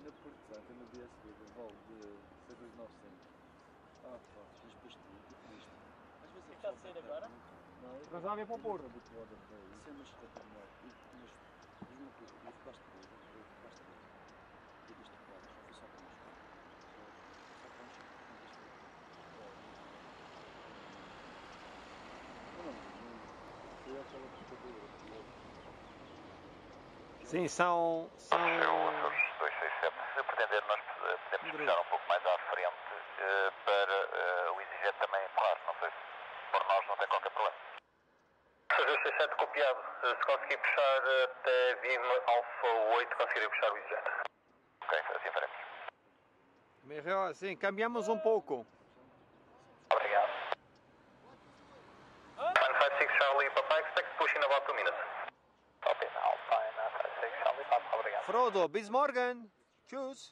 na Porto Santo no dia a seguir, um voo de 7.900. Ah, pá, mas depois tu, o que é isto? O está a sair agora? Transávia para o Porto. Isso é uma escota, mas diz-me uma coisa, eu gosto de ver. Sim, são... Azores 267. Se pretender, nós podemos puxar um pouco mais à frente para o EasyJet também empurrar. Não sei se por nós não tem qualquer problema. Azores 267 copiado. Se conseguir puxar até Vim Alfa 8, conseguirei puxar o EasyJet. Ok, assim faremos. Melhor, sim, cambiamos um pouco. Obrigado. 156 Charlie, Papa, expect push in about 2 minutes. Copy, Alpine, 156 Charlie, Papa, obrigado. Frodo, bis morgen. Tschüss.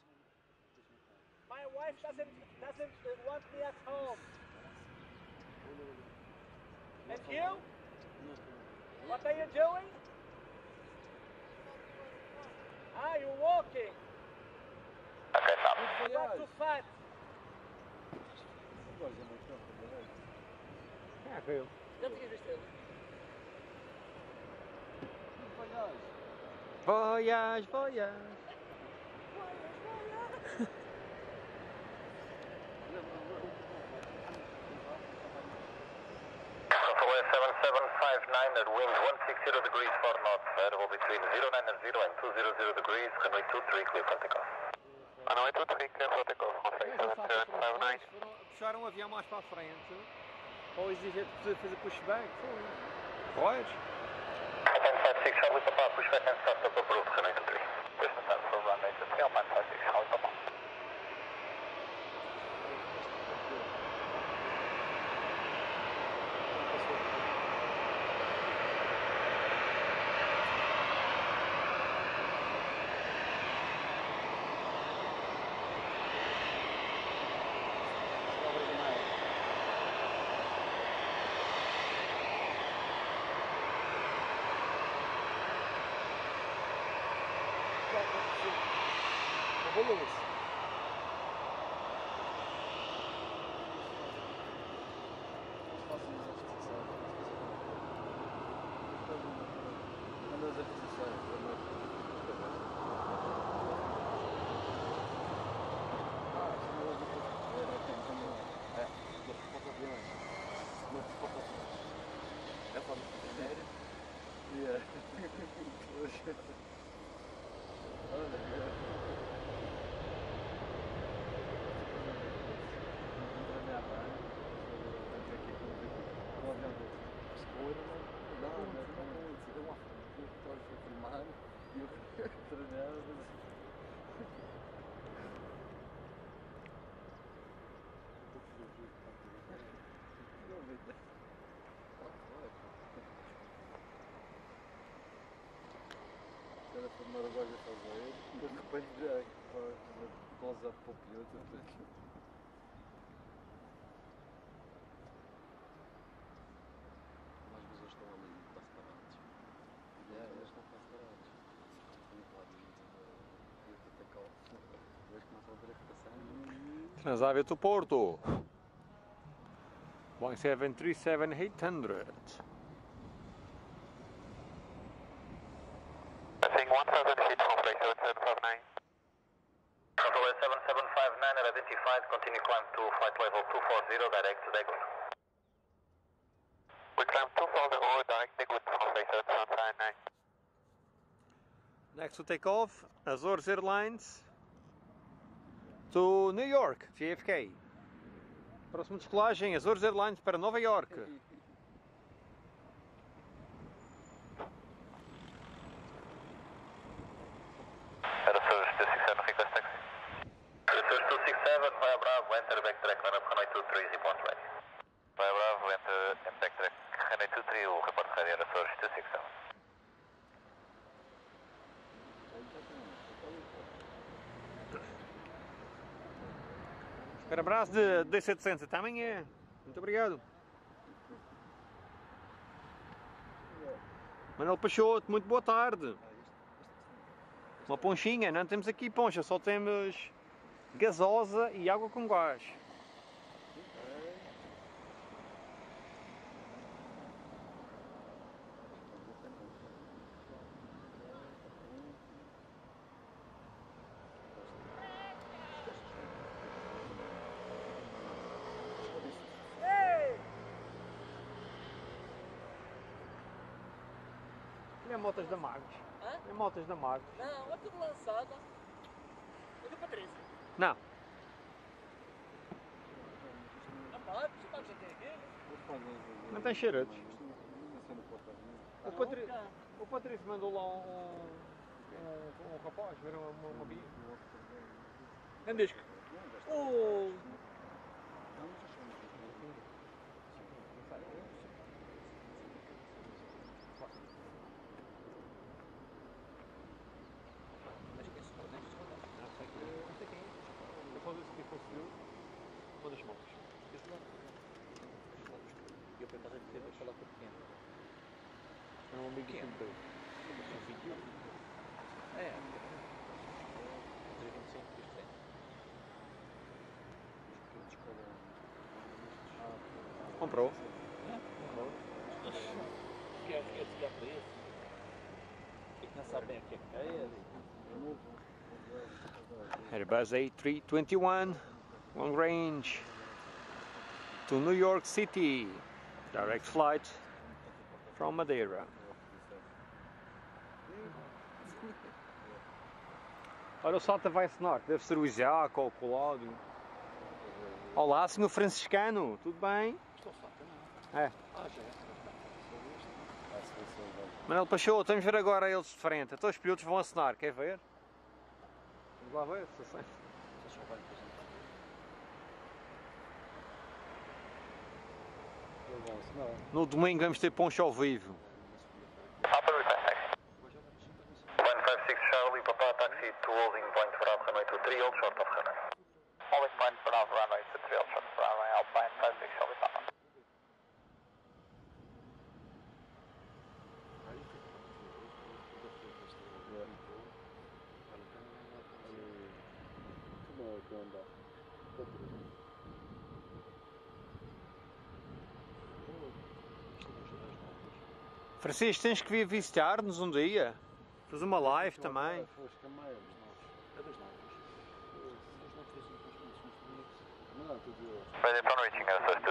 My wife doesn't want me at home. And you? What are you doing? Ah, you're walking. Okay, now. You're not too fat. Yeah, cool. Voyage, voyage. Voyage, voyage. Control 7759 at wind 160 degrees 4 knots. Variable between 090 and 200 degrees. Runway 23 clear for takeoff. Runway 23 clear for takeoff. Control 7759. Puxar um avião mais para a frente. Ou exigente para fazer pushback? Pode. 156 Charlie Papa, pushback and start up approved, runway 23. Pushback and start up runway 23, 156 Charlie Papa. Primeira coisa a fazer, mas depois já pausa para o piloto. Mas vocês estão ali, quase parados. Eles estão quase parados. Não pode ir até cá. Depois começam a ver a rotação. Transavia to Porto. 1737800. Continue climb to flight level 240 Next to take off, Azores Airlines to New York, JFK. Próximo descolagem, Azores Airlines para Nova York. Um abraço de 2700 também é. Muito obrigado. Manuel Peixoto, muito boa tarde. Uma ponchinha, não temos aqui poncha, só temos gasosa e água com gás. Motas da Magos. Hã? É motas da Magos. Não, é tudo lançado. Eu vou para 13. Não. A Magos já tem aqui? Não tem cheirotes. O Patrício mandou lá um rapaz ver uma bia. Não diz que... Comprou? Quer que esse gato é esse? Quem sabe bem o que é ele? Airbus A321 long range to New York City, direct flight from Madeira. Olha, o SATA vai-se norte, deve ser o Isaac ou o Colado. Olá, senhor franciscano, tudo bem? Estou SATA, não é? É. Ah, já é. Manuel Pachou, vamos ver agora eles de frente. Então os pilotos vão acenar, quer ver? Vamos lá ver, se assim. No domingo vamos ter poncho ao vivo. Francisco, tens que vir visitar-nos um dia? Faz uma live também. Ready upon reaching Azores 267.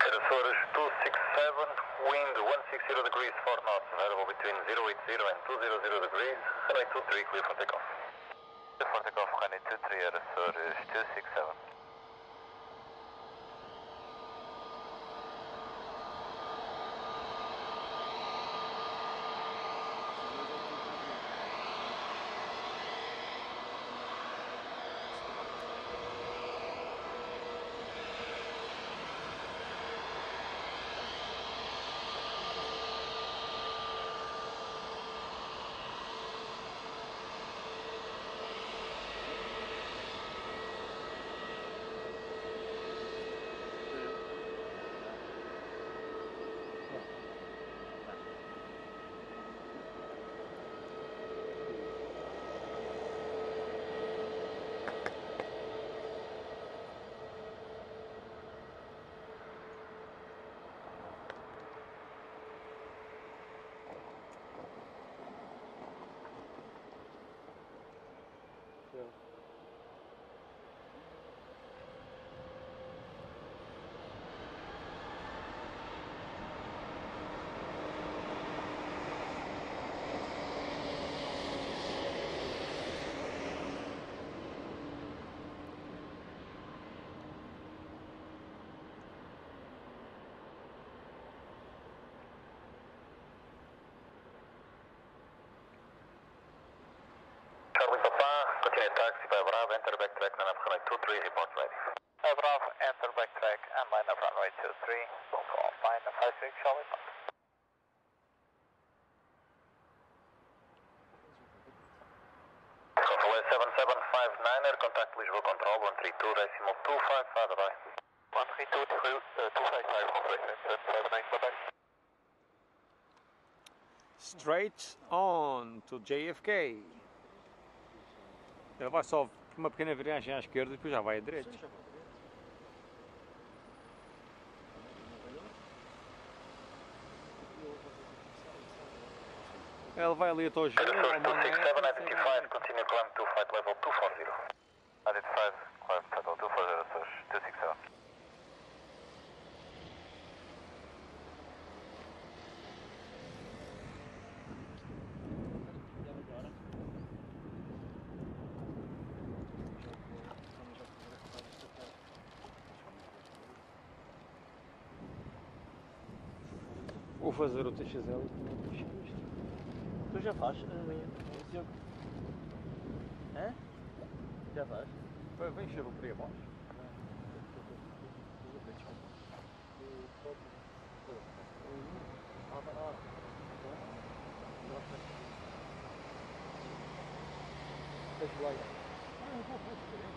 Azores 267, wind 160 degrees 4 knots, variable between 080 and 200 degrees, runway 23 clear for takeoff. Clear for takeoff, runway 23 at Azores 267. taxi by Bravo, enter back track, line up runway 23, report ready. Bravo, enter back track, and line up runway 23, don't go off line, 56, shall report. Control 7759, contact Lisbon control, 132, decimal 255, bye. 132, 255, control 7759, bye bye. Straight on to JFK. Ele vai só uma pequena viragem à esquerda e depois já vai à direita. Ele vai ali até o Júnior. 267, continue climb to flight level 240. Identify climb flight level 240, 267. Vou fazer o TXL. Tu já faz? Diogo? Hã? Já faz? Vem cheiro por aí abaixo.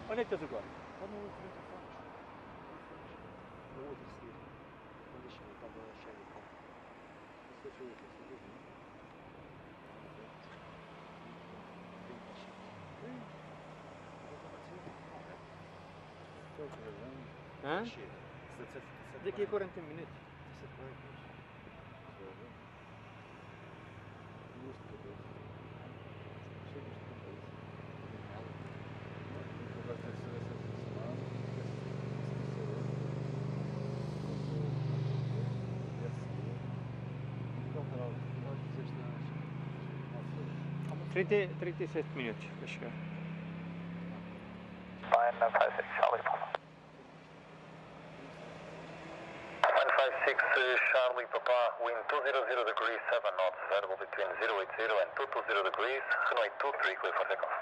Onde é que estás agora? No outro seguir. Quando eu cheguei, estava cheio de pão. Hã? Daqui a 40 minutos. Trinta, 37 minutos para chegar. Line 56, Charlie Papa. Line 56, Charlie Papa, wind 200 degrees, 7 knots, variable between 080 and 220 degrees, runway 23, clear for takeoff.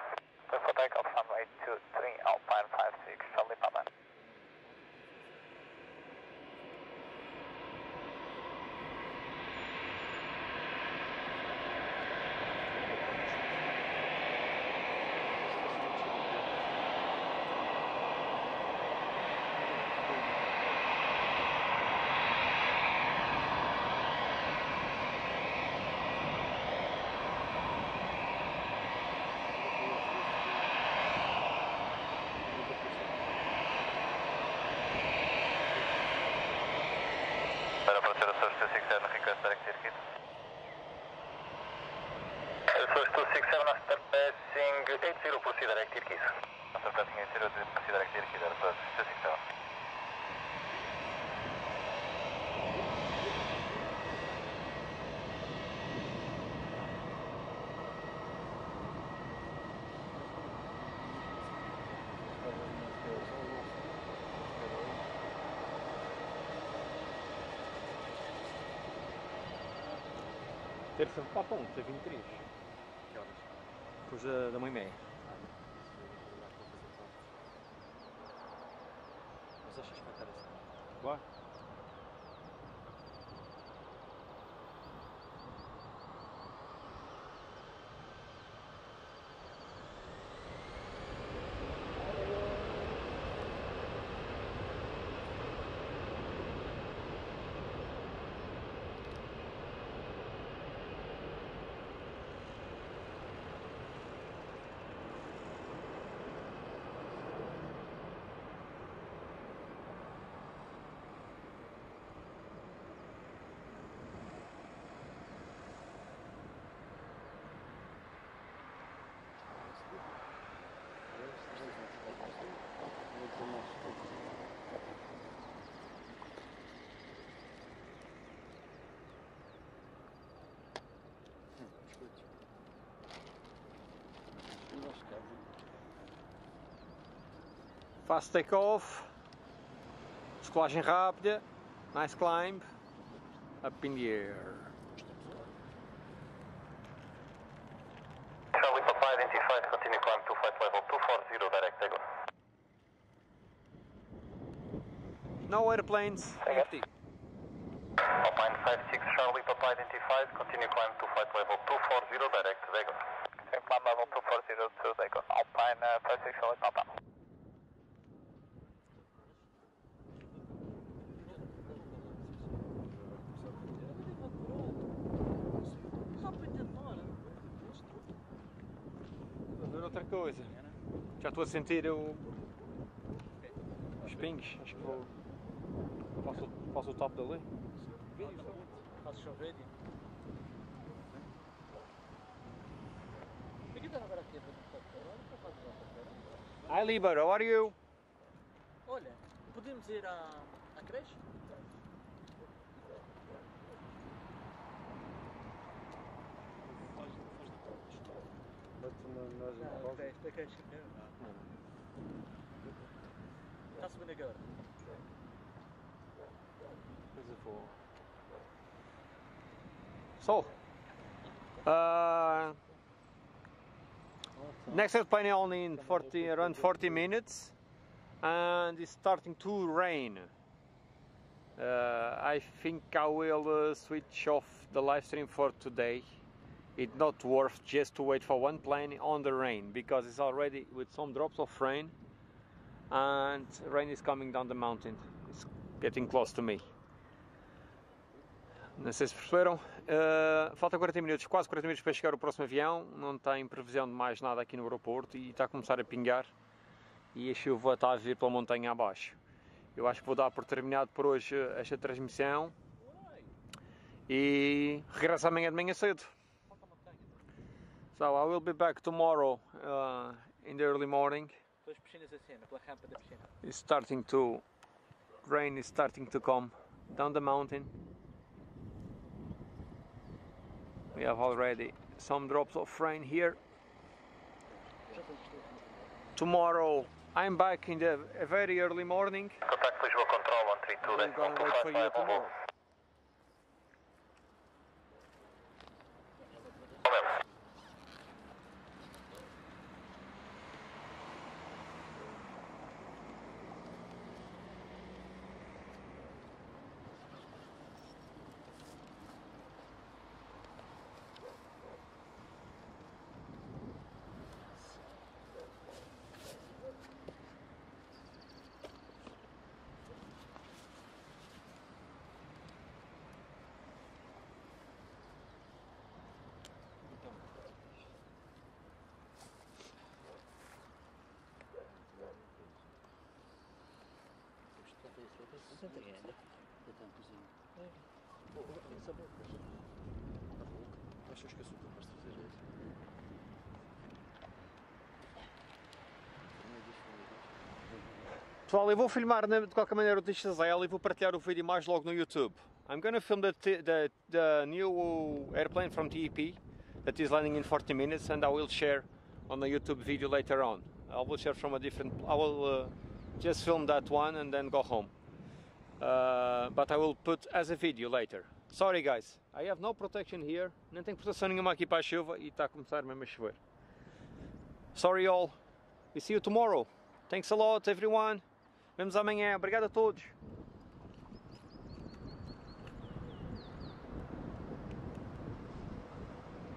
Clear for takeoff, runway 23, Alpine 56, Charlie Papa. Terça-feira para a ponta, 23. Que horas? Depois da 1h30. Mas achas que vai estar assim? Vai. Fast take-off, decolagem rápida, nice climb, up in the air. Charlie Papa, identified, continue climb to flight level 2. No airplanes, empty. Alpine 56 Charlie Papa identified, continue climb to flight level 240, direct to Diogo. Continue climb level 240 to Diogo, Alpine 56 Charlie Papa. Vou ver outra coisa, já estou a sentir os pingos, acho que vou, passo o top dali. Faz chover ali. Hi Libero, how are you? Olha, podemos ir à creche? Da creche não. Está subindo agora. Coisa boa. So, next airplane only in around 40 minutes, and it's starting to rain. I think I will switch off the live stream for today. It's not worth just to wait for one plane on the rain, because it's already with some drops of rain, and rain is coming down the mountain. It's getting close to me. Não sei se perceberam, faltam 40 minutos, quase 40 minutos para chegar o próximo avião, não tem previsão de mais nada aqui no aeroporto e está a começar a pingar e a chuva está a vir pela montanha abaixo. Eu acho que vou dar por terminado por hoje esta transmissão e regresso amanhã de manhã cedo. So I will be back tomorrow in the early morning. It's starting to rain, is starting to come down the mountain. We have already some drops of rain here. Tomorrow I'm back in the very early morning. Contact Lisbon Control 132. I'm going to wait for you tomorrow. Achas que eu sou capaz de fazer isso? Pessoal, eu vou filmar de qualquer maneira o TXL e vou partilhar o vídeo mais logo no YouTube. I'm gonna film the new airplane from TAP that is landing in 40 minutes, and I will share on the YouTube video later on. I will share from a different. I will just film that one and then go home. But I will put as a video later. Sorry guys, I have no protection here. Não tenho proteção nenhuma aqui para a chuva e está a começar mesmo a chover. Sorry all. We see you tomorrow. Thanks a lot everyone. Vemos amanhã. Obrigado a todos.